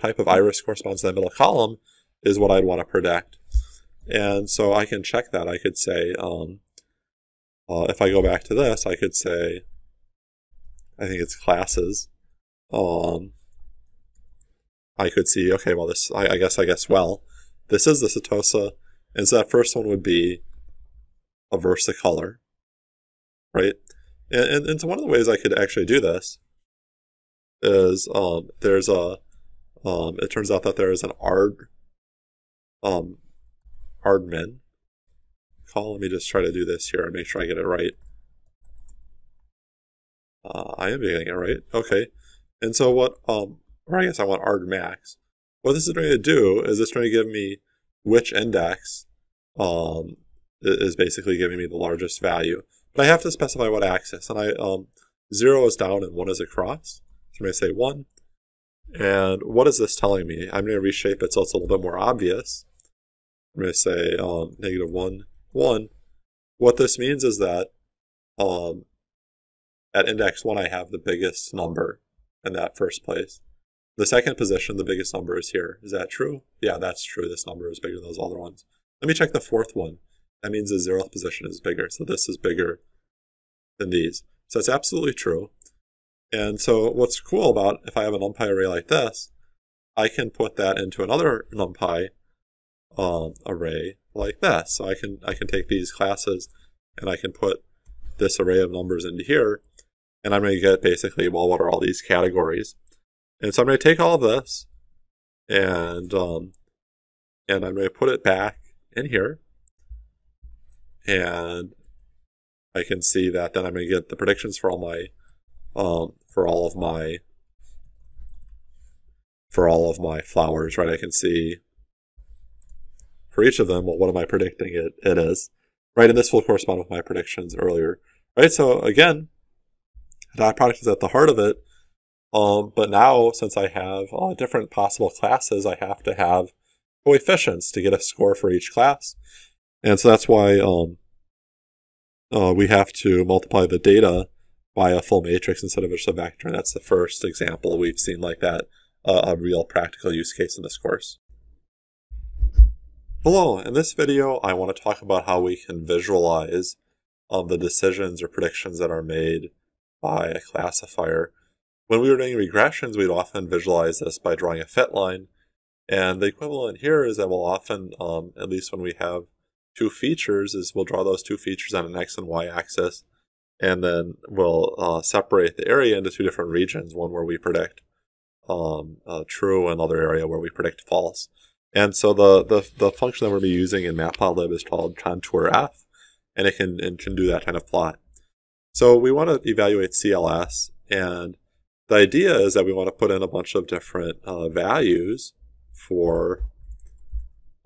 type of iris corresponds to that middle column is what I'd want to predict. And so I can check that. I could say, if I go back to this, I could say, I think it's classes. I could see, okay, well, this, I guess, well, this is the Setosa. And so that first one would be a versicolor, right? And so one of the ways I could actually do this is it turns out that there is an argmin call. Let me just try to do this here and make sure I get it right. I am getting it right. Okay. And so what, or I guess I want argmax. What this is going to do is it's going to give me which index is basically giving me the largest value. But I have to specify what axis. And I 0 is down and 1 is across. So I'm going to say 1. And what is this telling me? I'm going to reshape it so it's a little bit more obvious. I'm going to say negative 1, 1. What this means is that at index 1 I have the biggest number in that first place. The second position, the biggest number is here. Is that true? Yeah, that's true. This number is bigger than those other ones. Let me check the fourth one. That means the 0th position is bigger. So this is bigger than these. So that's absolutely true. And so what's cool about if I have a NumPy array like this, I can put that into another NumPy array like this. So I can take these classes and I can put this array of numbers into here. And I'm going to get basically, well, what are all these categories? And so I'm going to take all of this and I'm going to put it back in here. And I can see that then I'm going to get the predictions for all my, for all of my flowers, right? I can see for each of them, well, what am I predicting it is, right? And this will correspond with my predictions earlier, right? So again, dot product is at the heart of it. But now, since I have different possible classes, I have to have coefficients to get a score for each class. And so that's why we have to multiply the data by a full matrix instead of just a vector. And that's the first example we've seen like that, a real practical use case in this course. Hello, in this video, I want to talk about how we can visualize the decisions or predictions that are made by a classifier. When we were doing regressions, we'd often visualize this by drawing a fit line. And the equivalent here is that we'll often, at least when we have two features, is we'll draw those two features on an x and y axis, and then we'll separate the area into two different regions, one where we predict true and another area where we predict false. And so the function that we're going to be using in Matplotlib is called contourF, and it can do that kind of plot. So we want to evaluate CLS, and the idea is that we want to put in a bunch of different values for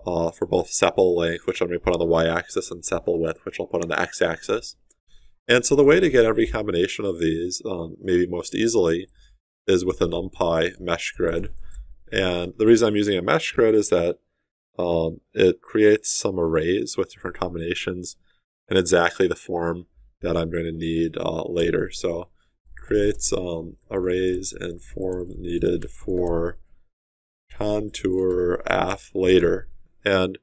both sepal length, which I'm going to put on the y-axis, and sepal width, which I'll put on the x-axis. And so the way to get every combination of these, maybe most easily, is with a NumPy mesh grid. And the reason I'm using a mesh grid is that it creates some arrays with different combinations in exactly the form that I'm going to need later. So it creates arrays in form needed for contour F later. And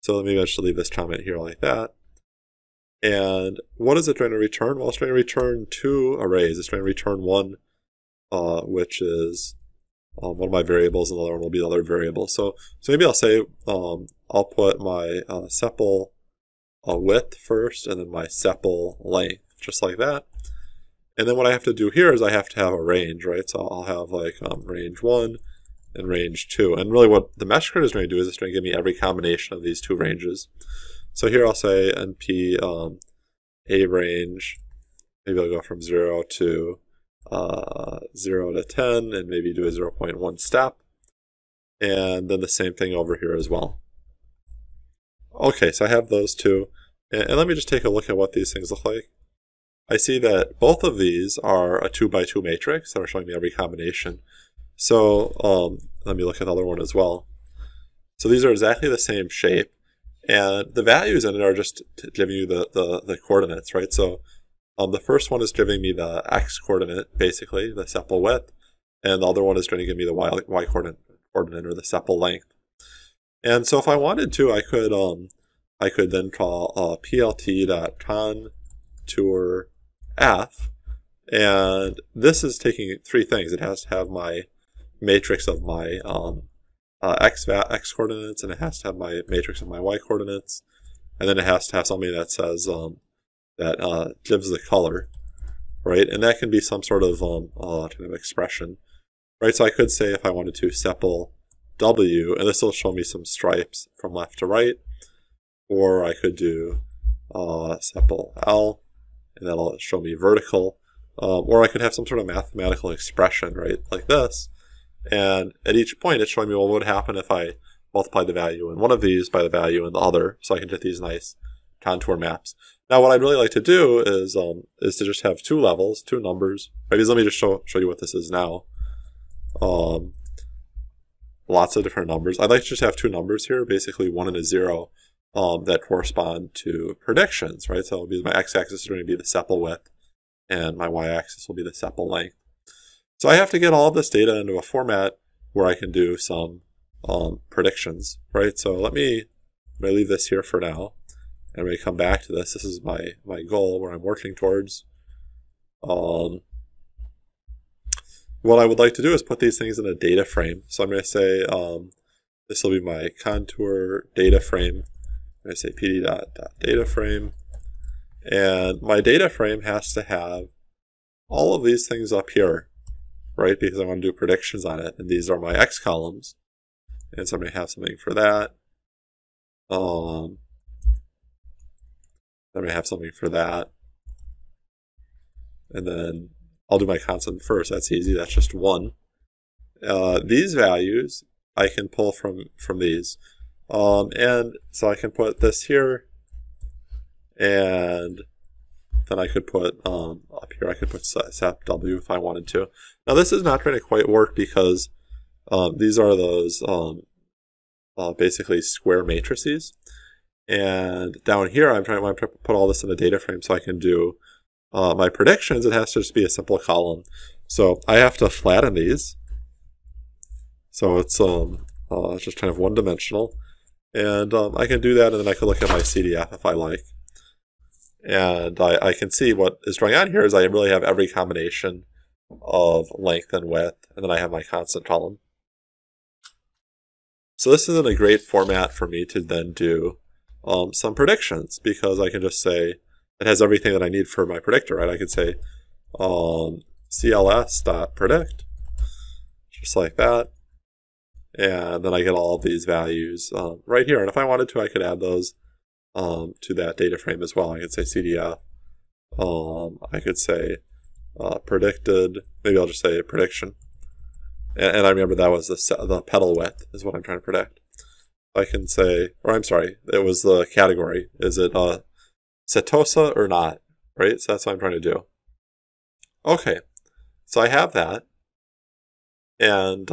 so maybe I should leave this comment here like that. And what is it trying to return? Well, it's trying to return two arrays. It's trying to return one, which is one of my variables, and the other one will be the other variable. So maybe I'll say I'll put my sepal width first, and then my sepal length, just like that. And then what I have to do here is I have to have a range, right? So I'll have like range 1 and range 2. And really what the mesh grid is going to do is it's going to give me every combination of these two ranges. So here I'll say NP a range, maybe I'll go from 0 to 10, and maybe do a 0.1 step. And then the same thing over here as well. Okay, so I have those two. And let me just take a look at what these things look like. I see that both of these are a 2 by 2 matrix that are showing me every combination. So let me look at the other one as well. So these are exactly the same shape, and the values in it are just giving you the coordinates, right? So the first one is giving me the x coordinate, basically, the sepal width, and the other one is going to give me the y coordinate, or the sepal length. And so if I wanted to, I could then call plt.contourF, and this is taking three things. It has to have my matrix of my x coordinates, and it has to have my matrix of my y coordinates, and then it has to have something that says that gives the color, right? And that can be some sort of kind of expression, right? So I could say, if I wanted to, sepal W, and this will show me some stripes from left to right, or I could do sepal L, and that'll show me vertical, or I could have some sort of mathematical expression, right, like this. And at each point, it's showing me, well, what would happen if I multiply the value in one of these by the value in the other, so I can get these nice contour maps. Now, what I'd really like to do is to just have two levels, two numbers. Right? Because let me just show you what this is now. Lots of different numbers. I'd like to just have two numbers here, basically 1 and 0, that correspond to predictions, right? So it'll be my x-axis is going to be the sepal width, and my y-axis will be the sepal length. So I have to get all of this data into a format where I can do some predictions, right? So I'm going to leave this here for now, and we come back to this. This is my goal, where I'm working towards. What I would like to do is put these things in a data frame. So I'm going to say this will be my contour data frame. I'm going to say pd.data frame, and my data frame has to have all of these things up here, right? Because I want to do predictions on it, and these are my x columns, and so I'm going to have something for that. I'm going to have something for that, and then I'll do my constant first. That's easy. That's just 1. These values I can pull from these, and so I can put this here, And then I could put, up here, I could put sap W if I wanted to. Now this is not going to quite work because these are those basically square matrices. And down here, I'm trying to put all this in a data frame so I can do my predictions. It has to just be a simple column. So I have to flatten these. So it's just kind of one-dimensional. And I can do that, and then I could look at my CDF if I like. And I can see what is going on here is I really have every combination of length and width, and then I have my constant column. So this isn't a great format for me to then do some predictions, because I can just say it has everything that I need for my predictor, right? I could say cls.predict, just like that. And then I get all of these values right here. And if I wanted to, I could add those to that data frame as well. I could say CDF. I could say predicted. Maybe I'll just say prediction. And I remember that was the petal width is what I'm trying to predict. I can say, or I'm sorry, it was the category. Is it Setosa or not? Right? So that's what I'm trying to do. Okay. So I have that. And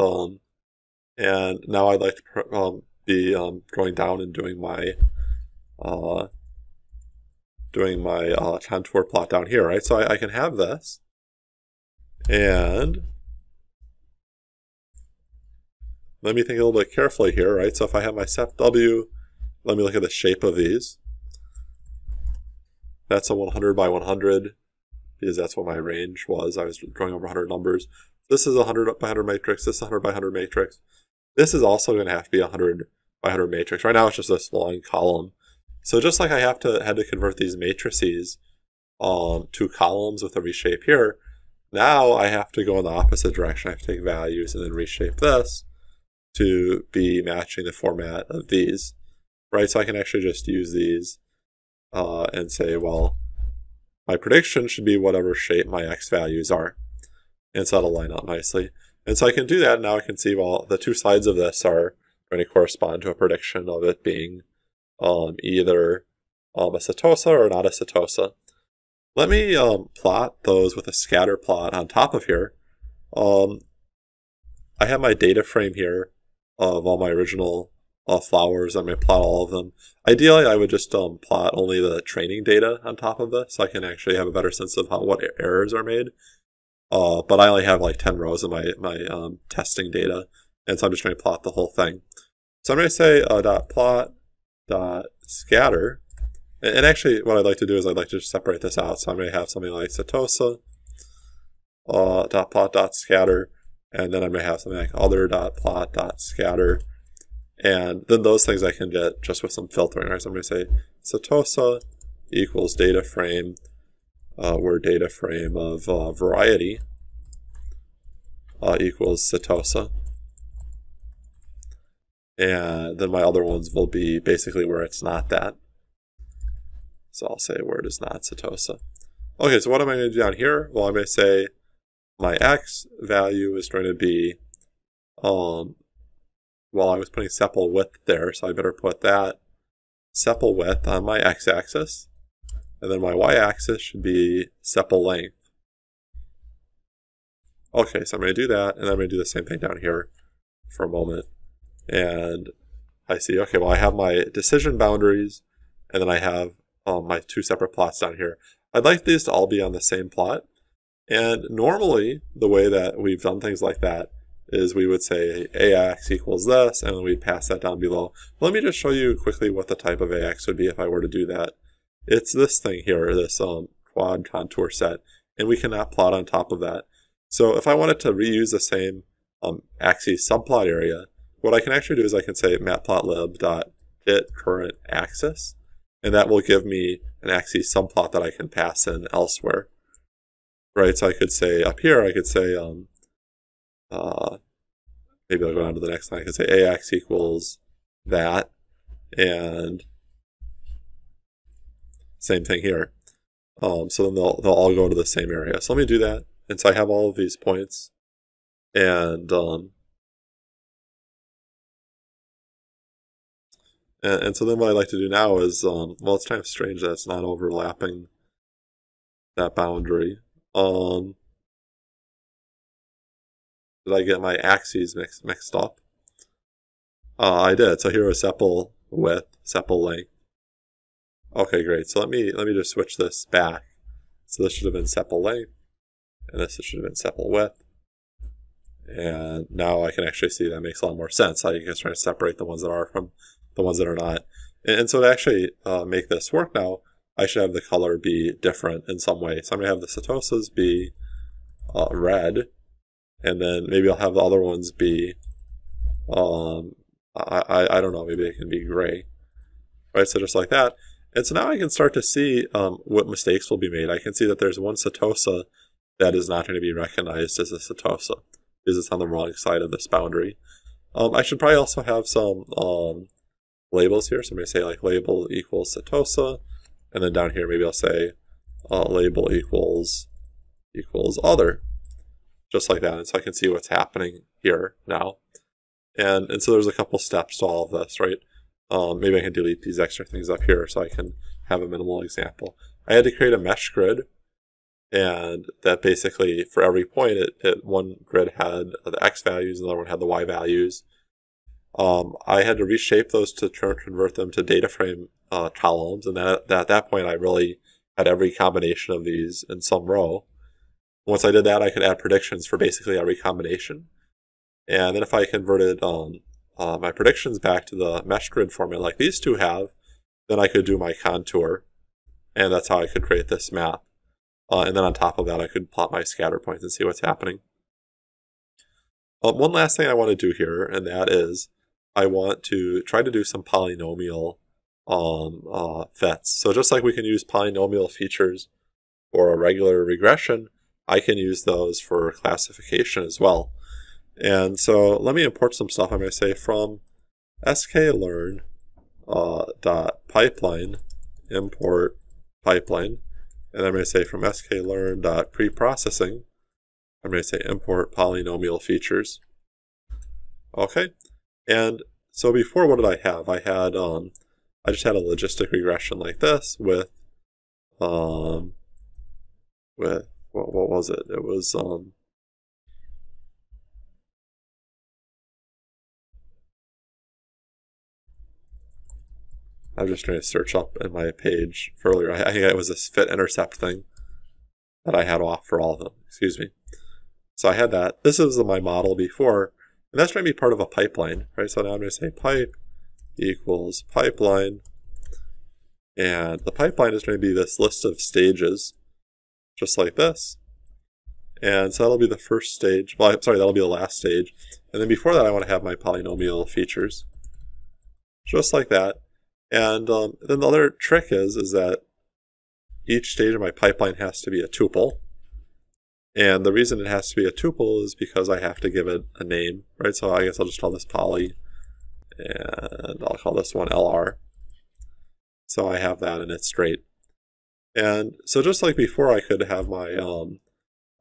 now I'd like to be going down and doing my contour plot down here, right? So I can have this, and let me think a little bit carefully here, right? So if I have my sap W, let me look at the shape of these. That's a 100 by 100 because that's what my range was. I was drawing over 100 numbers. This is a 100 by 100 matrix. This is a 100 by 100 matrix. This is also going to have to be a 100 by 100 matrix. Right now it's just this long column. So just like I had to convert these matrices to columns with a reshape here, now I have to go in the opposite direction. I have to take values and then reshape this to be matching the format of these, right? So I can actually just use these and say, well, my prediction should be whatever shape my x values are. And so that'll line up nicely. And so I can do that, and now I can see, well, the two sides of this are going to correspond to a prediction of it being either a setosa or not a setosa. Let me plot those with a scatter plot on top of here. I have my data frame here of all my original flowers. I'm going to plot all of them. Ideally, I would just plot only the training data on top of this, so I can actually have a better sense of what errors are made. But I only have like 10 rows in my testing data, and so I'm just going to plot the whole thing. So I'm going to say dot plot dot scatter, and actually what I'd like to do is I'd like to just separate this out. So I'm going to have something like Setosa dot plot dot scatter, and then I'm going to have something like other dot plot dot scatter, and then those things I can get just with some filtering. Right? So I'm going to say Setosa equals data frame. Where data frame of variety equals Setosa. And then my other ones will be basically where it's not that. So I'll say where it is not Setosa. Okay, so what am I going to do down here? Well, I'm going to say my x value is going to be, well, I was putting sepal width there, so I better put that sepal width on my x-axis. And then my y-axis should be sepal length. Okay, so I'm going to do that, and then I'm going to do the same thing down here for a moment. And I see, okay, well, I have my decision boundaries, and then I have my two separate plots down here. I'd like these to all be on the same plot. And normally, the way that we've done things like that is we would say ax equals this, and then we pass that down below. Let me just show you quickly what the type of ax would be if I were to do that. It's this thing here, this quad contour set, and we cannot plot on top of that. So if I wanted to reuse the same axis subplot area, what I can actually do is I can say matplotlib.get current axis, and that will give me an axis subplot that I can pass in elsewhere. Right, so I could say up here, I could say, maybe I'll go down to the next line, I could say ax equals that, and same thing here. So then they'll all go to the same area. So let me do that. And so I have all of these points. And And so then what I'd like to do now is, well, it's kind of strange that it's not overlapping that boundary. Did I get my axes mixed up? I did. So here was sepal width, sepal length. Okay, great. So let me just switch this back. So this should have been sepal length, and this should have been sepal width. And now I can actually see that makes a lot more sense. How you can try to separate the ones that are from the ones that are not. And so to actually make this work now, I should have the color be different in some way. So I'm going to have the setosas be red, and then maybe I'll have the other ones be, I don't know, maybe it can be gray. Right, so just like that. And so now I can start to see what mistakes will be made. I can see that there's one setosa that is not going to be recognized as a setosa because it's on the wrong side of this boundary. I should probably also have some labels here. So I'm going to say like label equals setosa. And then down here, maybe I'll say label equals other, just like that. And so I can see what's happening here now. And so there's a couple steps to all of this, right? Maybe I can delete these extra things up here so I can have a minimal example. I had to create a mesh grid, and that basically for every point, one grid had the x values, and the other one had the y values. I had to reshape those to convert them to data frame columns, and at that point I really had every combination of these in some row. Once I did that, I could add predictions for basically every combination. And then if I converted my predictions back to the mesh grid format like these two have, then I could do my contour, and that's how I could create this map. And then on top of that, I could plot my scatter points and see what's happening. One last thing I want to do here, and that is I want to try to do some polynomial fits. So just like we can use polynomial features for a regular regression, I can use those for classification as well. And so let me import some stuff. I'm going to say from sklearn dot pipeline import pipeline, and I'm going to say from sklearn dot preprocessing, I'm going to say import polynomial features. Okay, and so before, what did I have? I had I just had a logistic regression like this with what was it? It was I'm just trying to search up in my page for earlier. I think it was this fit intercept thing that I had off for all of them. Excuse me. So I had that. This was my model before, and that's going to be part of a pipeline, right? So now I'm going to say pipe equals pipeline, and the pipeline is going to be this list of stages, just like this. And so that'll be the first stage. Well, I'm sorry, that'll be the last stage. And then before that, I want to have my polynomial features, just like that. And then the other trick is that each stage of my pipeline has to be a tuple. And the reason it has to be a tuple is because I have to give it a name, right? So I guess I'll just call this poly, and I'll call this one LR. So I have that, and it's straight. And so just like before, I could have my,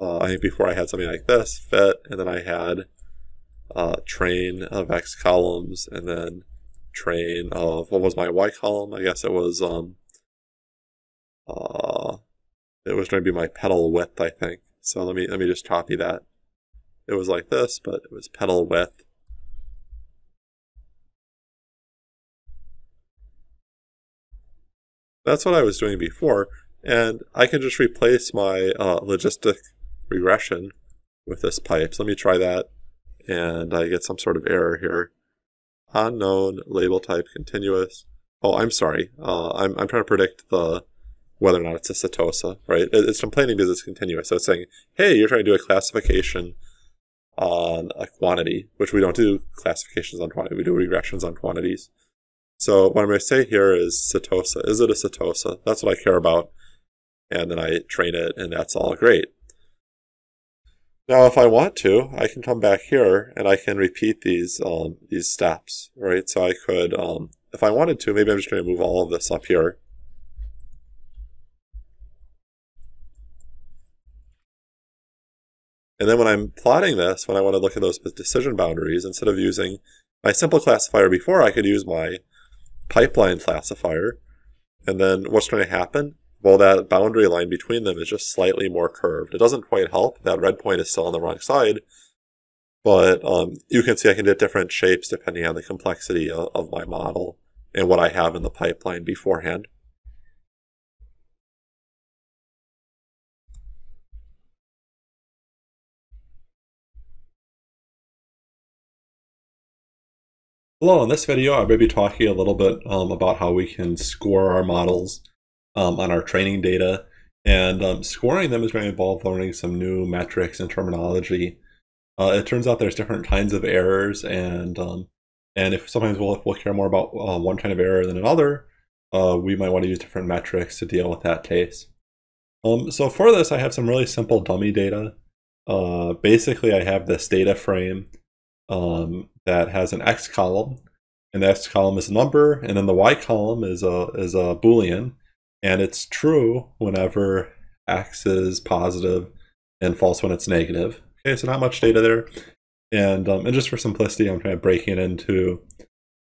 I think before I had something like this, fit, and then I had train of x columns, and then train of, what was my y column? I guess it was going to be my petal width, I think. So let me just copy that. It was like this, but it was petal width. That's what I was doing before, and I can just replace my logistic regression with this pipe. So let me try that, and I get some sort of error here. Unknown label type continuous. Oh, I'm sorry. I'm trying to predict whether or not it's a setosa, right? It's complaining because it's continuous. So it's saying, hey, you're trying to do a classification on a quantity, which we don't do classifications on quantity. We do regressions on quantities. So what I'm going to say here is setosa. Is it a setosa? That's what I care about. And then I train it, and that's all great. Now, if I want to, I can come back here and I can repeat these steps, right? So I could, if I wanted to, maybe I'm just going to move all of this up here. And then when I'm plotting this, when I want to look at those with decision boundaries, instead of using my simple classifier before, I could use my pipeline classifier. And then what's going to happen? Well, that boundary line between them is just slightly more curved. It doesn't quite help. That red point is still on the wrong side. But you can see I can get different shapes depending on the complexity of my model and what I have in the pipeline beforehand. Hello, in this video I'm going to be talking a little bit about how we can score our models on our training data. And scoring them is going to involve learning some new metrics and terminology. It turns out there's different kinds of errors, and if sometimes we'll care more about one kind of error than another, we might want to use different metrics to deal with that case. So for this I have some really simple dummy data. Basically I have this data frame that has an X column, and the X column is a number, and then the Y column is a Boolean, and it's true whenever X is positive and false when it's negative. Okay, so not much data there, and just for simplicity, I'm kind of breaking it into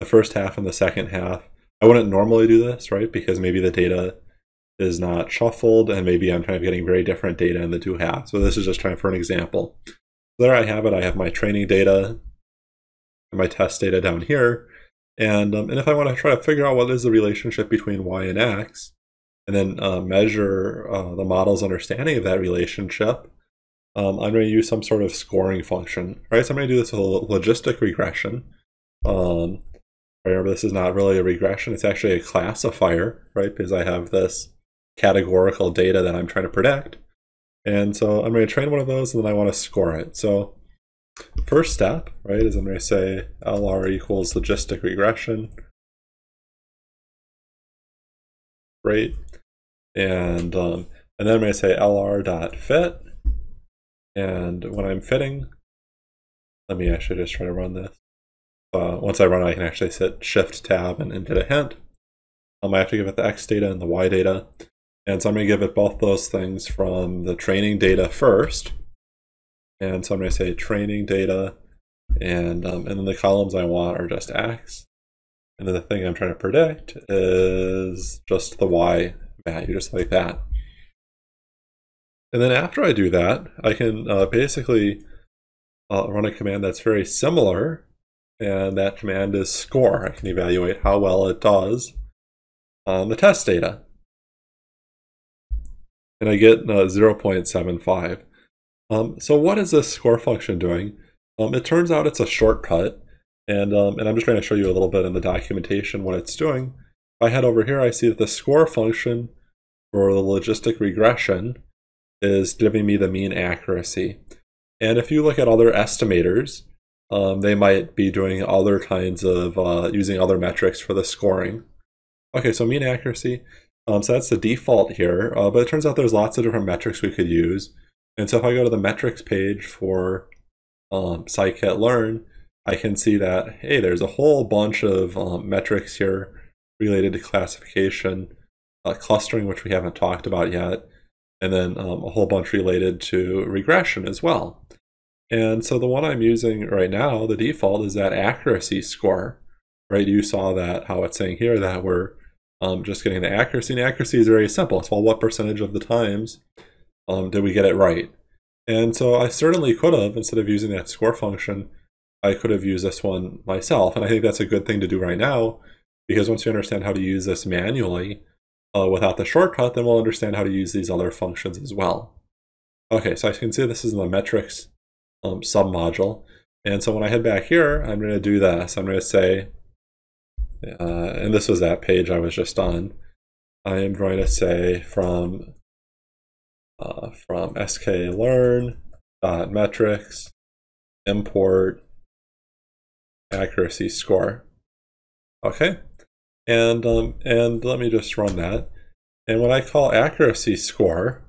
the first half and the second half. I wouldn't normally do this, right? Because maybe the data is not shuffled, and maybe I'm kind of getting very different data in the two halves. So this is just trying for an example. So there I have it. I have my training data and my test data down here, and if I want to try to figure out what is the relationship between Y and X, and then measure the model's understanding of that relationship, I'm going to use some sort of scoring function, right? So I'm going to do this with a logistic regression. Remember, this is not really a regression, it's actually a classifier, right? Because I have this categorical data that I'm trying to predict, and so I'm going to train one of those, and then I want to score it. So first step, right, is I'm going to say LR equals logistic regression. Great. And then I'm going to say LR.fit. And when I'm fitting, let me actually just try to run this. Once I run it, I can actually hit shift tab and get a hint. I have to give it the X data and the Y data. And so I'm going to give it both those things from the training data first. And so I'm going to say training data, and then the columns I want are just X. And then the thing I'm trying to predict is just the Y value, just like that. And then after I do that, I can basically run a command that's very similar, and that command is score. I can evaluate how well it does on the test data. And I get 0.75. So what is this score function doing? It turns out it's a shortcut, and I'm just going to show you a little bit in the documentation what it's doing. If I head over here, I see that the score function for the logistic regression is giving me the mean accuracy. And if you look at other estimators, they might be doing other kinds of, using other metrics for the scoring. Okay, so mean accuracy, so that's the default here, but it turns out there's lots of different metrics we could use. And so if I go to the metrics page for scikit-learn, I can see that, hey, there's a whole bunch of metrics here related to classification, clustering, which we haven't talked about yet, and then a whole bunch related to regression as well. And so the one I'm using right now, the default, is that accuracy score, right? You saw that, how it's saying here that we're just getting the accuracy, and accuracy is very simple. It's, well, what percentage of the times did we get it right? And so I certainly could have, instead of using that score function, I could have used this one myself. And I think that's a good thing to do right now, because once you understand how to use this manually, without the shortcut, then we'll understand how to use these other functions as well. Okay, so I can see this is in the metrics submodule. And so when I head back here, I'm going to do this. I'm going to say, and this was that page I was just on, I am going to say from sklearn.metrics import accuracy score. Okay. And let me just run that. And when I call accuracy score,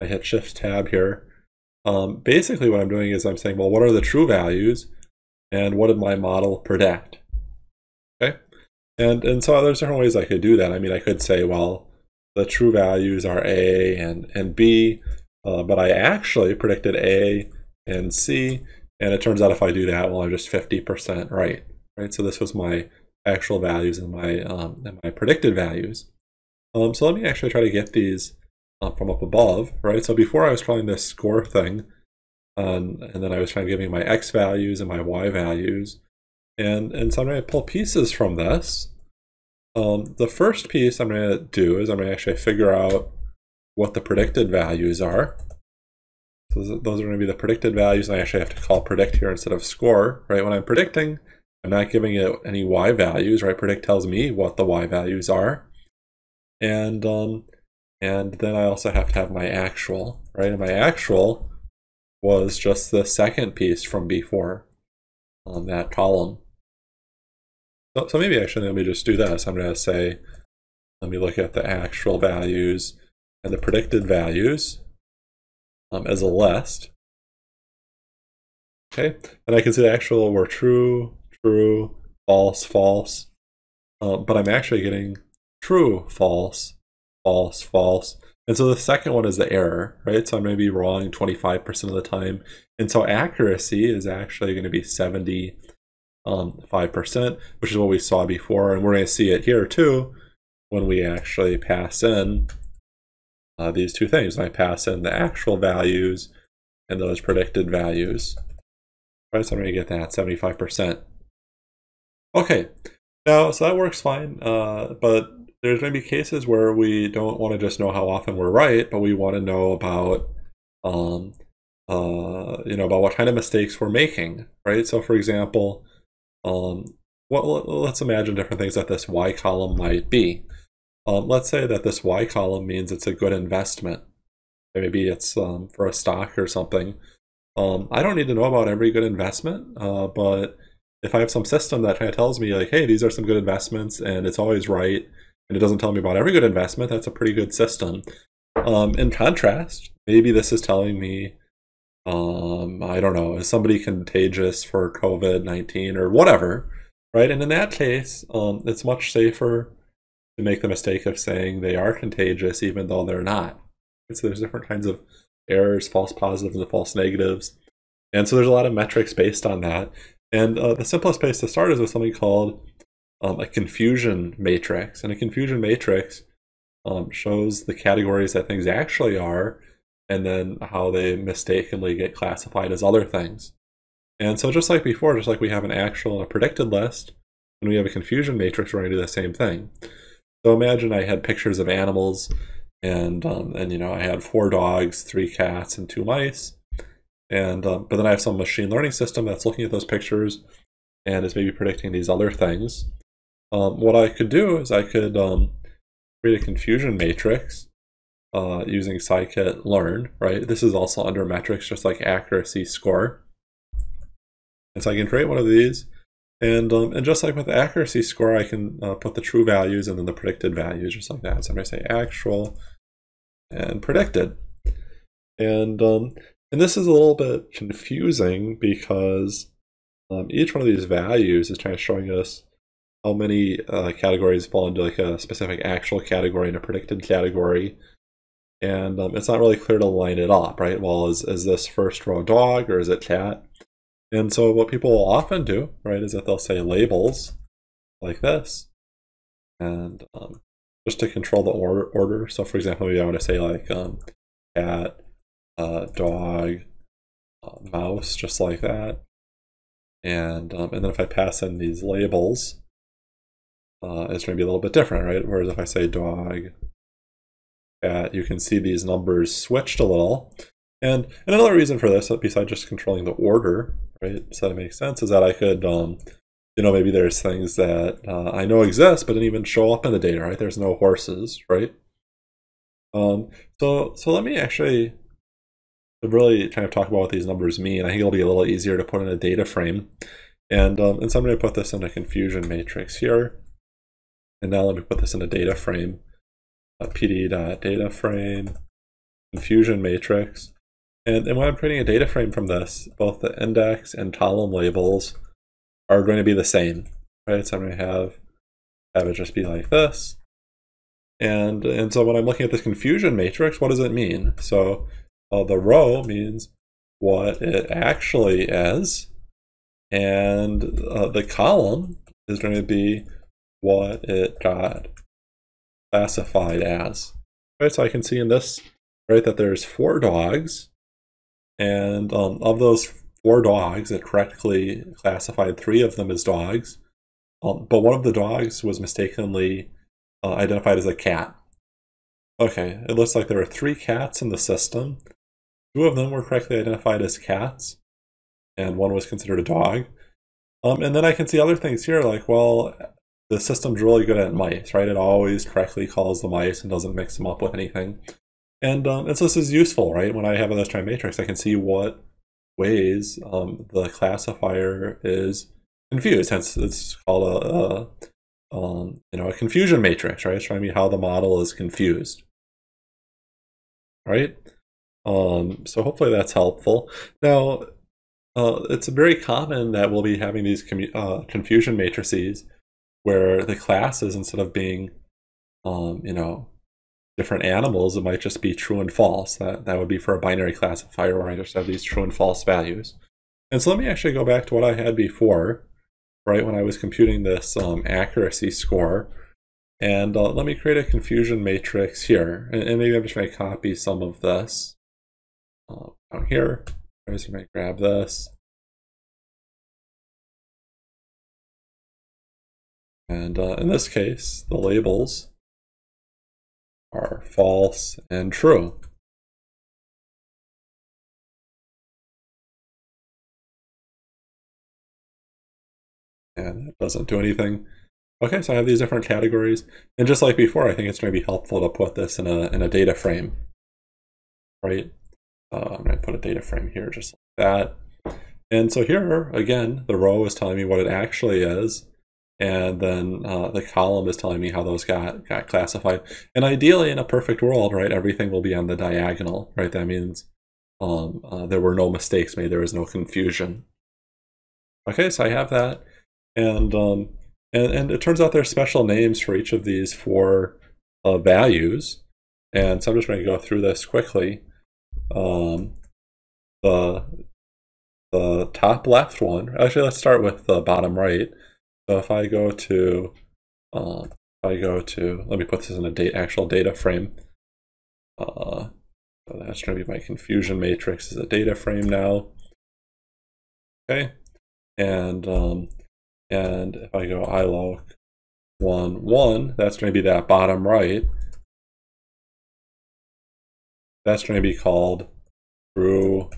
I hit shift tab here. Basically what I'm doing is I'm saying, well, what are the true values and what did my model predict? Okay. And so there's different ways I could do that. I mean, I could say, well, the true values are A and B, but I actually predicted A and C. And it turns out if I do that, well, I'm just 50% right. So this was my actual values and my predicted values. So let me actually try to get these from up above, right? So before I was trying this score thing, and then I was trying to give me my x values and my y values, and so I'm going to pull pieces from this. The first piece I'm going to do is I'm going to actually figure out what the predicted values are. So those are going to be the predicted values, and I actually have to call predict here instead of score, right? When I'm predicting, I'm not giving it any y values, right? Predict tells me what the y values are. And then I also have to have my actual, right? And my actual was just the second piece from before on that column. So maybe actually let me just do this. I'm going to say, let me look at the actual values and the predicted values as a list. Okay, and I can see the actual were true, true, false, false, but I'm actually getting true, false, false, false. And so the second one is the error, right? So I'm going to be wrong 25% of the time. And so accuracy is actually going to be 75%, which is what we saw before. And we're going to see it here too when we actually pass in these two things. And I pass in the actual values and those predicted values. All right, so I'm going to get that 75%. Okay, now, so that works fine, but there's going to be cases where we don't want to just know how often we're right, but we want to know about, you know, about what kind of mistakes we're making, right? So, for example, let's imagine different things that this Y column might be. Let's say that this Y column means it's a good investment. Maybe it's for a stock or something. I don't need to know about every good investment, but if I have some system that kind of tells me, like, hey, these are some good investments, and it's always right, and it doesn't tell me about every good investment, that's a pretty good system. In contrast, maybe this is telling me, I don't know, is somebody contagious for COVID-19 or whatever, right? And in that case, it's much safer to make the mistake of saying they are contagious even though they're not. So there's different kinds of errors, false positives and false negatives. And so there's a lot of metrics based on that. And the simplest place to start is with something called a confusion matrix, and a confusion matrix shows the categories that things actually are and then how they mistakenly get classified as other things. And so just like before, just like we have an actual and a predicted list, when we have a confusion matrix, we're going to do the same thing. So imagine I had pictures of animals, and you know, I had 4 dogs, 3 cats, and 2 mice, and but then I have some machine learning system that's looking at those pictures and is maybe predicting these other things. What I could do is I could create a confusion matrix using scikit-learn, right? This is also under metrics, just like accuracy score. And so I can create one of these. And just like with the accuracy score, I can put the true values and then the predicted values, just like that. So I'm going to say actual and predicted. And this is a little bit confusing because each one of these values is kind of showing us how many categories fall into like a specific actual category and a predicted category. And it's not really clear to line it up, right? Well, is this first row dog or is it cat? And so what people will often do, right, is that they'll say labels like this. And just to control the order. So for example, maybe I want to say like cat, dog, mouse, just like that. And then if I pass in these labels, it's going to be a little bit different, right? Whereas if I say dog, cat, you can see these numbers switched a little. And another reason for this, besides just controlling the order, right, so that makes sense, is that I could, you know, maybe there's things that I know exist but didn't even show up in the data, right? There's no horses, right? So let me actually really kind of talk about what these numbers mean. I think it'll be a little easier to put in a data frame. And so I'm going to put this in a confusion matrix here. And now let me put this in a data frame, pd.data frame, confusion matrix. And when I'm creating a data frame from this, both the index and column labels are going to be the same, right? So I'm going to have it just be like this. And so when I'm looking at this confusion matrix, what does it mean? So the row means what it actually is, and the column is going to be what it got classified as. Right, so I can see in this, right, that there's 4 dogs, and of those 4 dogs, it correctly classified 3 of them as dogs, but one of the dogs was mistakenly identified as a cat. Okay, it looks like there are 3 cats in the system. 2 of them were correctly identified as cats, and 1 was considered a dog. And then I can see other things here, like, well, the system's really good at mice, right? It always correctly calls the mice and doesn't mix them up with anything. And so this is useful, right? When I have a list time matrix, I can see what ways the classifier is confused. Hence, it's called a confusion matrix, right? It's showing me how the model is confused, right? So hopefully that's helpful. Now, it's very common that we'll be having these confusion matrices where the classes, instead of being, different animals, it might just be true and false. That would be for a binary classifier where I just have these true and false values. And so let me actually go back to what I had before, right, when I was computing this accuracy score. And let me create a confusion matrix here. And maybe I'm just going to copy some of this down here. I just might grab this. And in this case, the labels are false and true. And that doesn't do anything. Okay, so I have these different categories. And just like before, I think it's going to be helpful to put this in a data frame, right? I'm going to put a data frame here just like that. And so here, again, the row is telling me what it actually is. And then the column is telling me how those got classified. And ideally, in a perfect world, right, everything will be on the diagonal, right? That means there were no mistakes made. There was no confusion. Okay, so I have that. And it turns out there are special names for each of these 4 values. And so I'm just going to go through this quickly. The top left one, actually, let's start with the bottom right. So if I go to, let me put this in a actual data frame. So that's going to be my confusion matrix as a data frame now. Okay, and if I go iloc 1 1, that's going to be that bottom right. That's going to be called true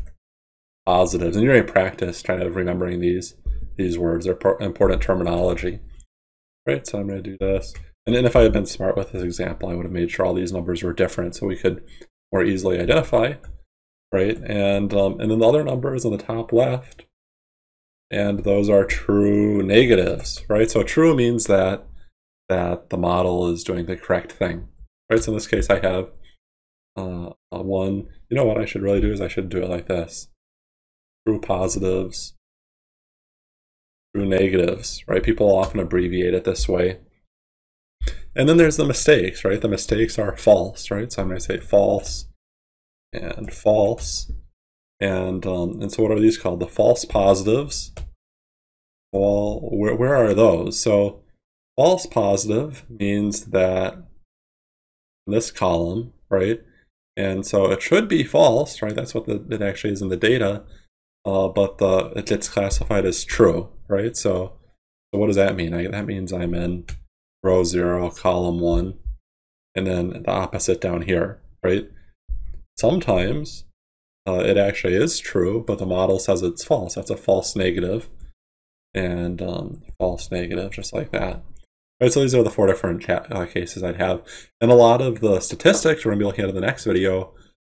positives, and you're going to practice kind of remembering these words. Are important terminology, right? So I'm going to do this, and then if I had been smart with this example, I would have made sure all these numbers were different so we could more easily identify, right? And then the other number is on the top left, and those are true negatives, right? So true means that the model is doing the correct thing, right? So in this case, I have one. You know what I should really do is I should do it like this: true positives, true negatives, right? People often abbreviate it this way. And then there's the mistakes, right? The mistakes are false, right? So I'm going to say false and false. And so what are these called? The false positives. Well, where are those? So false positive means that this column, right? And so it should be false, right? That's what it actually is in the data, but it gets classified as true, right? So what does that mean? That means I'm in row 0, column 1, and then the opposite down here, right? Sometimes it actually is true, but the model says it's false. That's a false negative, and false negative, just like that. Right, so these are the 4 different cases I'd have. And a lot of the statistics we're going to be looking at in the next video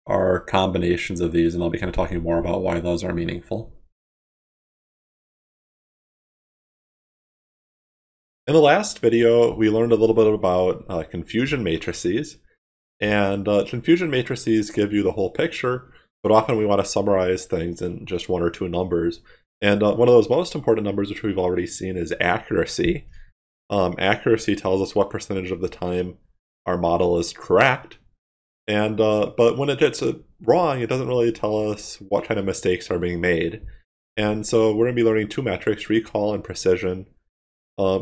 are combinations of these, and I'll be kind of talking more about why those are meaningful. In the last video, we learned a little bit about confusion matrices. And confusion matrices give you the whole picture, but often we want to summarize things in just 1 or 2 numbers. And one of those most important numbers, which we've already seen, is accuracy. Accuracy tells us what percentage of the time our model is correct, and but when it gets wrong, it doesn't really tell us what kind of mistakes are being made. And so we're going to be learning 2 metrics, recall and precision,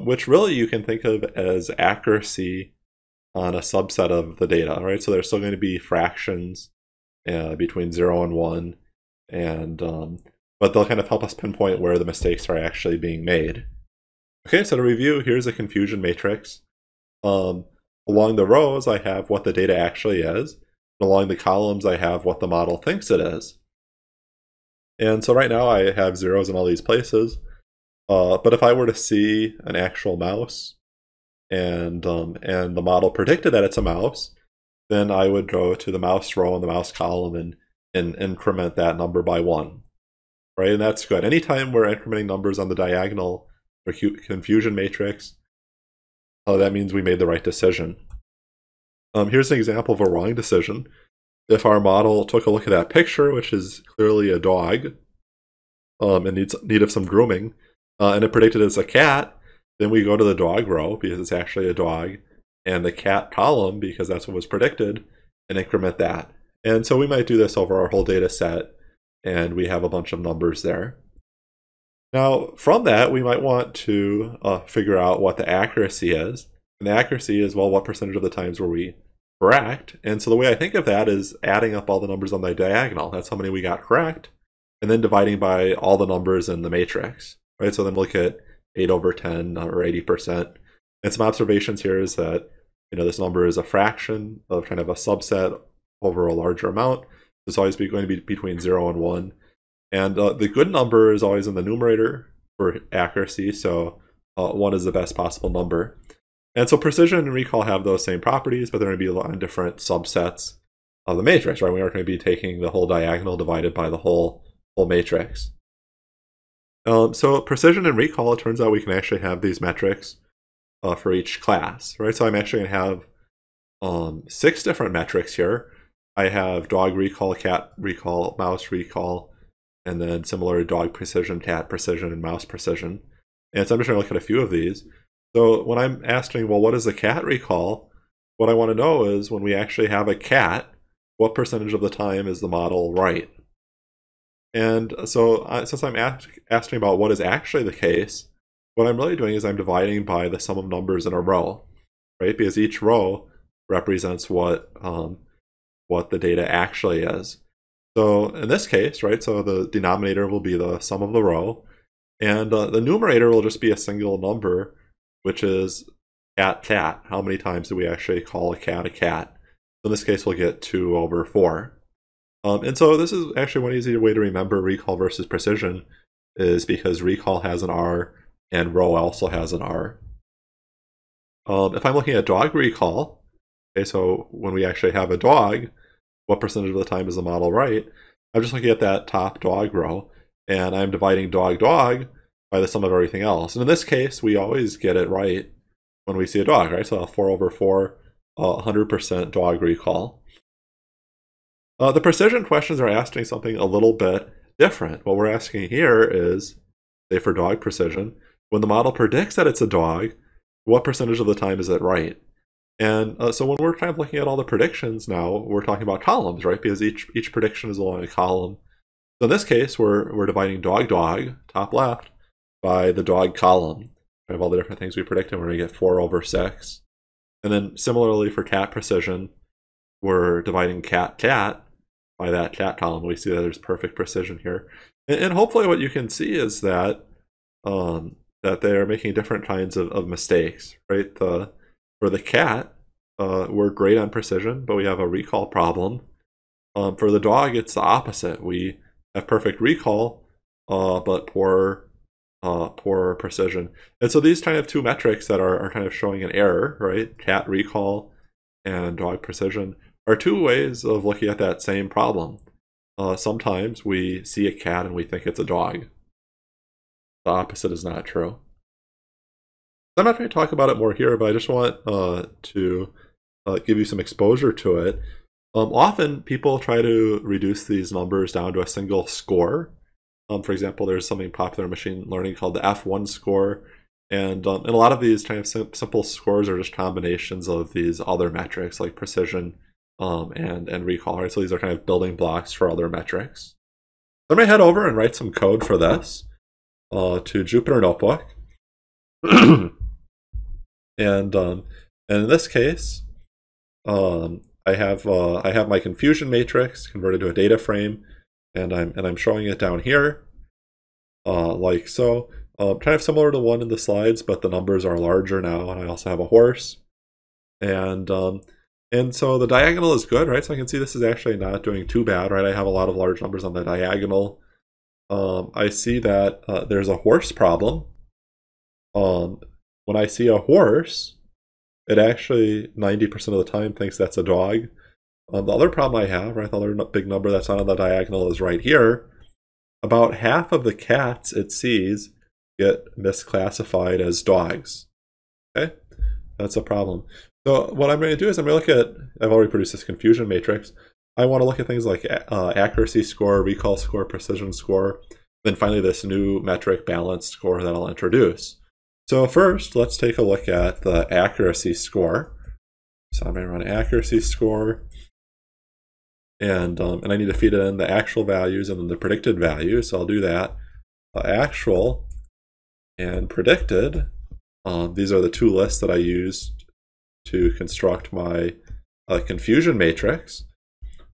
which really you can think of as accuracy on a subset of the data, right? So there's still going to be fractions between 0 and 1, and but they'll kind of help us pinpoint where the mistakes are actually being made. Okay, so to review, here's a confusion matrix. Along the rows, I have what the data actually is. And along the columns, I have what the model thinks it is. And so right now, I have zeros in all these places. But if I were to see an actual mouse, and the model predicted that it's a mouse, then I would go to the mouse row and the mouse column and increment that number by 1. Right, and that's good. Anytime we're incrementing numbers on the diagonal or confusion matrix, that means we made the right decision. Here's an example of a wrong decision. If our model took a look at that picture, which is clearly a dog, and needs of some grooming, and it predicted it's a cat, then we go to the dog row because it's actually a dog, and the cat column because that's what was predicted, and increment that. And so we might do this over our whole data set, and we have a bunch of numbers there. Now, from that, we might want to figure out what the accuracy is. And the accuracy is, well, what percentage of the times were we correct? And so the way I think of that is adding up all the numbers on the diagonal. That's how many we got correct. And then dividing by all the numbers in the matrix. Right? So then look at 8/10 or 80%. And some observations here is that, you know, this number is a fraction of kind of a subset over a larger amount. It's always going to be between 0 and 1. And the good number is always in the numerator for accuracy, so 1 is the best possible number. And so precision and recall have those same properties, but they're going to be on different subsets of the matrix, right? We aren't going to be taking the whole diagonal divided by the whole matrix. So precision and recall, it turns out we can actually have these metrics for each class, right? So I'm actually going to have 6 different metrics here. I have dog recall, cat recall, mouse recall, and then similar dog precision, cat precision, and mouse precision. And so I'm just going to look at a few of these. So when I'm asking, well, what is the cat recall? What I want to know is when we actually have a cat, what percentage of the time is the model right? And so since I'm asking about what is actually the case, what I'm really doing is I'm dividing by the sum of numbers in a row, right? Because each row represents what the data actually is. So in this case, right, so the denominator will be the sum of the row, and the numerator will just be a single number, which is cat, cat. How many times do we actually call a cat a cat? So in this case, we'll get 2/4. And so this is actually one easy way to remember recall versus precision, is because recall has an R and row also has an R. If I'm looking at dog recall, okay, so when we actually have a dog, what percentage of the time is the model right? I'm just looking at that top dog row, and I'm dividing dog by the sum of everything else. And in this case, we always get it right when we see a dog, right? So 4/4, 100% dog recall. The precision questions are asking something a little bit different. What we're asking here is, say for dog precision, when the model predicts that it's a dog, what percentage of the time is it right? And so when we're kind of looking at all the predictions now, we're talking about columns, right? Because each prediction is along a column. So in this case, we're dividing dog, top left, by the dog column. We have all the different things we predict, and we're going to get 4/6. And then similarly for cat precision, we're dividing cat by that cat column. We see that there's perfect precision here. And hopefully what you can see is that, that they are making different kinds of mistakes, right? For the cat, we're great on precision, but we have a recall problem. For the dog, it's the opposite. We have perfect recall, but poor precision. And so these kind of two metrics that are kind of showing an error, right? Cat recall and dog precision are two ways of looking at that same problem. Sometimes we see a cat and we think it's a dog. The opposite is not true. I'm not going to talk about it more here, but I just want to give you some exposure to it. Often people try to reduce these numbers down to a single score. For example, there's something popular in machine learning called the F1 score. And a lot of these kind of simple scores are just combinations of these other metrics like precision and recall. Right? So these are kind of building blocks for other metrics. I'm going to head over and write some code for this to Jupyter Notebook. And in this case, I have my confusion matrix converted to a data frame, and I'm showing it down here, like so. Kind of similar to one in the slides, but the numbers are larger now, and I also have a horse. And so the diagonal is good, right? So I can see this is actually not doing too bad, right? I have a lot of large numbers on the diagonal. I see that there's a horse problem. When I see a horse, it actually 90% of the time thinks that's a dog. The other problem I have, right, the other big number that's not on the diagonal is right here. About half of the cats it sees get misclassified as dogs. Okay, that's a problem. So what I'm going to do is I'm going to look at, I've already produced this confusion matrix. I want to look at things like accuracy score, recall score, precision score, then finally this new metric balanced score that I'll introduce. So first, let's take a look at the accuracy score. So I'm going to run accuracy score, and I need to feed in the actual values and then the predicted values. So I'll do that. Actual and predicted. These are the two lists that I used to construct my confusion matrix,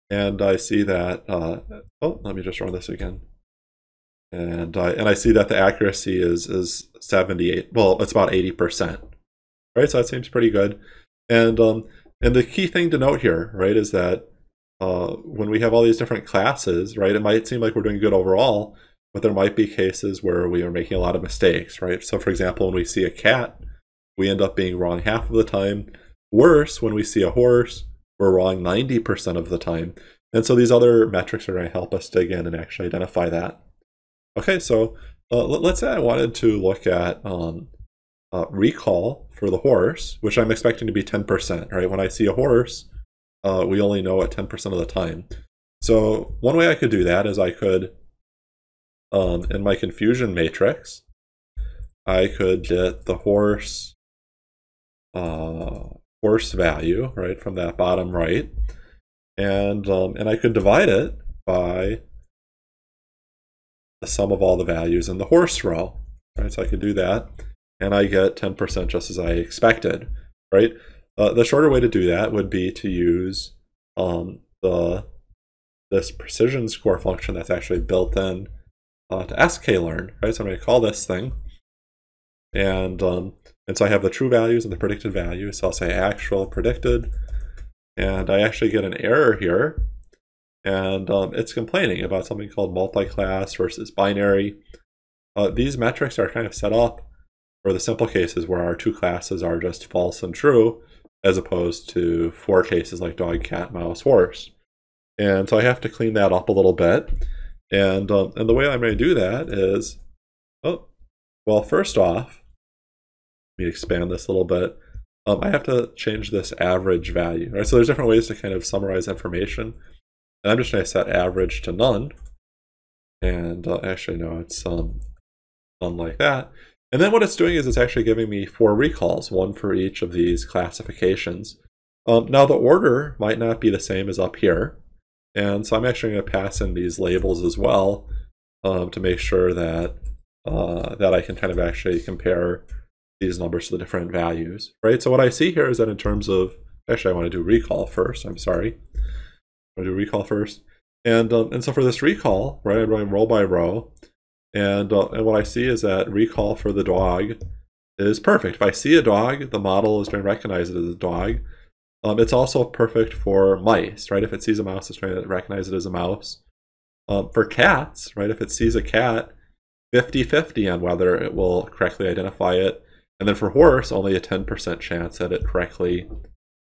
and I see that. Oh, let me just run this again. And I see that the accuracy is 78. Well, it's about 80%, right? So that seems pretty good. And the key thing to note here, right, is that when we have all these different classes, right, it might seem like we're doing good overall, but there might be cases where we are making a lot of mistakes, right? So for example, when we see a cat, we end up being wrong half of the time. Worse, when we see a horse, we're wrong 90% of the time. And so these other metrics are going to help us dig in and actually identify that. Okay, so let's say I wanted to look at recall for the horse, which I'm expecting to be 10%, right? When I see a horse, we only know it 10% of the time. So one way I could do that is I could, in my confusion matrix, I could get the horse, horse value, right, from that bottom right, and I could divide it by the sum of all the values in the horse row, right? So I could do that, and I get 10% just as I expected, right? The shorter way to do that would be to use this precision score function that's actually built in to scikit-learn, right? So I'm going to call this thing, and so I have the true values and the predicted values. So I'll say actual predicted, and I actually get an error here. And it's complaining about something called multi-class versus binary. These metrics are kind of set up for the simple cases where our two classes are just false and true, as opposed to four cases like dog, cat, mouse, horse. And so I have to clean that up a little bit. And the way I'm going to do that is, oh, well, first off, let me expand this a little bit. I have to change this average value, right? So there's different ways to kind of summarize information. And I'm just going to set average to none, and actually no, it's none like that. And then what it's doing is it's actually giving me 4 recalls, one for each of these classifications. Now the order might not be the same as up here, and so I'm actually going to pass in these labels as well to make sure that that I can kind of actually compare these numbers to the different values, right? So what I see here is that in terms of, actually I want to do recall first, I'm sorry. I'm gonna do recall first, and so for this recall, right, I'm running row by row, and what I see is that recall for the dog is perfect. If I see a dog, the model is going to recognize it as a dog. It's also perfect for mice, right? If it sees a mouse, it's trying to recognize it as a mouse. For cats, right, if it sees a cat, 50-50 on whether it will correctly identify it, and then for horse, only a 10% chance that it correctly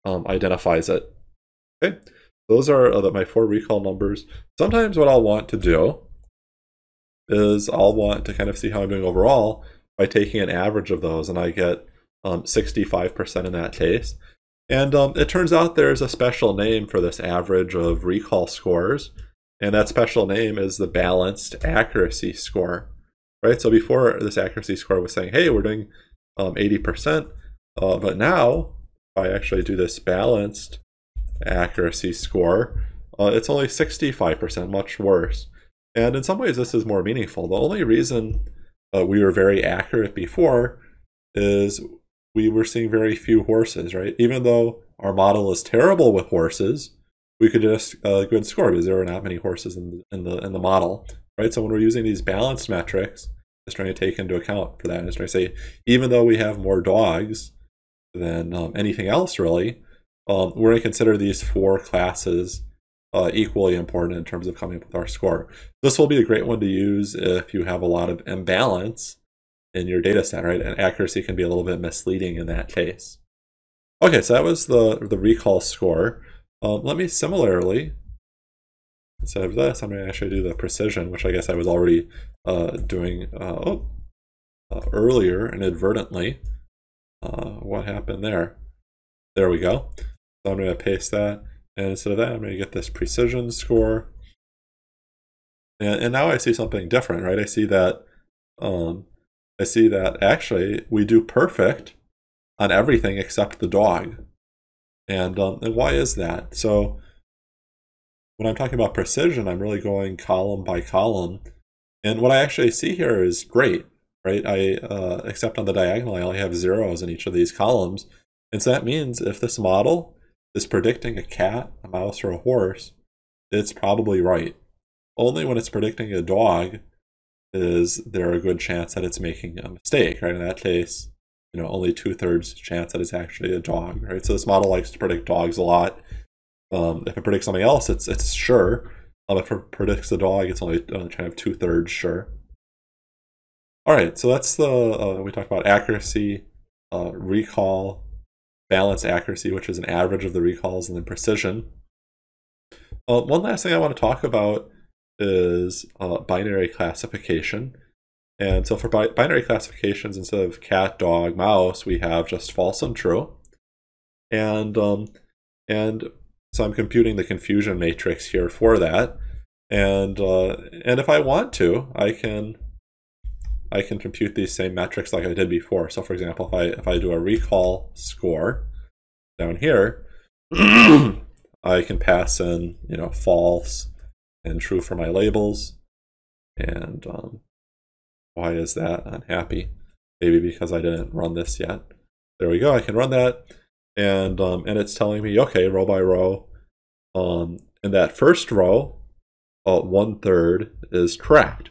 identifies it. Okay. Those are my 4 recall numbers. Sometimes what I'll want to do is I'll want to kind of see how I'm doing overall by taking an average of those, and I get 65% in that case. And it turns out there's a special name for this average of recall scores, and that special name is the balanced accuracy score, right? So before, this accuracy score was saying, hey, we're doing 80%, but now if I actually do this balanced accuracy score, it's only 65%, much worse. And in some ways this is more meaningful. The only reason we were very accurate before is we were seeing very few horses, right? Even though our model is terrible with horses, we could just a good score because there were not many horses in the model, right? So when we're using these balanced metrics, it's trying to take into account for that. And it's trying to say, even though we have more dogs than anything else, really, we're going to consider these four classes equally important in terms of coming up with our score. This will be a great one to use if you have a lot of imbalance in your data set, right? And accuracy can be a little bit misleading in that case. Okay, so that was the recall score. Let me similarly, instead of this, I'm going to actually do the precision, which I guess I was already doing earlier inadvertently. What happened there? There we go. So I'm going to paste that. And instead of that, I'm going to get this precision score. And now I see something different, right? I see that actually we do perfect on everything except the dog. And why is that? So when I'm talking about precision, I'm really going column by column. And what I actually see here is great, right? Except on the diagonal, I only have zeros in each of these columns. And so that means if this model is predicting a cat, a mouse, or a horse, it's probably right. Only when it's predicting a dog is there a good chance that it's making a mistake, right? In that case, you know, only 2/3 chance that it's actually a dog, right? So this model likes to predict dogs a lot. If it predicts something else, it's sure. If it predicts a dog, it's only kind of 2/3 sure. All right, so that's the, we talked about accuracy, recall, balance accuracy, which is an average of the recalls, and then precision. One last thing I want to talk about is binary classification. And so for binary classifications, instead of cat, dog, mouse, we have just false and true. And so I'm computing the confusion matrix here for that. And if I want to, I can compute these same metrics like I did before. So for example, if I do a recall score down here, I can pass in, you know, false and true for my labels. And why is that unhappy? Maybe because I didn't run this yet. There we go, I can run that. And it's telling me, okay, row by row, in that first row, 1/3 is correct,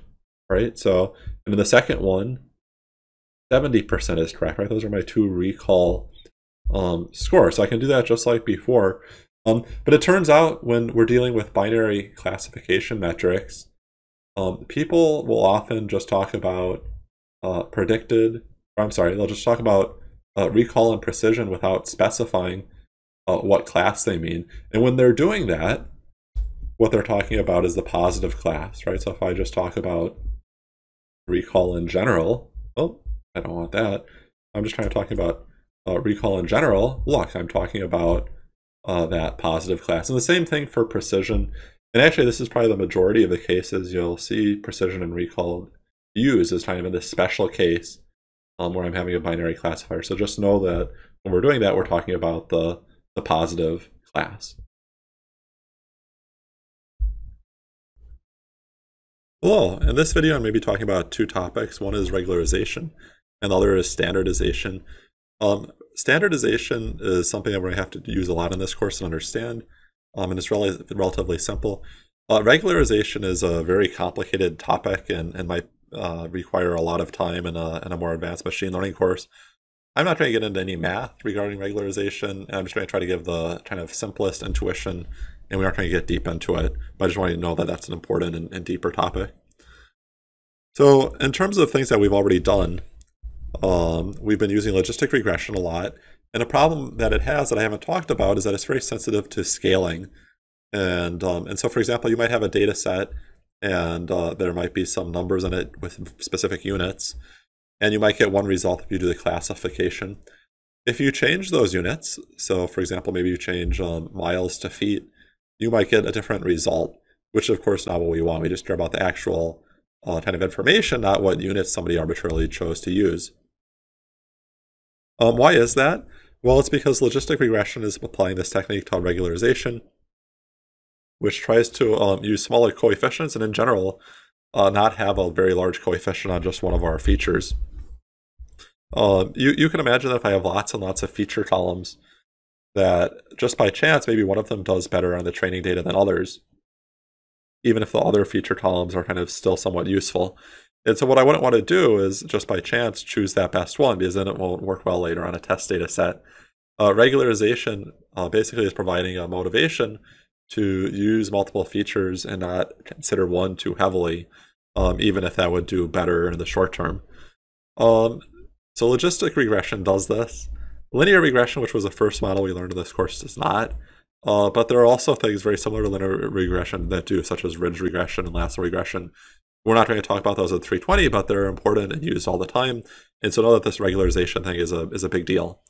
right? So, and in the second one, 70% is correct, right? Those are my two recall scores. So I can do that just like before. But it turns out when we're dealing with binary classification metrics, people will often just talk about they'll just talk about recall and precision without specifying what class they mean. And when they're doing that, what they're talking about is the positive class, right? So if I just talk about recall in general, oh, I don't want that. I'm just trying to talk about recall in general. Look, I'm talking about that positive class. And the same thing for precision. And actually, this is probably the majority of the cases you'll see precision and recall used as kind of in this special case where I'm having a binary classifier. So just know that when we're doing that, we're talking about the positive class. Hello, in this video I'm going to be talking about two topics. One is regularization and the other is standardization. Standardization is something that we're going to have to use a lot in this course to understand. And it's relatively simple. Regularization is a very complicated topic and might require a lot of time in a more advanced machine learning course. I'm not trying to get into any math regarding regularization. I'm just going to try to give the kind of simplest intuition, and we aren't trying to get deep into it, but I just want you to know that that's an important and deeper topic. So in terms of things that we've already done, we've been using logistic regression a lot. And a problem that it has that I haven't talked about is that it's very sensitive to scaling. And so, for example, you might have a data set and there might be some numbers in it with specific units. And you might get one result if you do the classification. If you change those units, so for example, maybe you change miles to feet, you might get a different result, which of course is not what we want. We just care about the actual kind of information, not what units somebody arbitrarily chose to use. Why is that? Well, it's because logistic regression is applying this technique called regularization, which tries to use smaller coefficients and in general, not have a very large coefficient on just one of our features. You can imagine that if I have lots and lots of feature columns, that just by chance, maybe one of them does better on the training data than others, even if the other feature columns are kind of still somewhat useful. And so what I wouldn't want to do is just by chance choose that best one, because then it won't work well later on a test data set. Regularization basically is providing a motivation to use multiple features and not consider one too heavily, even if that would do better in the short term. So logistic regression does this. Linear regression, which was the first model we learned in this course, does not. But there are also things very similar to linear regression that do, such as Ridge regression and lasso regression. We're not going to talk about those in 320, but they're important and used all the time. And so know that this regularization thing is a big deal.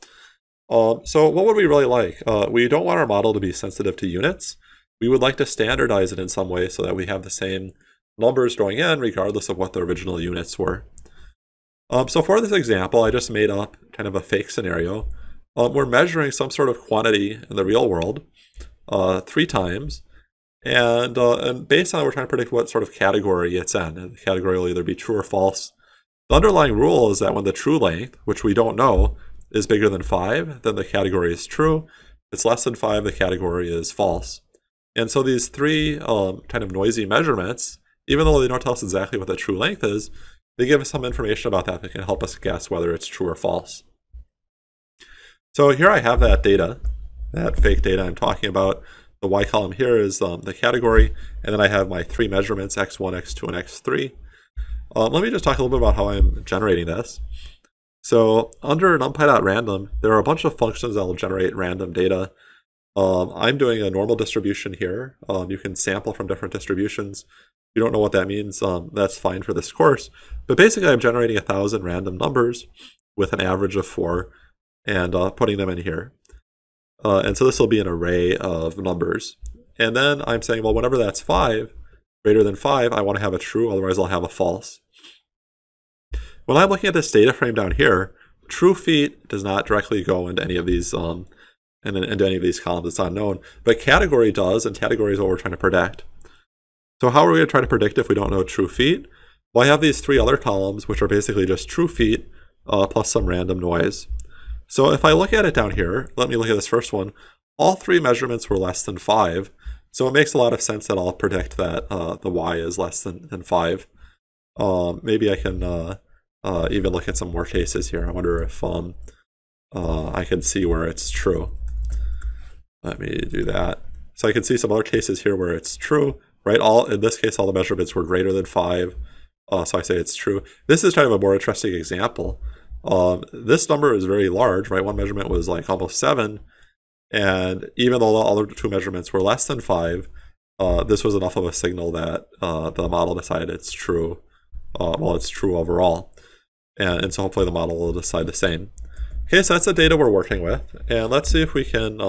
So what would we really like? We don't want our model to be sensitive to units. We would like to standardize it in some way so that we have the same numbers going in regardless of what the original units were. So for this example, I just made up kind of a fake scenario. We're measuring some sort of quantity in the real world 3 times. And based on that, we're trying to predict what sort of category it's in. And the category will either be true or false. The underlying rule is that when the true length, which we don't know, is bigger than 5, then the category is true. If it's less than 5, the category is false. And so these 3 kind of noisy measurements, even though they don't tell us exactly what the true length is, they give us some information about that can help us guess whether it's true or false. So here I have that data, that fake data I'm talking about. The Y column here is the category, and then I have my 3 measurements, X1, X2, and X3. Let me just talk a little bit about how I'm generating this. So under numpy.random, there are a bunch of functions that will generate random data. I'm doing a normal distribution here. You can sample from different distributions. If you don't know what that means, that's fine for this course. But basically, I'm generating 1,000 random numbers with an average of 4 and putting them in here. And so this will be an array of numbers. And then I'm saying, well, whenever that's 5, greater than 5, I want to have a true, otherwise I'll have a false. When I'm looking at this data frame down here, true feet does not directly go into any of these columns. It's unknown. But category does, and category is what we're trying to predict. So how are we going to try to predict if we don't know true feet? Well, I have these 3 other columns, which are basically just true feet plus some random noise. So if I look at it down here, let me look at this first one, all 3 measurements were less than 5. So it makes a lot of sense that I'll predict that the Y is less than 5. Maybe I can even look at some more cases here. I wonder if I can see where it's true. Let me do that. So I can see some other cases here where it's true, right? In this case, all the measurements were greater than 5. So I say it's true. This is kind of a more interesting example. This number is very large, right? One measurement was like almost 7, and even though the other 2 measurements were less than 5, this was enough of a signal that the model decided it's true. Well, it's true overall, and so hopefully the model will decide the same. Okay, so that's the data we're working with, and let's see if we can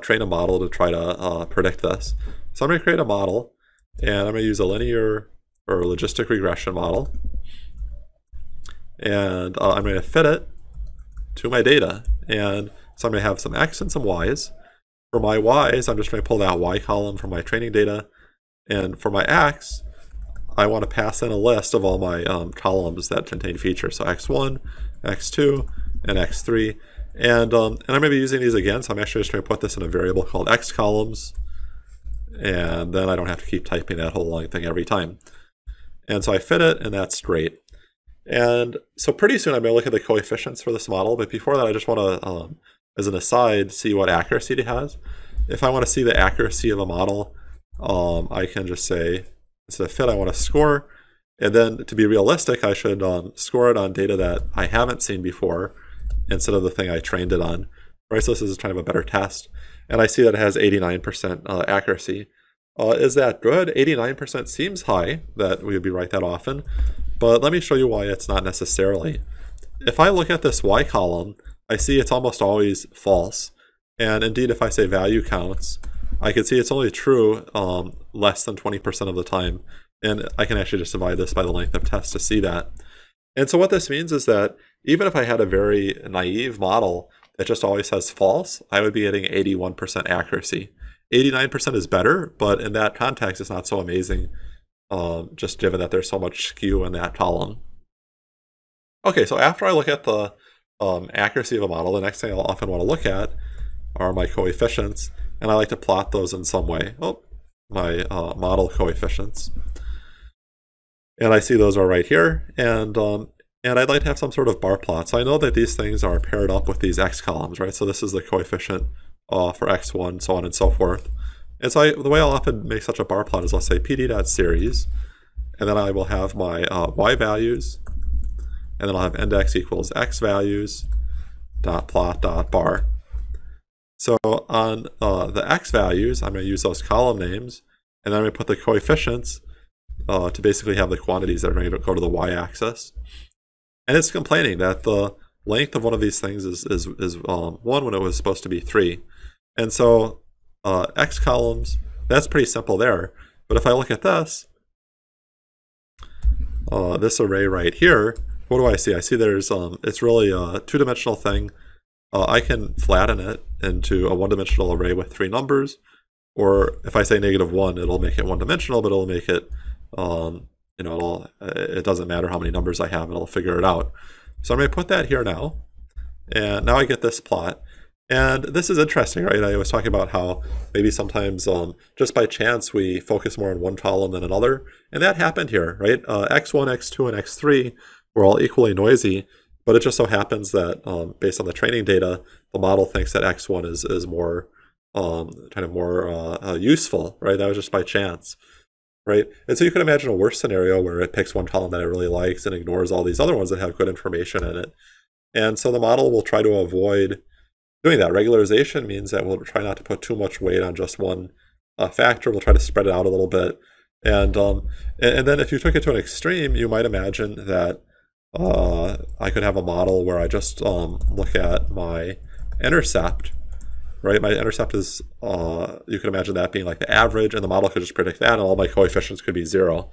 train a model to try to predict this. So I'm going to create a model, and I'm going to use a linear or logistic regression model. And I'm going to fit it to my data. And so I'm going to have some X and some Y's. For my Y's, I'm just going to pull that Y column from my training data. And for my X, I want to pass in a list of all my columns that contain features. So X1, X2, and X3. And I'm going to be using these again. So I'm actually just going to put this in a variable called X columns. And then I don't have to keep typing that whole long thing every time. And so I fit it, and that's great. And so pretty soon I'm going to look at the coefficients for this model, but before that I just want to, as an aside, see what accuracy it has. If I want to see the accuracy of a model, I can just say, instead of fit, I want to score. And then to be realistic, I should score it on data that I haven't seen before instead of the thing I trained it on. Right, so this is kind of a better test. And I see that it has 89% accuracy. Is that good? 89% seems high, that we would be right that often. But let me show you why it's not necessarily. If I look at this Y column, I see it's almost always false. And indeed, if I say value counts, I can see it's only true less than 20% of the time. And I can actually just divide this by the length of test to see that. And so what this means is that even if I had a very naive model that just always says false, I would be getting 81% accuracy. 89% is better, but in that context, it's not so amazing. Just given that there's so much skew in that column. Okay, so after I look at the accuracy of a model, the next thing I'll often want to look at are my coefficients, and I like to plot those in some way. Oh, my model coefficients. And I see those are right here, and I'd like to have some sort of bar plot. So I know that these things are paired up with these x columns, right? So this is the coefficient for x1, so on and so forth. And so the way I'll often make such a bar plot is I'll say pd.series, and then I will have my y values, and then I'll have index equals x values dot plot dot bar. So on the x values, I'm going to use those column names, and then I'm going to put the coefficients to basically have the quantities that are going to go to the y-axis. And it's complaining that the length of one of these things is 1 when it was supposed to be 3. And so x columns, that's pretty simple there. But if I look at this, this array right here, what do I see? I see there's, it's really a two-dimensional thing. I can flatten it into a one-dimensional array with 3 numbers, or if I say -1, it'll make it one-dimensional, but it'll make it, you know, it doesn't matter how many numbers I have, and it'll figure it out. So I'm going to put that here now, and now I get this plot. And this is interesting, right? I was talking about how maybe sometimes just by chance we focus more on one column than another, and that happened here, right? X1, X2, and X3 were all equally noisy, but it just so happens that based on the training data, the model thinks that X1 is more useful, right? That was just by chance, right? And so you can imagine a worse scenario where it picks one column that it really likes and ignores all these other ones that have good information in it. And so the model will try to avoid doing that. Regularization means that we'll try not to put too much weight on just one factor. We'll try to spread it out a little bit. And then if you took it to an extreme, you might imagine that I could have a model where I just look at my intercept, right? My intercept is, you can imagine that being like the average, and the model could just predict that, and all my coefficients could be 0.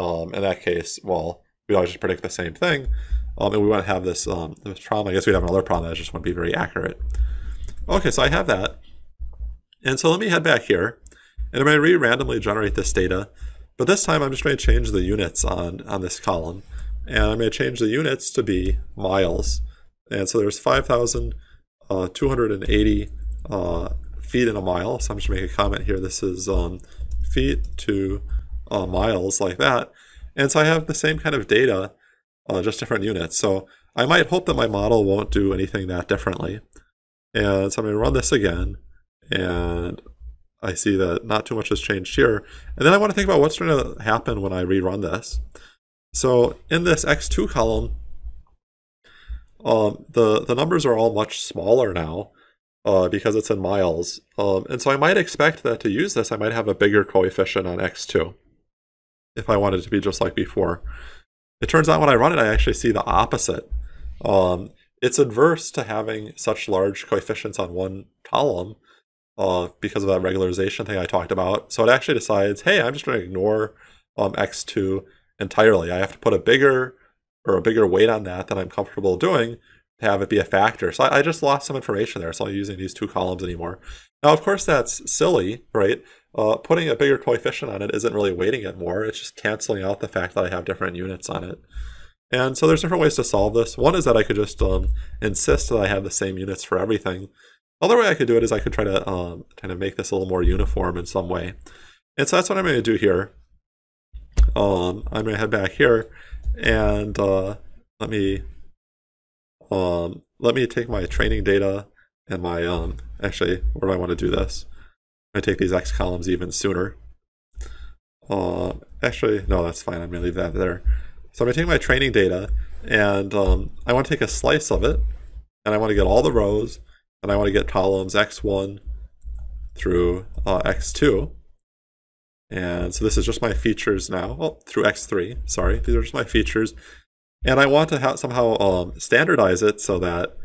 In that case, well, we always just predict the same thing, and we want to have this, this problem. I guess we'd have another problem that just wouldn't be very accurate. Okay, so I have that. And so let me head back here, and I'm going to randomly generate this data, but this time I'm just going to change the units on this column. And I'm going to change the units to be miles. And so there's 5,280 feet in a mile. So I'm just going to make a comment here. This is feet to miles, like that. And so I have the same kind of data, just different units. So I might hope that my model won't do anything that differently. And so I'm going to run this again. And I see that not too much has changed here. And then I want to think about what's going to happen when I rerun this. So in this X2 column, the numbers are all much smaller now because it's in miles. And so I might expect that to use this, I might have a bigger coefficient on X2 if I wanted it to be just like before. It turns out when I run it, I actually see the opposite. It's adverse to having such large coefficients on one column because of that regularization thing I talked about. So it actually decides, hey, I'm just going to ignore X2 entirely. I have to put a bigger weight on that than I'm comfortable doing to have it be a factor. So I just lost some information there. So I'm not using these two columns anymore. Now, of course, that's silly, right? Putting a bigger coefficient on it isn't really weighting it more. It's just canceling out the fact that I have different units on it. And so there's different ways to solve this. One is that I could just insist that I have the same units for everything. Another way I could do it is I could try to kind of make this a little more uniform in some way. And so that's what I'm going to do here. I'm going to head back here, and let me take my training data and my actually, where do I want to do this? I take these x columns even sooner. Actually, no, that's fine. I'm going to leave that there. So I'm going to take my training data, and I want to take a slice of it, and I want to get all the rows, and I want to get columns x1 through x2. And so this is just my features now, well, through X3, sorry, these are just my features. And I want to somehow standardize it so that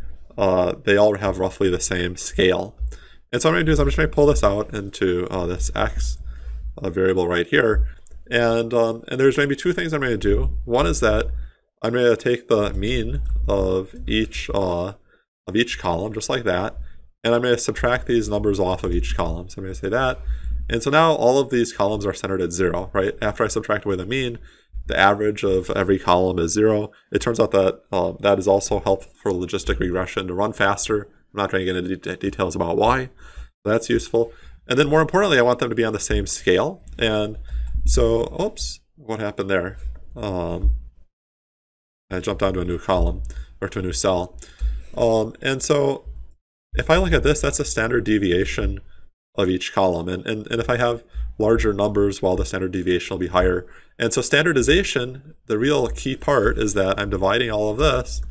they all have roughly the same scale. And so what I'm going to do is I'm just going to pull this out into this X variable right here. And there's going to be two things I'm going to do. One is that I'm going to take the mean of each column, just like that. And I'm going to subtract these numbers off of each column. So I'm going to say that. And so now all of these columns are centered at 0, right? After I subtract away the mean, the average of every column is 0. It turns out that that is also helpful for logistic regression to run faster. I'm not going to get into details about why. That's useful. And then more importantly, I want them to be on the same scale. And so, oops, what happened there? I jumped onto a new column or to a new cell. And so if I look at this, that's a standard deviation of each column. And if I have larger numbers, well, the standard deviation will be higher. And so standardization, the real key part is that I'm dividing all of this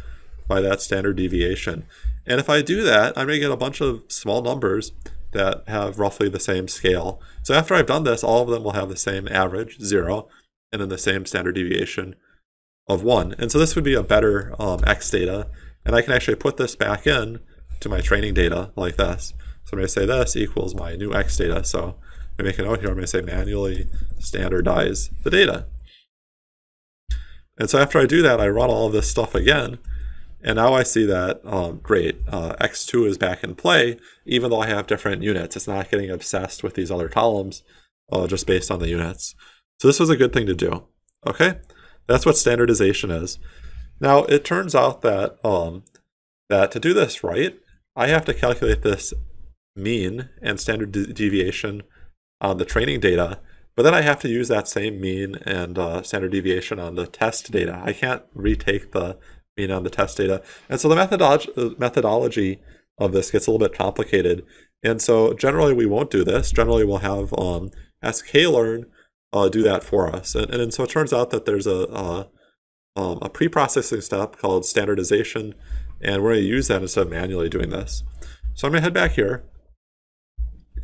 by that standard deviation. And if I do that, I'm going to get a bunch of small numbers that have roughly the same scale. So after I've done this, all of them will have the same average, 0, and then the same standard deviation of 1. And so this would be a better X data. And I can actually put this back in to my training data like this. So I'm going to say this equals my new X data. So I'm going to make a note here. I'm going to say manually standardize the data. And so after I do that, I run all of this stuff again. And now I see that, great, X2 is back in play, even though I have different units. It's not getting obsessed with these other columns just based on the units. So this was a good thing to do. Okay, that's what standardization is. Now, it turns out that, that to do this right, I have to calculate this mean and standard deviation on the training data, but then I have to use that same mean and standard deviation on the test data. I can't retake the mean on the test data. And so the methodology of this gets a little bit complicated. And so generally we won't do this. Generally we'll have scikit-learn do that for us. And so it turns out that there's a pre-processing step called standardization, and we're going to use that instead of manually doing this. So I'm going to head back here,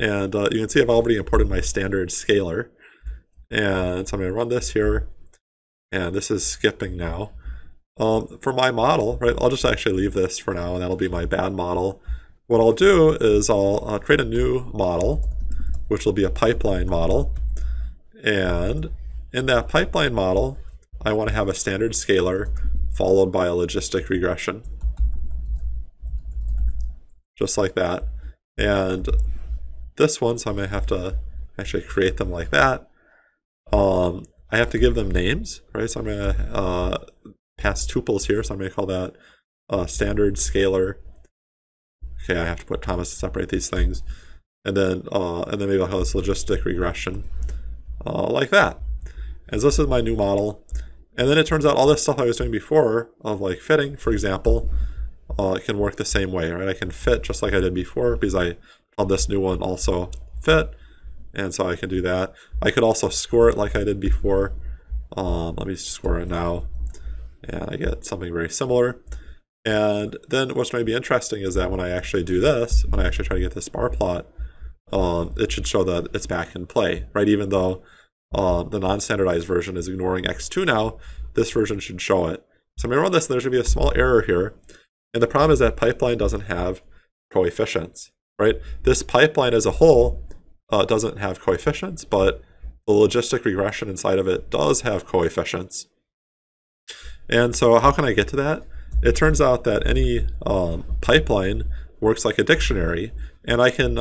and you can see I've already imported my standard scalar. And so I'm going to run this here, and this is skipping now. For my model, right, I'll just actually leave this for now, and that'll be my bad model. What I'll do is I'll create a new model, which will be a pipeline model. And in that pipeline model, I want to have a standard scalar followed by a logistic regression. Just like that. And this one, so I'm going to have to actually create them like that. I have to give them names, right? So I'm going to pass tuples here, so I'm going to call that standard scalar. Okay, I have to put commas to separate these things. And then maybe I'll call this logistic regression, like that. And so this is my new model. And then it turns out all this stuff I was doing before, of like fitting, for example, it can work the same way, right? I can fit just like I did before because I called this new one also fit, and so I can do that. I could also score it like I did before. Let me score it now, and I get something very similar. And then what's going to be interesting is that when I actually do this, when I actually try to get this bar plot, it should show that it's back in play, right? Even though the non-standardized version is ignoring X2 now, this version should show it. So I'm going to run this, and there's going to be a small error here. And the problem is that pipeline doesn't have coefficients, right? This pipeline as a whole doesn't have coefficients, but the logistic regression inside of it does have coefficients. And so how can I get to that? It turns out that any pipeline works like a dictionary, and I can,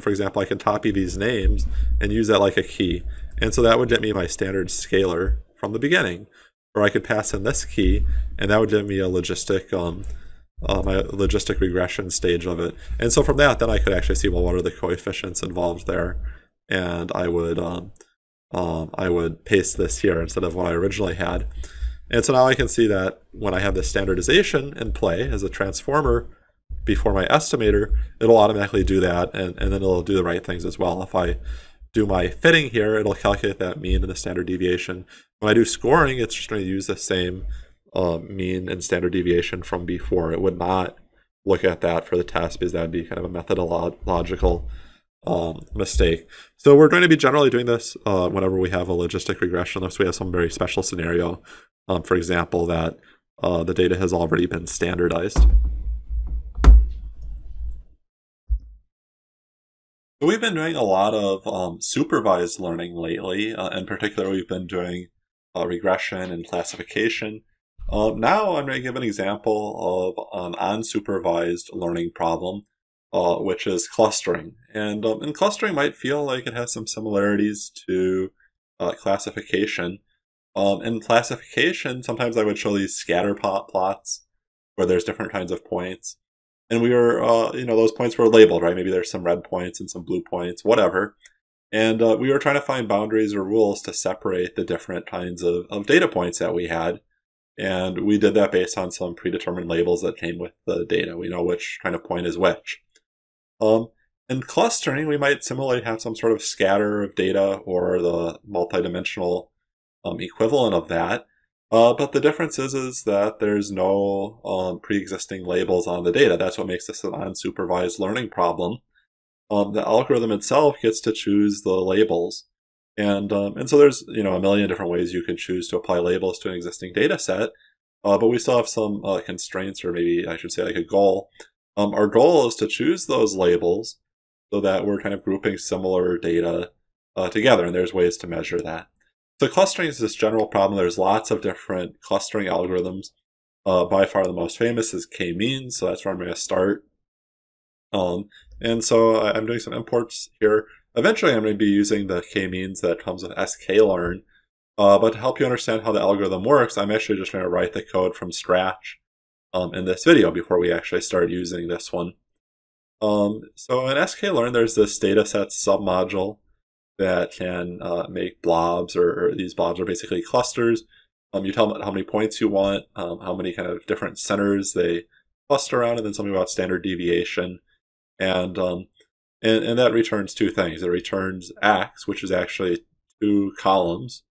for example, I can copy these names and use that like a key. And so that would get me my standard scalar from the beginning, or I could pass in this key, and that would give me a logistic my logistic regression stage of it. And so from that, then I could actually see, well, what are the coefficients involved there? And I would paste this here instead of what I originally had. And so now I can see that when I have this standardization in play as a transformer before my estimator, it'll automatically do that, and then it'll do the right things as well. If I do my fitting here, it'll calculate that mean and the standard deviation. When I do scoring, it's just going to use the same mean and standard deviation from before. It would not look at that for the test because that would be kind of a methodological mistake. So we're going to be generally doing this whenever we have a logistic regression, unless we have some very special scenario, for example, that the data has already been standardized. So we've been doing a lot of supervised learning lately. In particular, we've been doing regression and classification. Now I'm going to give an example of an unsupervised learning problem, which is clustering. And clustering might feel like it has some similarities to classification. In classification, sometimes I would show these scatter plots where there's different kinds of points. And we were, you know, those points were labeled, right? Maybe there's some red points and some blue points, whatever. And we were trying to find boundaries or rules to separate the different kinds of data points that we had. And we did that based on some predetermined labels that came with the data. We know which kind of point is which. In clustering, we might similarly have some sort of scatter of data or the multidimensional equivalent of that. But the difference is that there's no pre-existing labels on the data. That's what makes this an unsupervised learning problem. The algorithm itself gets to choose the labels. And so there's, you know, a million different ways you can choose to apply labels to an existing data set. But we still have some constraints, or maybe I should say like a goal. Our goal is to choose those labels so that we're kind of grouping similar data together. And there's ways to measure that. So clustering is this general problem. There's lots of different clustering algorithms. By far the most famous is k-means, so that's where I'm going to start. And so I'm doing some imports here. Eventually I'm going to be using the k-means that comes with sklearn. But to help you understand how the algorithm works, I'm actually just going to write the code from scratch in this video before we actually start using this one. So in sklearn, there's this datasets submodule that can make blobs, or these blobs are basically clusters. You tell them how many points you want, how many kind of different centers they cluster around, and then something about standard deviation. And that returns two things. It returns x, which is actually two columns,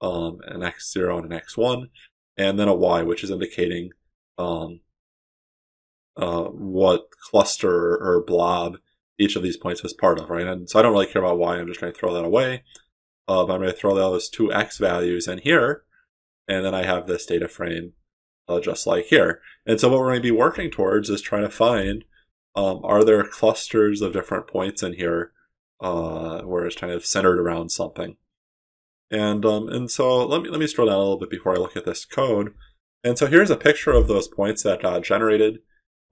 an x0 and an x1, and then a y, which is indicating what cluster or blob each of these points was part of, right? And so I don't really care about y, I'm just going to throw that away. But I'm going to throw those two x values in here, and then I have this data frame just like here. And so what we're going to be working towards is trying to find, are there clusters of different points in here where it's kind of centered around something? And so let me scroll down a little bit before I look at this code. And so here's a picture of those points that got generated.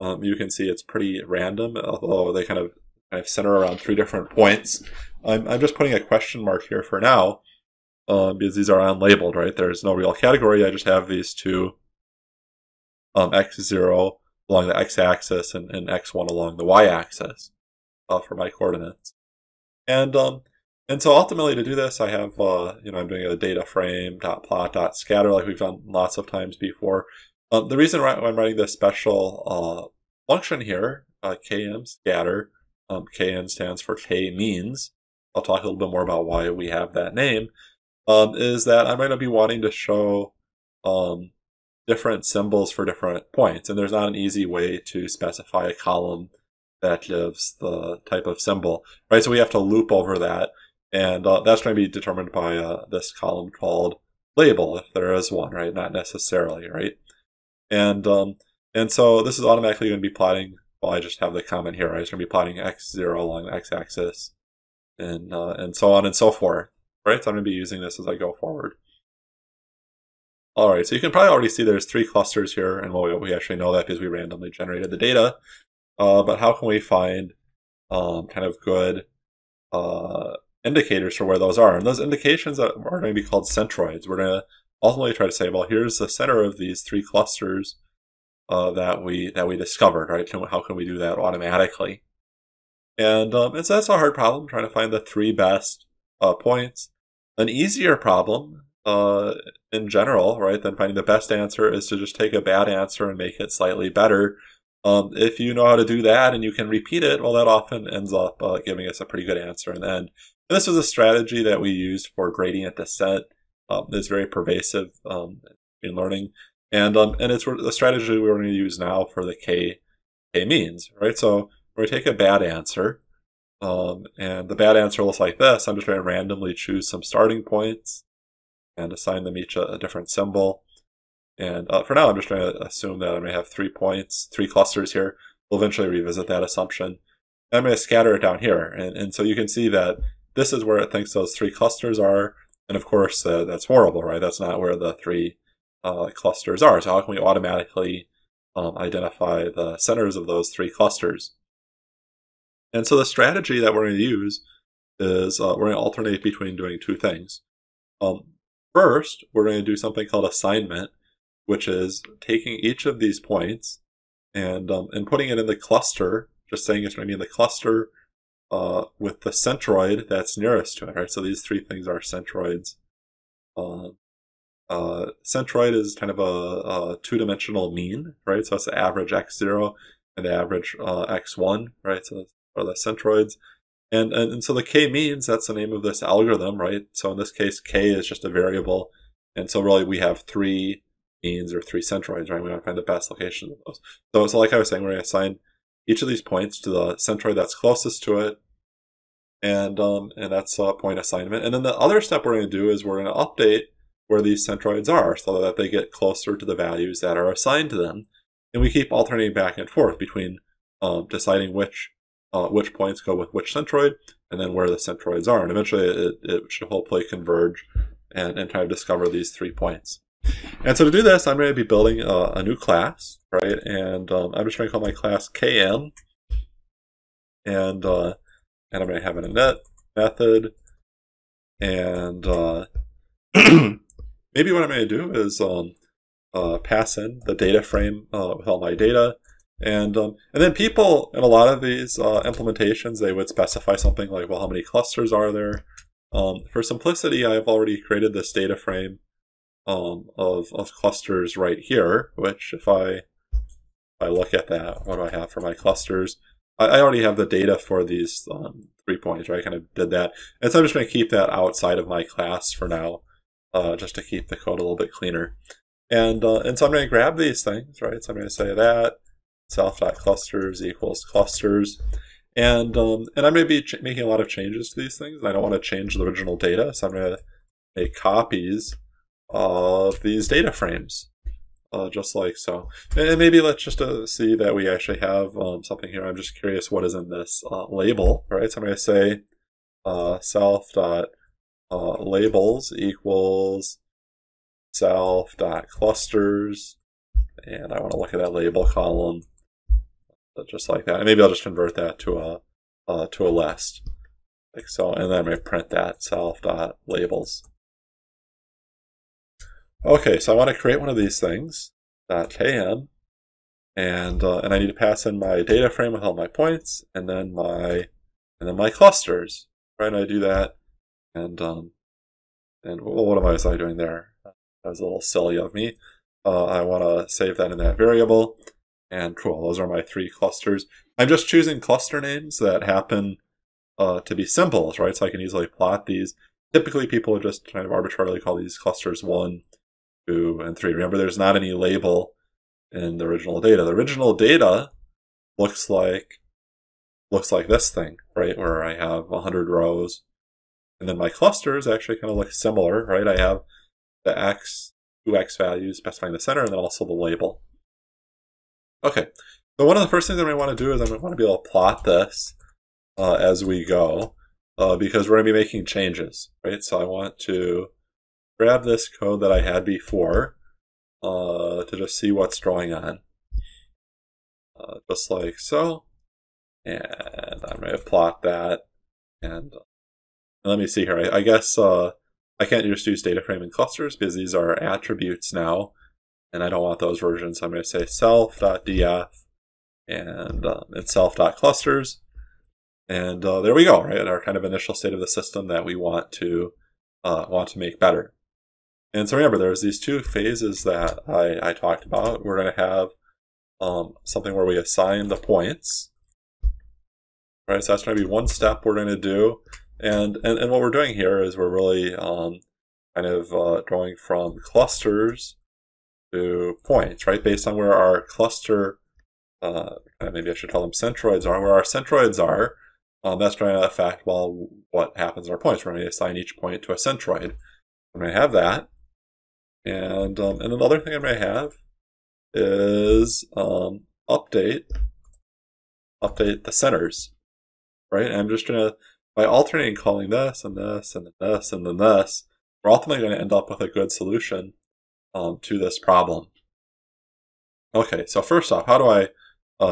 You can see it's pretty random, although they kind of center around three different points. I'm just putting a question mark here for now because these are unlabeled, right? There's no real category. I just have these two, x0 along the x-axis and x1 along the y-axis for my coordinates. And so ultimately to do this, I have, you know, I'm doing a data frame dot plot dot scatter like we've done lots of times before. The reason I'm writing this special function here, km scatter, kn stands for k-means. I'll talk a little bit more about why we have that name. Is that I'm going to be wanting to show different symbols for different points, and there's not an easy way to specify a column that gives the type of symbol, right? So we have to loop over that, and that's going to be determined by this column called label, if there is one, right? Not necessarily, right? And so this is automatically going to be plotting. Well, I just have the comment here, right? It's going to be plotting x0 along the x-axis, and so on and so forth, right? So I'm going to be using this as I go forward. All right, so you can probably already see there's three clusters here, and well, we actually know that because we randomly generated the data. But how can we find kind of good indicators for where those are? And those indications are going to be called centroids. We're going to ultimately try to say, well, here's the center of these three clusters that we discovered, right? How can we do that automatically? And so that's a hard problem, trying to find the three best points. An easier problem in general, right, than finding the best answer is to just take a bad answer and make it slightly better. If you know how to do that and you can repeat it, well, that often ends up giving us a pretty good answer in the end. And this was a strategy that we used for gradient descent. It's very pervasive in learning. And it's the strategy we're going to use now for the k-means, right? So we're going to take a bad answer, and the bad answer looks like this. I'm just going to randomly choose some starting points and assign them each a different symbol. And for now, I'm just going to assume that I'm going to have 3 points, 3 clusters here. We'll eventually revisit that assumption. And I'm going to scatter it down here. And so you can see that this is where it thinks those 3 clusters are. And of course, that's horrible, right? That's not where the 3 clusters are. So how can we automatically identify the centers of those 3 clusters? And so the strategy that we're going to use is we're going to alternate between doing two things. First, we're going to do something called assignment, which is taking each of these points and putting it in the cluster, just saying it's going to be in the cluster with the centroid that's nearest to it, right? So these three things are centroids. Centroid is kind of a two-dimensional mean, right? So it's the average x0 and the average x1, right? So that's for the centroids. And so the k-means, that's the name of this algorithm, right? So in this case, k is just a variable. And so really we have three means or three centroids, right? We want to find the best location of those. So like I was saying, we're going to assign each of these points to the centroid that's closest to it. And that's point assignment. And then the other step we're going to do is we're going to update where these centroids are so that they get closer to the values that are assigned to them. And we keep alternating back and forth between deciding which points go with which centroid, and then where the centroids are. And eventually it should hopefully converge and kind of discover these 3 points. And so to do this, I'm going to be building a new class, right? And I'm just going to call my class KM. And I'm going to have an init method. And maybe what I'm going to do is pass in the data frame with all my data. And then people in a lot of these implementations, they would specify something like, well, how many clusters are there? For simplicity, I've already created this data frame of clusters right here, which if I look at that, what do I have for my clusters? I already have the data for these 3 points, right? I kind of did that. And so I'm just going to keep that outside of my class for now, just to keep the code a little bit cleaner. And so I'm going to grab these things, right? So I'm going to say that self.clusters equals clusters. And I'm going to be making a lot of changes to these things. I don't want to change the original data, so I'm going to make copies of these data frames, just like so. And maybe let's just see that we actually have something here. I'm just curious what is in this label, right? So I'm going to say self.labels equals self.clusters. And I want to look at that label column just like that. And maybe I'll just convert that to a list, like so. And then I'm going to print that self.labels. Okay, so I want to create one of these things, .km, and I need to pass in my data frame with all my points, and then my clusters, right? And I do that, and what am I doing there? That was a little silly of me. I want to save that in that variable, and cool, those are my 3 clusters. I'm just choosing cluster names that happen to be symbols, right? So I can easily plot these. Typically, people just kind of arbitrarily call these clusters 1, 2, and 3. Remember, there's not any label in the original data. The original data looks like this thing, right, where I have 100 rows. And then my clusters actually kind of look similar, right? I have the two x values specifying the center, and then also the label. Okay, so one of the first things I'm going to want to do is I'm going to want to be able to plot this as we go, because we're going to be making changes, right? So I want to grab this code that I had before to just see what's going on. Just like so. And I'm going to plot that. And let me see here. I guess I can't just use data frame and clusters because these are attributes now. And I don't want those versions. So I'm going to say self.df and self.clusters. And there we go, right? Our kind of initial state of the system that we want to make better. And so remember, there's these 2 phases that I talked about. We're going to have something where we assign the points, right? So that's going to be one step we're going to do. And what we're doing here is we're really going from clusters to points, right? Based on where our cluster, maybe I should tell them centroids are, where our centroids are. That's going to affect, well, what happens in our points. We're going to assign each point to a centroid. I'm going to have that. And another thing I'm going to have is update the centers, right? And I'm just going to, by alternating calling this and this and this and then this, we're ultimately going to end up with a good solution to this problem. Okay, so first off, how do I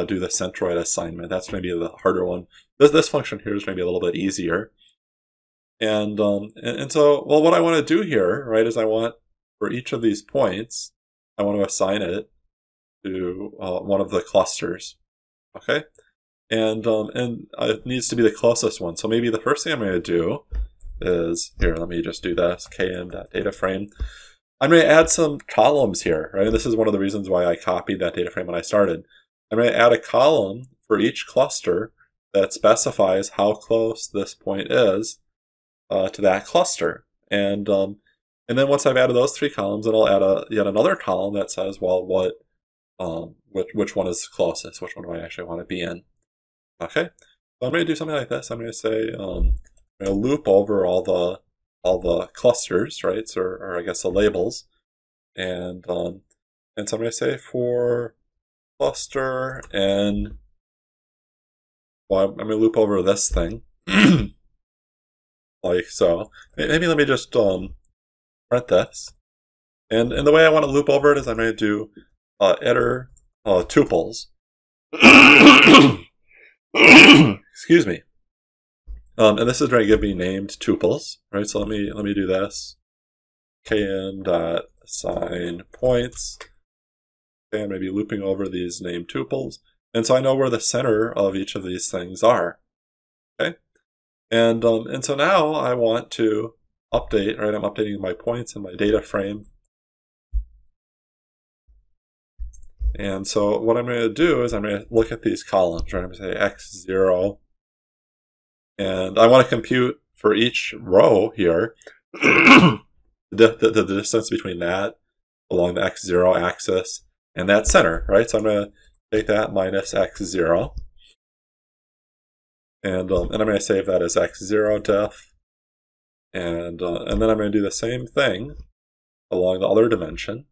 do the centroid assignment? That's going to be the harder one. This function here is going to be a little bit easier. And so, well, what I want to do here, right, is I want, for each of these points, I want to assign it to one of the clusters, okay? And it needs to be the closest one. So maybe the first thing I'm going to do is, here, let me just do this, km.dataframe. I'm going to add some columns here, right? This is one of the reasons why I copied that data frame when I started. I'm going to add a column for each cluster that specifies how close this point is to that cluster. And then once I've added those three columns, it'll add yet another column that says, well, what, which one is closest? Which one do I actually want to be in? Okay, so I'm going to do something like this. I'm going to say, I'm going to loop over all the clusters, right? So, or I guess the labels, and so I'm going to say for cluster n. Well, I'm going to loop over this thing, like so. Maybe let me just print this, and the way I want to loop over it is I'm going to do iter tuples. Excuse me. And this is going to give me named tuples, right? So let me do this. kn.assign points. Okay, I'm going to be looping over these named tuples. And so I know where the center of each of these things are. Okay? And so now I want to update, right? I'm updating my points in my data frame. And so what I'm going to do is I'm going to look at these columns, right? I'm going to say x0. And I want to compute for each row here the distance between that along the x0 axis and that center, right? So I'm going to take that minus x0, and I'm going to save that as x0 diff, and then I'm going to do the same thing along the other dimension,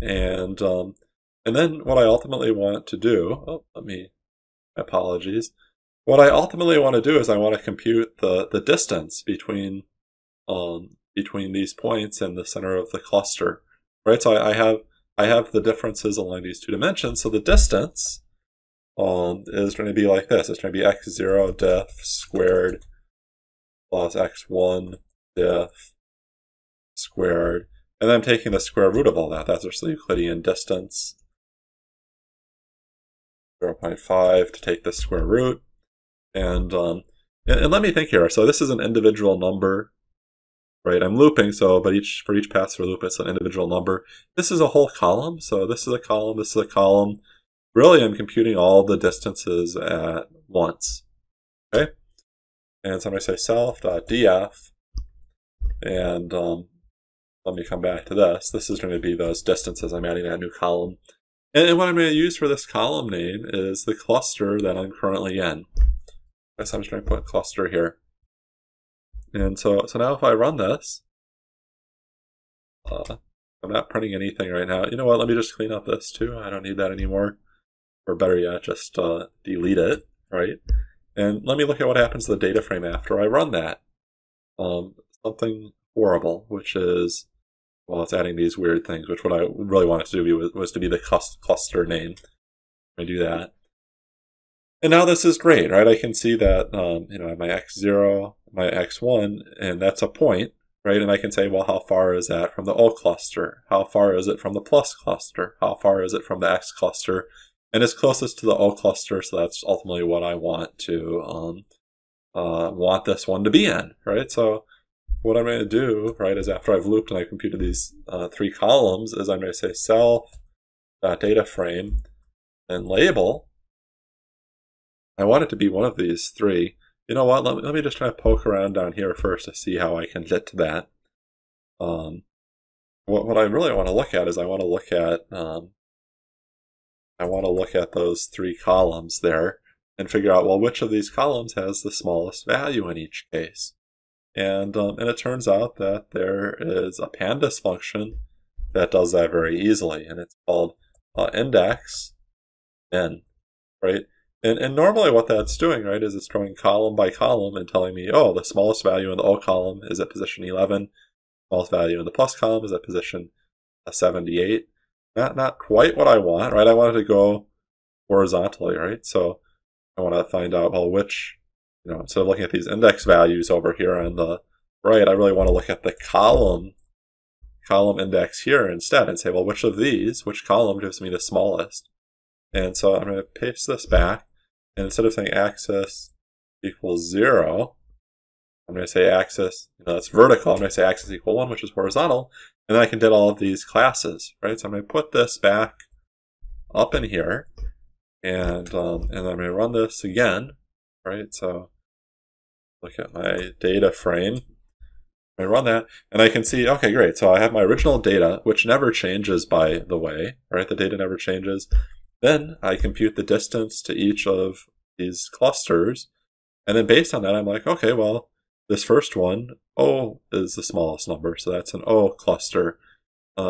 and then what I ultimately want to do, oh, let me, my apologies. What I ultimately want to do is I want to compute the distance between between these points and the center of the cluster, right? So I have the differences along these two dimensions. So the distance is going to be like this. It's going to be x0 diff squared plus x1 diff squared, and then I'm taking the square root of all that. That's just the Euclidean distance. 0.5 to take the square root. And let me think here. So this is an individual number, right? I'm looping, so but for each pass through loop, it's an individual number. This is a whole column, so this is a column, this is a column. Really, I'm computing all the distances at once, okay? And so I'm going to say self.df, and let me come back to this. This is going to be those distances. I'm adding that new column. And what I'm going to use for this column name is the cluster that I'm currently in. So I'm just going to put cluster here. And so now if I run this, I'm not printing anything right now. You know what? Let me just clean up this too. I don't need that anymore. Or better yet, just delete it, right? And let me look at what happens to the data frame after I run that. Something horrible, which is, well, it's adding these weird things, which what I really wanted to do was to be the cluster name. I'm going to do that. And now this is great, right? I can see that, you know, my x0, my x1, and that's a point, right? And I can say, well, how far is that from the O cluster? How far is it from the plus cluster? How far is it from the X cluster? And it's closest to the O cluster, so that's ultimately what I want to want this one to be in, right? So what I'm going to do, right, is after I've looped and I computed these three columns, is I'm going to say self.dataframe and label. I want it to be one of these three. You know what? Let me just try to poke around down here first to see how I can get to that. What I really want to look at is I want to look at those three columns there and figure out, well, which of these columns has the smallest value in each case. And it turns out that there is a pandas function that does that very easily, and it's called index n, right? And normally what that's doing, right, is it's going column by column and telling me, oh, the smallest value in the O column is at position 11. Smallest value in the plus column is at position 78. Not quite what I want, right? I wanted to go horizontally, right? So I want to find out, well, which you know, instead of looking at these index values over here on the right, I really want to look at the column index here instead and say, well, which of these, which column gives me the smallest? And so I'm going to paste this back, and instead of saying axis equals 0, I'm going to say axis, you know, that's vertical, I'm going to say axis equal 1, which is horizontal, and then I can get all of these classes, right? So I'm going to put this back up in here, and I'm going to run this again, right? So look at my data frame. I run that, and I can see, okay, great, so I have my original data, which never changes, by the way, right? The data never changes. Then I compute the distance to each of these clusters, and then based on that, I'm like, okay, well, this first one, O is the smallest number, so that's an O cluster.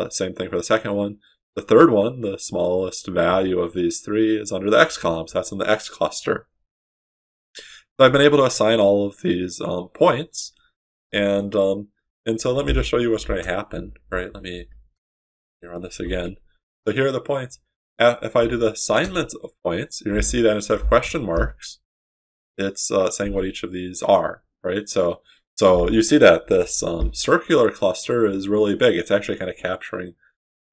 Same thing for the second one. The third one, the smallest value of these three, is under the X column, so that's in the X cluster. So I've been able to assign all of these points, and so let me just show you what's going to happen, right? Let me run this again. So here are the points. If I do the assignment of points, you're going to see that instead of question marks, it's saying what each of these are, right? So you see that this circular cluster is really big. It's actually kind of capturing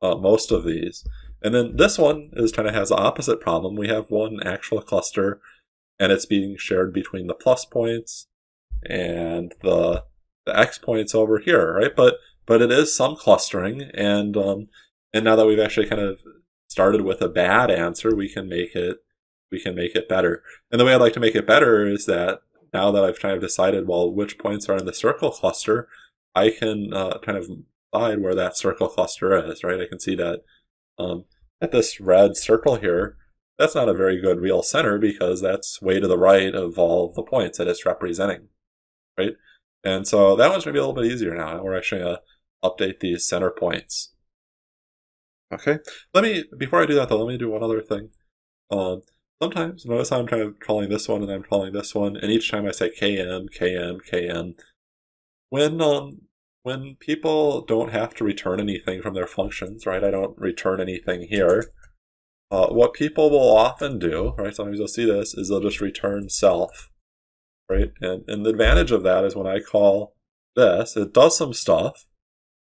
most of these. And then this one is kind of has the opposite problem. We have one actual cluster, and it's being shared between the plus points and the X points over here, right? But it is some clustering, and now that we've actually kind of started with a bad answer, we can make it better. And the way I'd like to make it better is that now that I've kind of decided, well, which points are in the circle cluster, I can kind of decide where that circle cluster is, right? I can see that at this red circle here, that's not a very good real center because that's way to the right of all of the points that it's representing, right? And so that one's going to be a little bit easier now. We're actually going to update these center points. Okay, before I do that though, let me do one other thing. Sometimes, notice how I'm kind of calling this one and I'm calling this one, and each time I say KM, KM, KM. When people don't have to return anything from their functions, right, I don't return anything here, what people will often do, right, sometimes you'll see this, is they'll just return self. Right? And the advantage of that is when I call this, it does some stuff,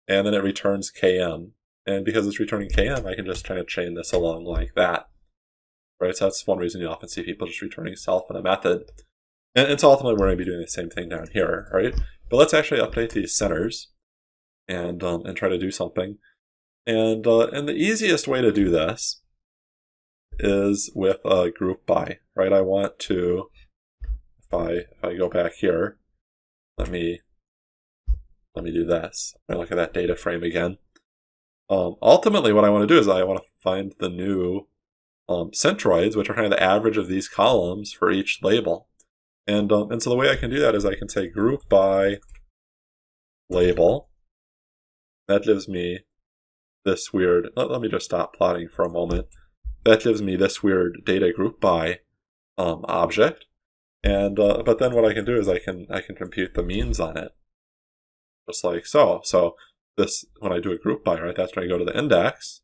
and then it returns KM. And because it's returning KM, I can just kind of chain this along like that. Right? So that's one reason you often see people just returning self in a method. And so ultimately we're going to be doing the same thing down here, right? But let's actually update these centers and try to do something. And the easiest way to do this is with a group by, right? I want to... If I go back here, let me do this. I look at that data frame again. Ultimately, what I want to do is I want to find the new centroids, which are kind of the average of these columns for each label. And so the way I can do that is I can say group by label. That gives me this weird. Let me just stop plotting for a moment. That gives me this weird data group by object. But then what I can do is I can compute the means on it, just like so. So this, when I do a group by, right, that's when I go to the index,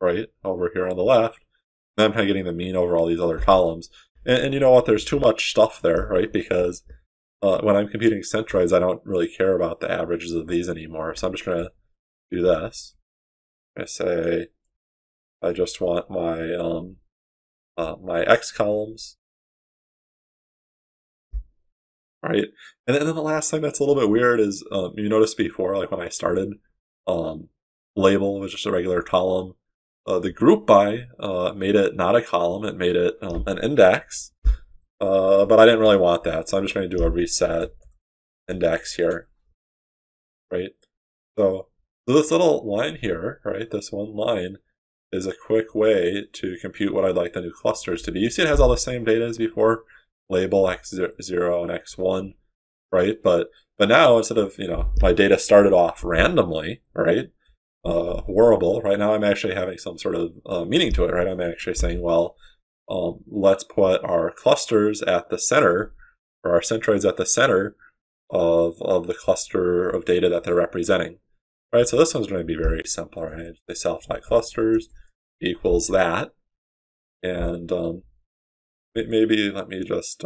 right, over here on the left. And I'm kind of getting the mean over all these other columns. And you know what? There's too much stuff there, right? Because when I'm computing centroids, I don't really care about the averages of these anymore. So I'm just going to do this. I say I just want my my X columns. Right, and then the last thing that's a little bit weird is you noticed before, like when I started, label was just a regular column. The group by made it not a column; it made it an index. But I didn't really want that, so I'm just going to do a reset index here. Right, so this little line here, right, this one line, is a quick way to compute what I'd like the new clusters to be. You see, it has all the same data as before. Label x0 and x1, right? But now instead of, you know, my data started off randomly, right? Horrible, right? Now I'm actually having some sort of meaning to it, right? I'm actually saying, well, let's put our clusters at the center, or our centroids at the center of the cluster of data that they're representing, right? So this one's going to be very simple, right? They self.clusters equals that, and maybe let me just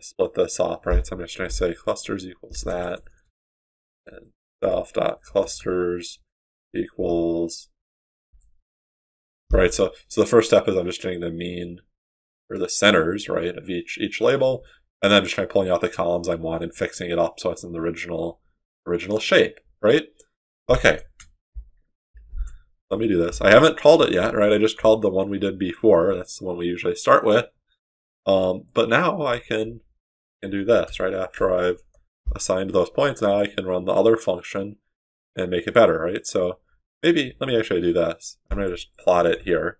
split this up, right? So I'm just going to say clusters equals that, and self.clusters equals, right? So the first step is I'm just doing the mean or the centers, right, of each label, and then I'm just kind of pulling out the columns I want and fixing it up so it's in the original shape, right? Okay. Let me do this. I haven't called it yet, right? I just called the one we did before. That's the one we usually start with. But now I can do this, right? After I've assigned those points, now I can run the other function and make it better, right? So maybe, let me actually do this. I'm going to just plot it here.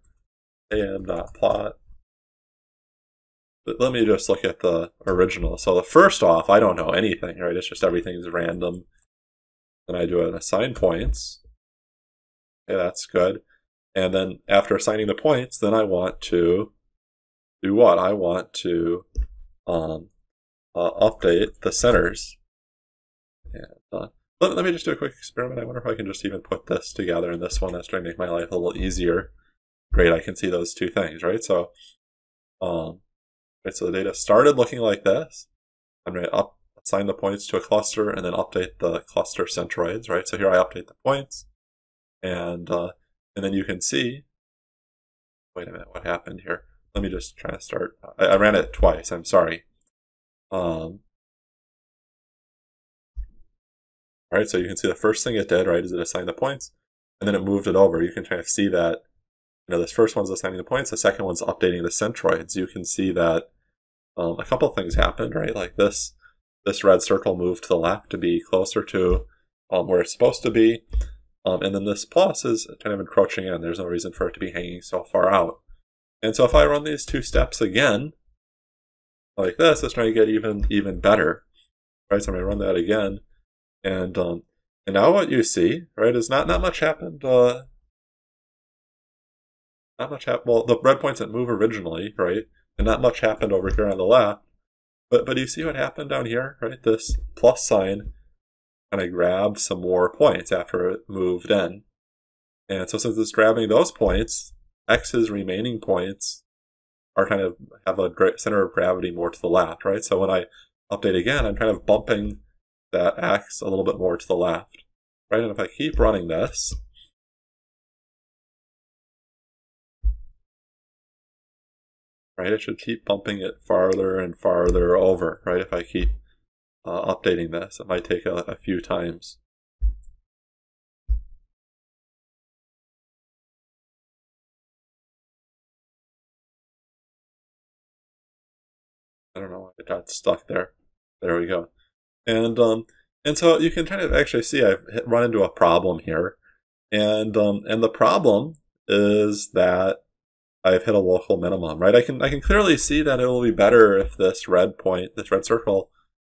am.plot. But let me just look at the original. So the first off, I don't know anything, right? It's just everything's random. Then I do an assign points. Yeah, that's good. And then after assigning the points, then I want to do what? I want to update the centers. And let me just do a quick experiment. I wonder if I can just even put this together in this one. That's trying to make my life a little easier. Great, I can see those two things, right? So, so the data started looking like this. I'm going to assign the points to a cluster and then update the cluster centroids, right? So here I update the points. And then you can see, wait a minute, what happened here? Let me just try to start. I ran it twice, I'm sorry. All right, so you can see the first thing it did, right, is it assigned the points, and then it moved it over. You can kind of see that, you know, this first one's assigning the points, the second one's updating the centroids. You can see that a couple things happened, right? Like this red circle moved to the left to be closer to where it's supposed to be. And then this plus is kind of encroaching in. There's no reason for it to be hanging so far out. And so if I run these two steps again, like this, it's going to get even better, right? So I'm going to run that again, and now what you see, right, is not much happened. Not much happened. Well, the red points didn't move originally, right? And not much happened over here on the left. But you see what happened down here, right? This plus sign. And I grabbed some more points after it moved in. And so since it's grabbing those points, X's remaining points are kind of have a center of gravity more to the left, right? So when I update again, I'm kind of bumping that X a little bit more to the left, right? And if I keep running this, right, it should keep bumping it farther and farther over, right? If I keep updating this. It might take a few times. I don't know why it got stuck there. There we go. And so you can kind of actually see I've run into a problem here. And the problem is that I've hit a local minimum, right? I can clearly see that it will be better if this red point, this red circle,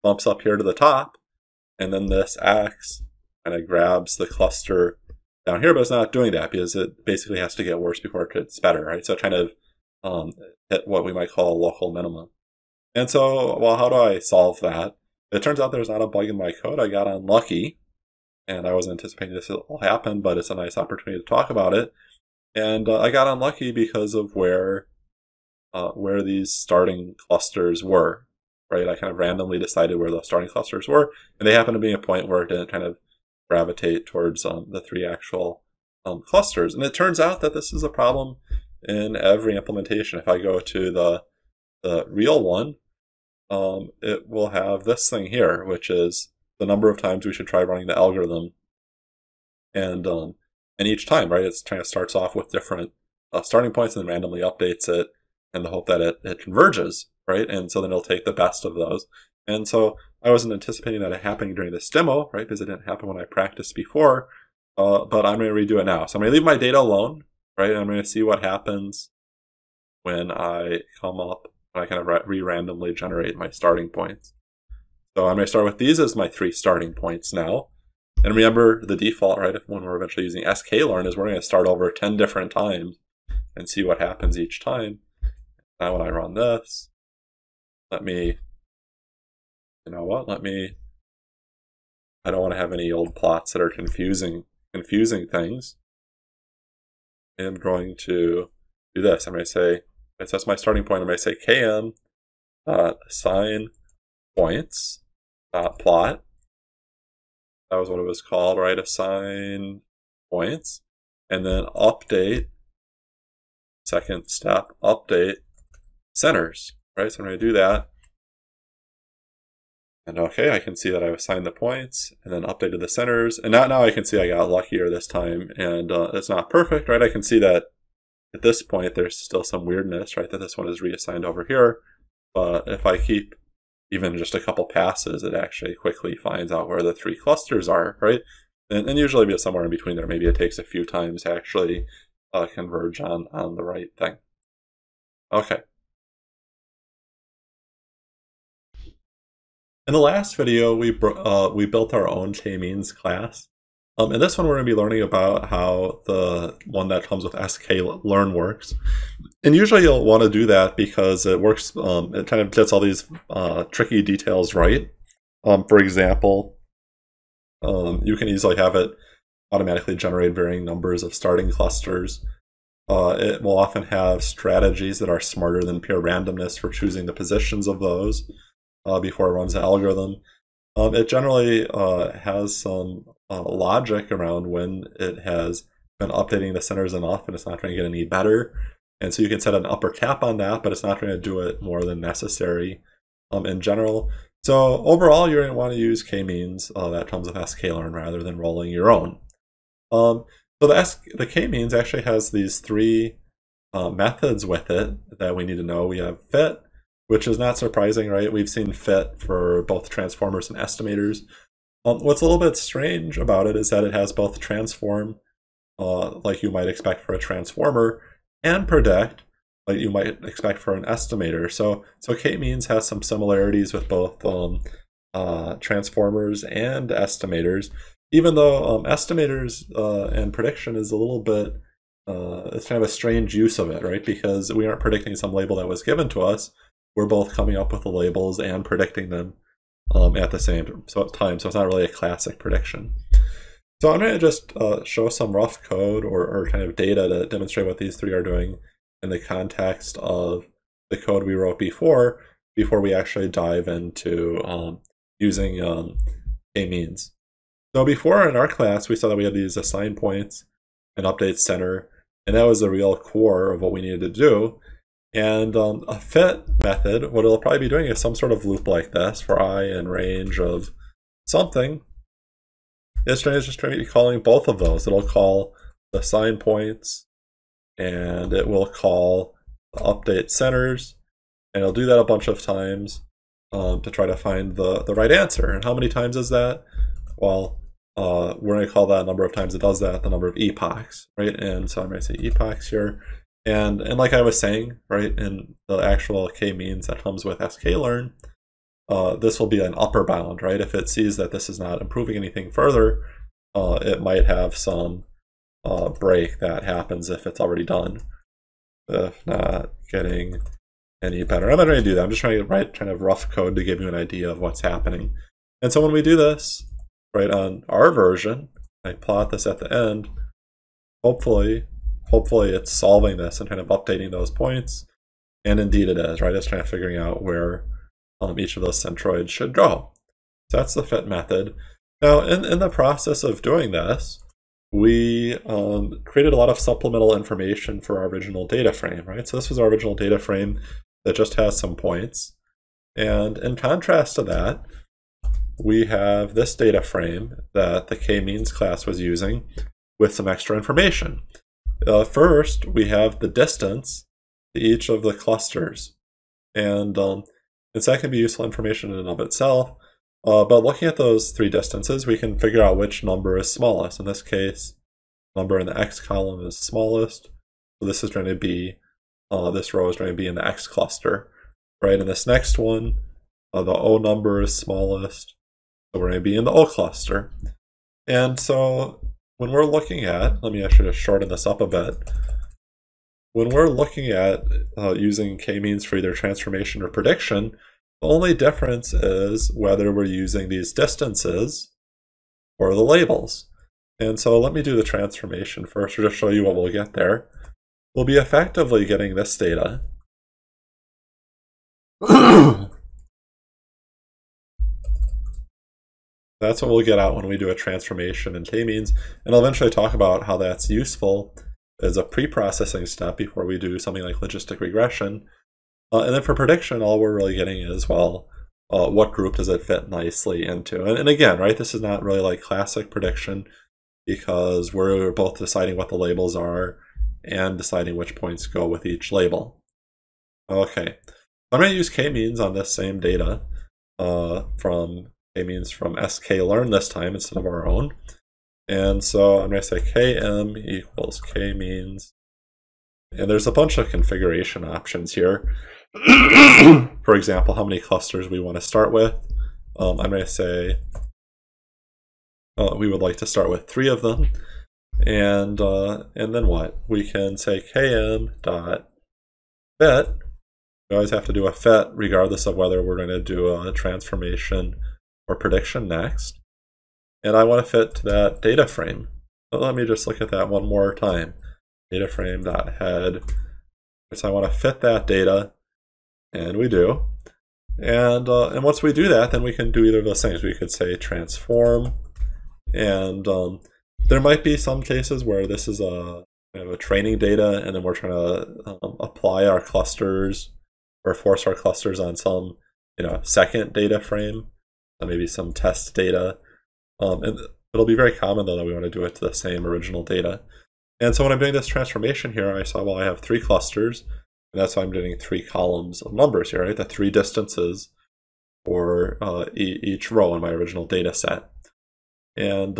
bumps up here to the top, and then this X kind of grabs the cluster down here, but it's not doing that because it basically has to get worse before it gets better, right? So it kind of hit what we might call a local minimum. And so, well, how do I solve that? It turns out there's not a bug in my code. I got unlucky, and I wasn't anticipating this will happen, but it's a nice opportunity to talk about it. And I got unlucky because of where these starting clusters were. Right, I kind of randomly decided where the starting clusters were, and they happened to be a point where it didn't kind of gravitate towards the three actual clusters. And it turns out that this is a problem in every implementation. If I go to the real one, it will have this thing here, which is the number of times we should try running the algorithm. And each time, right, it kind of starts off with different starting points and then randomly updates it in the hope that it converges. Right, and so then it'll take the best of those. And so I wasn't anticipating that it happening during this demo, right, because it didn't happen when I practiced before, but I'm going to redo it now. So I'm going to leave my data alone, right, and I'm going to see what happens when I come up, when I kind of re-randomly generate my starting points. So I'm going to start with these as my three starting points now. And remember the default, right, when we're eventually using scikit-learn is we're going to start over 10 different times and see what happens each time. Now when I run this, let me, I don't want to have any old plots that are confusing things. I'm going to do this. I'm going to say, that's my starting point. I'm going to say km assign points dot plot. That was what it was called, right? Assign points, and then update. Second step, update centers, right? So I'm going to do that. And okay, I can see that I've assigned the points and then updated the centers. And now I can see I got luckier this time, and it's not perfect, right? I can see that at this point there's still some weirdness, right? That this one is reassigned over here. But if I keep even just a couple passes, it actually quickly finds out where the three clusters are, right? And usually it's somewhere in between there. Maybe it takes a few times to actually converge on the right thing. Okay. In the last video, we built our own k-means class. In this one, we're going to be learning about how the one that comes with scikit-learn works. And usually you'll want to do that because it works, it kind of gets all these tricky details right. For example, you can easily have it automatically generate varying numbers of starting clusters. It will often have strategies that are smarter than pure randomness for choosing the positions of those before it runs the algorithm. It generally has some logic around when it has been updating the centers enough and it's not going to get any better. And so you can set an upper cap on that, but it's not going to do it more than necessary in general. So overall, you're going to want to use k-means that comes with scikit-learn rather than rolling your own. So the k-means actually has these three methods with it that we need to know. We have fit, which is not surprising, right? We've seen fit for both transformers and estimators. What's a little bit strange about it is that it has both transform, like you might expect for a transformer, and predict, like you might expect for an estimator. So k-means has some similarities with both transformers and estimators, even though estimators and prediction is a little bit, it's kind of a strange use of it, right? Because we aren't predicting some label that was given to us. We're both coming up with the labels and predicting them at the same time, so it's not really a classic prediction. So I'm going to just show some rough code or kind of data to demonstrate what these three are doing in the context of the code we wrote before we actually dive into using k-means. So before in our class, we saw that we had these assign points and update center, and that was the real core of what we needed to do. And a fit method, what it'll probably be doing is some sort of loop like this for I in range of something. It's just going to be calling both of those. It'll call the assign points, and it will call the update centers, and it'll do that a bunch of times to try to find the right answer. And how many times is that? Well, we're going to call that number of times it does that the number of epochs, right? And so I'm going to say epochs here. And like I was saying, right, in the actual k-means that comes with scikit-learn, this will be an upper bound, right? If it sees that this is not improving anything further, it might have some break that happens if it's already done. If not getting any better. I'm not going to do that. I'm just trying to write kind of rough code to give you an idea of what's happening. And so when we do this, right, on our version, I plot this at the end, hopefully it's solving this and kind of updating those points. And indeed it is, right? It's kind of figuring out where each of those centroids should go. So that's the fit method. Now, in the process of doing this, we created a lot of supplemental information for our original data frame, right? So this was our original data frame that just has some points. And in contrast to that, we have this data frame that the k-means class was using with some extra information. First, we have the distance to each of the clusters, and so that can be useful information in and of itself, but looking at those three distances, we can figure out which number is smallest. In this case, number in the x column is smallest, so this is going to be, this row is going to be in the x cluster, right? And this next one, the O number is smallest, so we're going to be in the O cluster. And so when we're looking at, let me actually just shorten this up a bit. When we're looking at using k-means for either transformation or prediction, the only difference is whether we're using these distances or the labels. And so let me do the transformation first to just show you what we'll get there. We'll be effectively getting this data. That's what we'll get out when we do a transformation in k-means, and I'll eventually talk about how that's useful as a pre-processing step before we do something like logistic regression. And then for prediction, all we're really getting is, well, what group does it fit nicely into? And again, right, this is not really like classic prediction because we're both deciding what the labels are and deciding which points go with each label. Okay, I'm going to use k-means on this same data from k-means from sklearn this time instead of our own. And so I'm going to say km equals k-means. And there's a bunch of configuration options here. For example, how many clusters we want to start with. I'm going to say we would like to start with 3 of them. And then what? We can say km.fit. We always have to do a fit regardless of whether we're going to do a transformation or prediction next. And I want to fit to that data frame. So let me just look at that one more time. Data frame.head. So I want to fit that data, and we do. And once we do that, then we can do either of those things. We could say transform, and there might be some cases where this is a kind of a training data, and then we're trying to apply our clusters or force our clusters on some second data frame, maybe some test data. And it'll be very common though that we want to do it to the same original data. And so when I'm doing this transformation here, I saw, well, I have 3 clusters, and that's why I'm getting 3 columns of numbers here, right? The 3 distances for each row in my original data set. And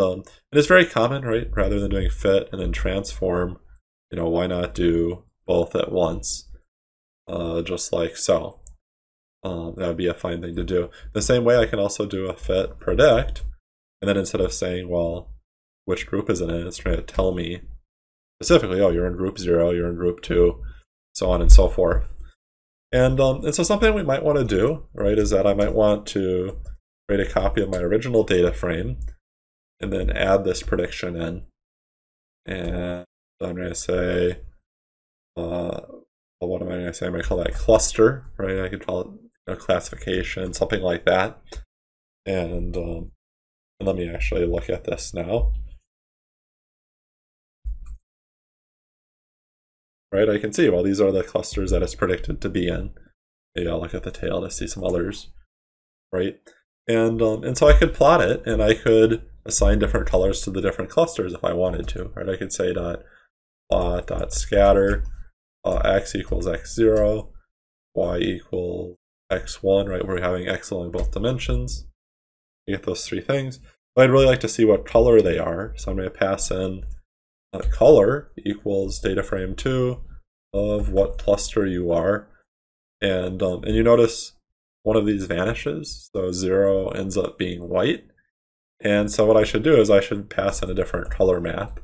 it's very common, right? Rather than doing fit and then transform, why not do both at once? Just like so. That would be a fine thing to do. The same way I can also do a fit predict, and then instead of saying, well, which group is in it, it's trying to tell me specifically, oh, you're in group 0, you're in group 2, so on and so forth. And so something we might want to do, right, is that I might want to create a copy of my original data frame and then add this prediction in. And I'm going to say, well, what am I going to say? I'm going to call that cluster, right? I could call it a classification, something like that. And let me actually look at this now. Right, I can see, well, these are the clusters that it's predicted to be in. Maybe I'll look at the tail to see some others, right? And so I could plot it, and I could assign different colors to the different clusters if I wanted to, right? I could say dot plot dot scatter x equals x0, y equals x1, right? We're having x along both dimensions. You get those 3 things. But I'd really like to see what color they are, so I'm going to pass in color equals data frame 2 of what cluster you are, and you notice one of these vanishes, so 0 ends up being white. And so what I should do is I should pass in a different color map.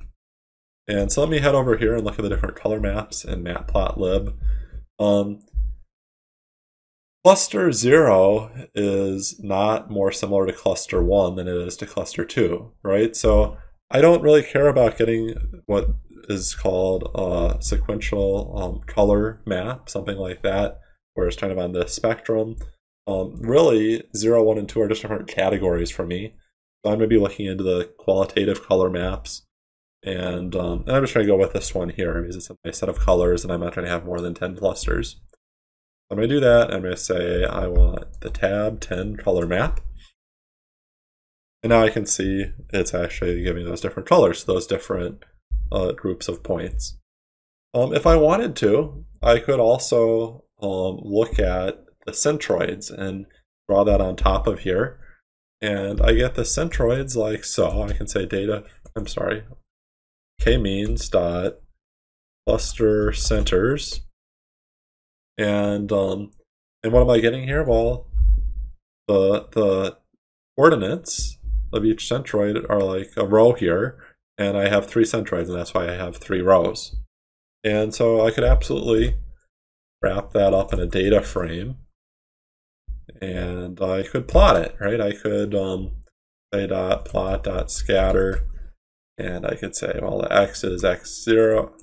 And so let me head over here and look at the different color maps in matplotlib. Cluster 0 is not more similar to cluster 1 than it is to cluster 2, right? So I don't really care about getting what is called a sequential color map, something like that, where it's kind of on the spectrum. Really, 0, 1, and 2 are just different categories for me. So I'm going to be looking into the qualitative color maps. And I'm just going to go with this one here because it's my set of colors, and I'm not trying to have more than 10 clusters. I'm going to do that. I'm going to say I want the tab 10 color map. And now I can see it's actually giving those different colors, those different groups of points. If I wanted to, I could also look at the centroids and draw that on top of here. And I get the centroids like so. I can say k-means dot cluster centers. And what am I getting here? Well, the coordinates of each centroid are like a row here, and I have 3 centroids, and that's why I have 3 rows. And so I could absolutely wrap that up in a data frame, and I could plot it, right? I could say dot plot dot scatter, and I could say, well, the x is x0,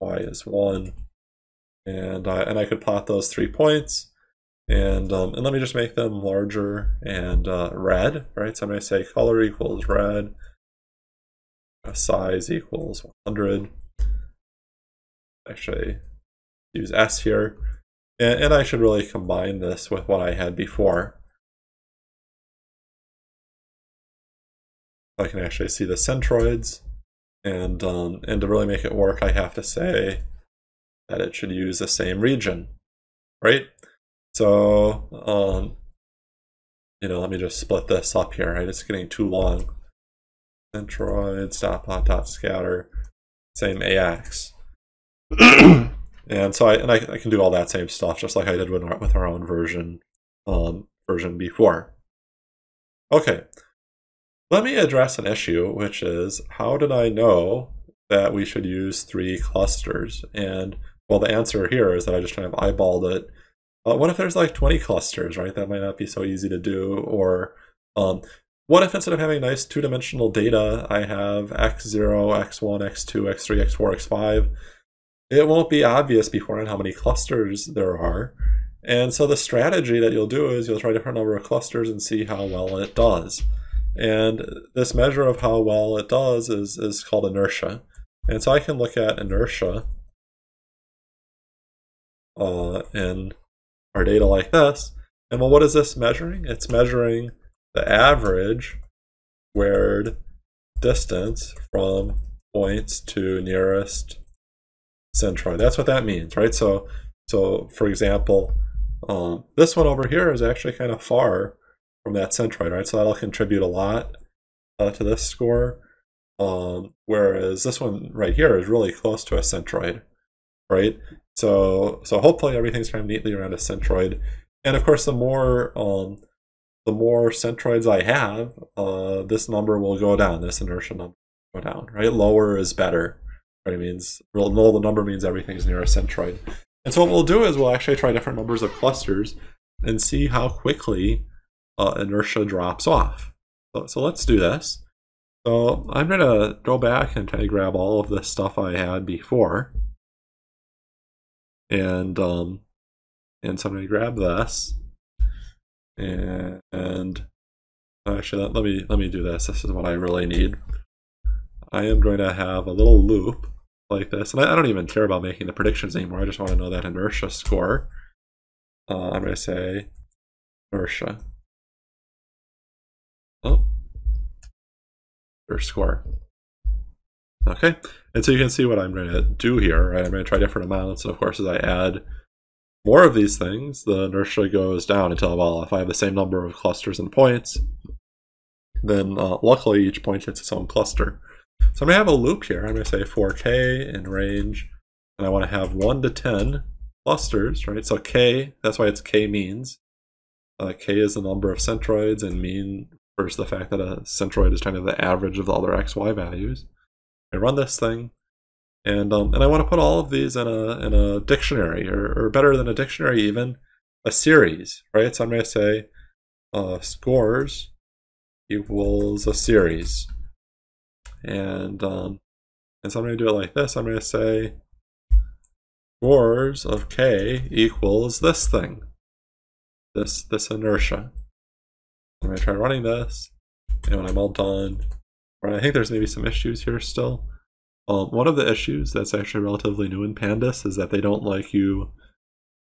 y is 1, and I could plot those 3 points, and let me just make them larger and red, right? So I'm going to say color equals red, size equals 100. Actually, use S here, and I should really combine this with what I had before. I can actually see the centroids, and to really make it work, I have to say that it should use the same region, right? So, you know, let me just split this up here, right? It's getting too long. Centroids dot plot dot scatter, same AX. And so I can do all that same stuff just like I did with our own version before. Okay, let me address an issue, which is how did I know that we should use 3 clusters? And well, the answer here is that I just kind of eyeballed it. What if there's like 20 clusters, right? That might not be so easy to do. Or what if instead of having nice 2-dimensional data, I have x0, x1, x2, x3, x4, x5? It won't be obvious beforehand how many clusters there are. And so the strategy that you'll do is you'll try a different number of clusters and see how well it does. And this measure of how well it does is called inertia. And so I can look at inertia in our data like this. And well, what is this measuring? It's measuring the average squared distance from points to nearest centroid. That's what that means, right? So for example, this one over here is actually kind of far from that centroid, right? So that'll contribute a lot to this score, whereas this one right here is really close to a centroid, right? So hopefully everything's kind of neatly around a centroid. And of course, the more centroids I have, this number will go down. This inertia number will go down, right? Lower is better. It means, well, no, the number means everything's near a centroid. And so what we'll do is we'll actually try different numbers of clusters and see how quickly inertia drops off. So let's do this. So I'm going to go back and try to grab all of this stuff I had before. And so I'm going to grab this. And actually, let me do this. This is what I really need. I am going to have a little loop like this, and I don't even care about making the predictions anymore. I just want to know that inertia score. I'm going to say inertia. Oh, score. Okay, and so you can see what I'm going to do here. Right? I'm going to try different amounts, and of course, as I add more of these things, the inertia goes down until, well, if I have the same number of clusters and points, then luckily each point hits its own cluster. So I'm going to have a loop here. I'm going to say for k in range, and I want to have 1 to 10 clusters, right? So k, that's why it's k means. K is the number of centroids, and mean refers to the fact that a centroid is kind of the average of the other x, y values. I run this thing, and I want to put all of these in a dictionary, or better than a dictionary even, a series, right? So I'm going to say scores equals a series. And so I'm going to do it like this. I'm going to say scores of k equals this thing, this inertia. I'm going to try running this, and when I'm all done, right, I think there's maybe some issues here still. One of the issues that's actually relatively new in Pandas is that they don't like you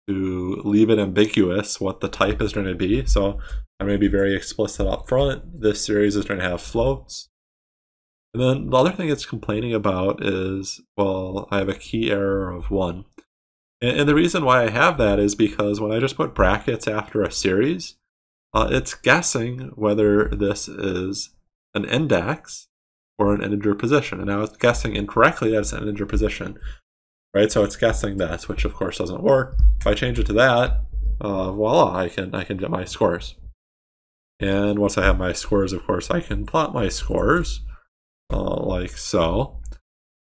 to leave it ambiguous what the type is going to be. So I'm going to be very explicit up front. This series is going to have floats. And then the other thing it's complaining about is, well, I have a key error of 1. And the reason why I have that is because when I just put brackets after a series, it's guessing whether this is an index or an integer position. And now it's guessing incorrectly that it's an integer position, right? So it's guessing this, which of course doesn't work. If I change it to that, voila, I can get my scores. And once I have my scores, of course, I can plot my scores like so.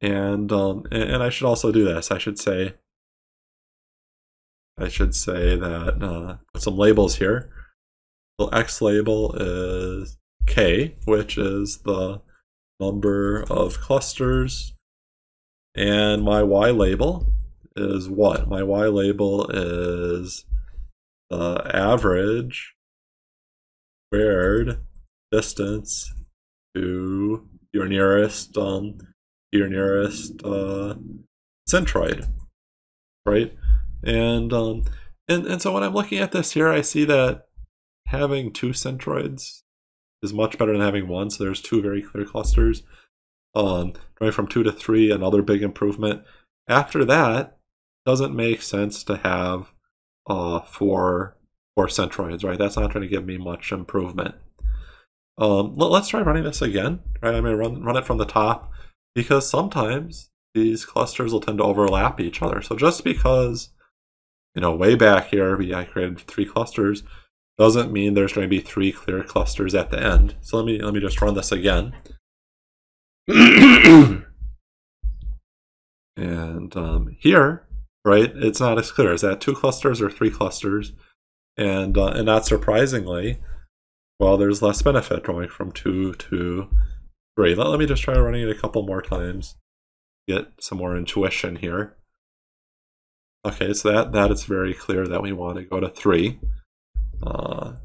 And I should also do this. I should say that put some labels here. Well, X label is K, which is the number of clusters, and my Y label is what? My Y label is the average squared distance to your nearest centroid, right? And so when I'm looking at this here, I see that having two centroids is much better than having one. So there's two very clear clusters. Going from 2 to 3, another big improvement. After that, doesn't make sense to have four centroids, right? That's not going to give me much improvement. Let's try running this again, right? I'm going to run it from the top, because sometimes these clusters will tend to overlap each other. So just because, you know, way back here I created 3 clusters, doesn't mean there's going to be 3 clear clusters at the end. So let me just run this again. And here, right, it's not as clear. Is that 2 clusters or 3 clusters? And not surprisingly, well, there's less benefit going from 2 to 3. Let me just try running it a couple more times, get some more intuition here. Okay, so that is very clear that we want to go to 3. I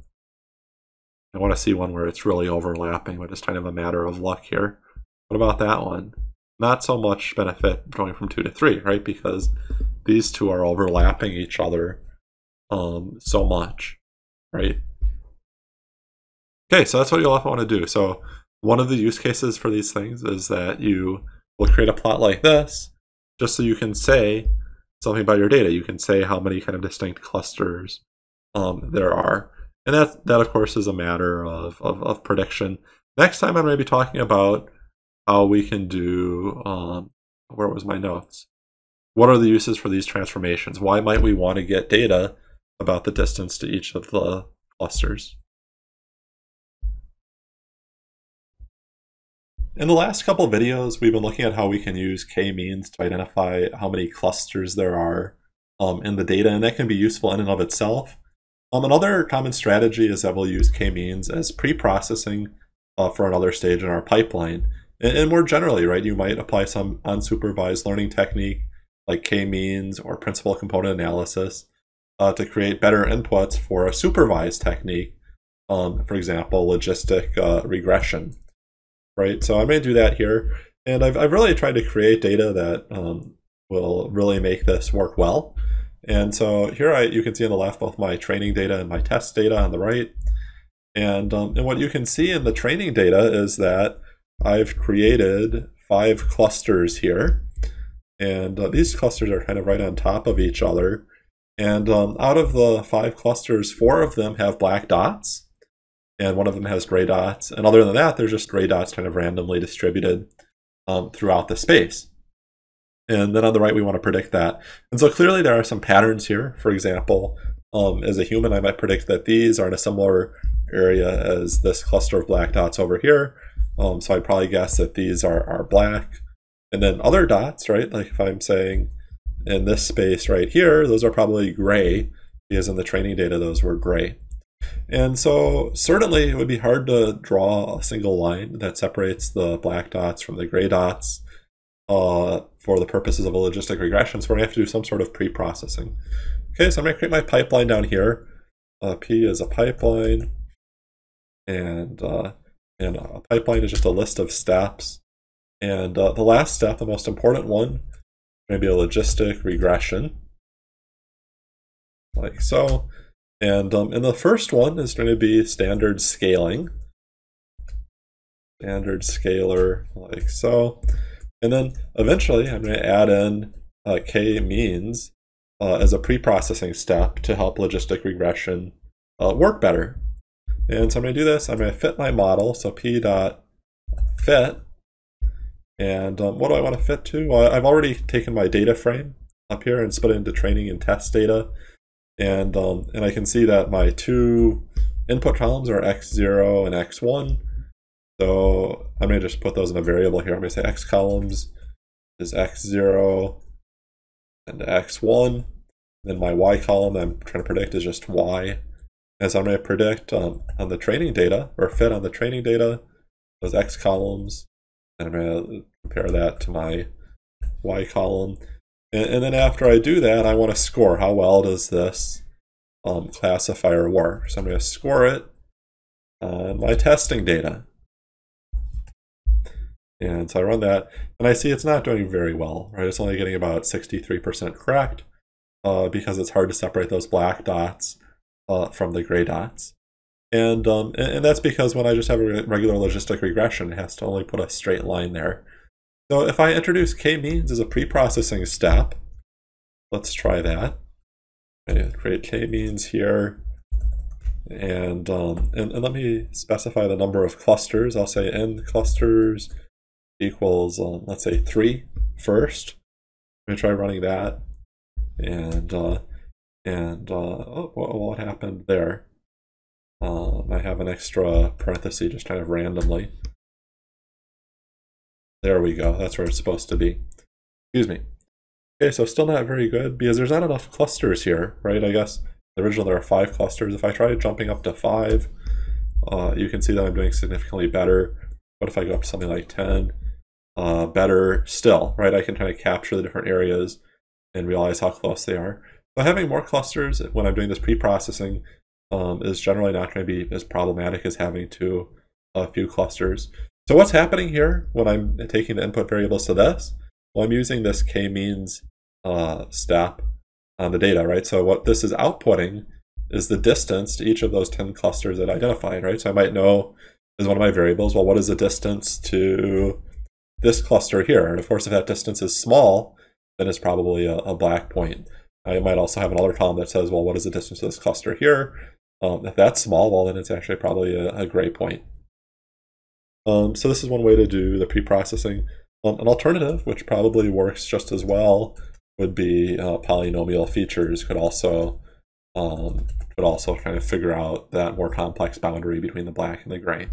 want to see one where it's really overlapping, but it's kind of a matter of luck here. What about that one? Not so much benefit going from 2 to 3, right? Because these two are overlapping each other so much, right? Okay, so that's what you'll often want to do. So one of the use cases for these things is that you will create a plot like this just so you can say something about your data. You can say how many kind of distinct clusters there are. And that of course is a matter of prediction. Next time I'm going to be talking about how we can do, where was my notes? What are the uses for these transformations? Why might we want to get data about the distance to each of the clusters? In the last couple of videos, we've been looking at how we can use k-means to identify how many clusters there are in the data, and that can be useful in and of itself. Another common strategy is that we'll use k-means as pre-processing for another stage in our pipeline. And more generally, right, you might apply some unsupervised learning technique like k-means or principal component analysis to create better inputs for a supervised technique, for example, logistic regression, right? So I'm going to do that here. And I've really tried to create data that will really make this work well. And so here you can see on the left both my training data and my test data on the right. And what you can see in the training data is that I've created 5 clusters here, and these clusters are kind of right on top of each other. And out of the 5 clusters, 4 of them have black dots, and one of them has gray dots. And other than that, there's just gray dots kind of randomly distributed throughout the space. And then on the right, we want to predict that. And so clearly there are some patterns here. For example, as a human, I might predict that these are in a similar area as this cluster of black dots over here. So I'd probably guess that these are black. And then other dots, right? Like if I'm saying in this space right here, those are probably gray, because in the training data, those were gray. And so certainly it would be hard to draw a single line that separates the black dots from the gray dots for the purposes of a logistic regression. So we're gonna have to do some sort of pre-processing. Okay, so I'm gonna create my pipeline down here. P is a pipeline, and a pipeline is just a list of steps. And the last step, the most important one, may be a logistic regression, like so. And the first one is going to be standard scaling. Standard scalar, like so. And then eventually I'm going to add in k-means as a pre-processing step to help logistic regression work better. And so I'm going to do this. I'm going to fit my model. So p.fit. And what do I want to fit to? Well, I've already taken my data frame up here and split it into training and test data. And I can see that my 2 input columns are x0 and x1. So I'm going to just put those in a variable here. I'm going to say x columns is x0 and x1. Then my y column I'm trying to predict is just y. And so I'm going to predict on the training data, or fit on the training data, those x columns, and I'm going to compare that to my y column. And then after I do that, I want to score how well does this classifier work. So I'm going to score it on my testing data. And so I run that, and I see it's not doing very well, right? It's only getting about 63% correct because it's hard to separate those black dots from the gray dots. And that's because when I just have a regular logistic regression, it has to only put a straight line there. So if I introduce k-means as a pre-processing step, let's try that. I'm going to create k-means here, and let me specify the number of clusters. I'll say n clusters equals, let's say 3 first. I'm going to try running that, and oh, what happened there? I have an extra parenthesis just kind of randomly. There we go, that's where it's supposed to be. Excuse me. Okay, so still not very good because there's not enough clusters here, right? I guess in the original there are 5 clusters. If I try jumping up to 5, you can see that I'm doing significantly better. But if I go up to something like 10, better still, right? I can kind of capture the different areas and realize how close they are. So having more clusters when I'm doing this pre-processing is generally not going to be as problematic as having a few clusters. So what's happening here when I'm taking the input variables to this? Well, I'm using this k-means step on the data, right? So what this is outputting is the distance to each of those 10 clusters that I identified, right? So I might know as one of my variables, well, what is the distance to this cluster here? And of course, if that distance is small, then it's probably a black point. I might also have another column that says, well, what is the distance to this cluster here? If that's small, well, then it's actually probably a gray point. So this is one way to do the pre-processing. An alternative, which probably works just as well, would be polynomial features could also kind of figure out that more complex boundary between the black and the gray.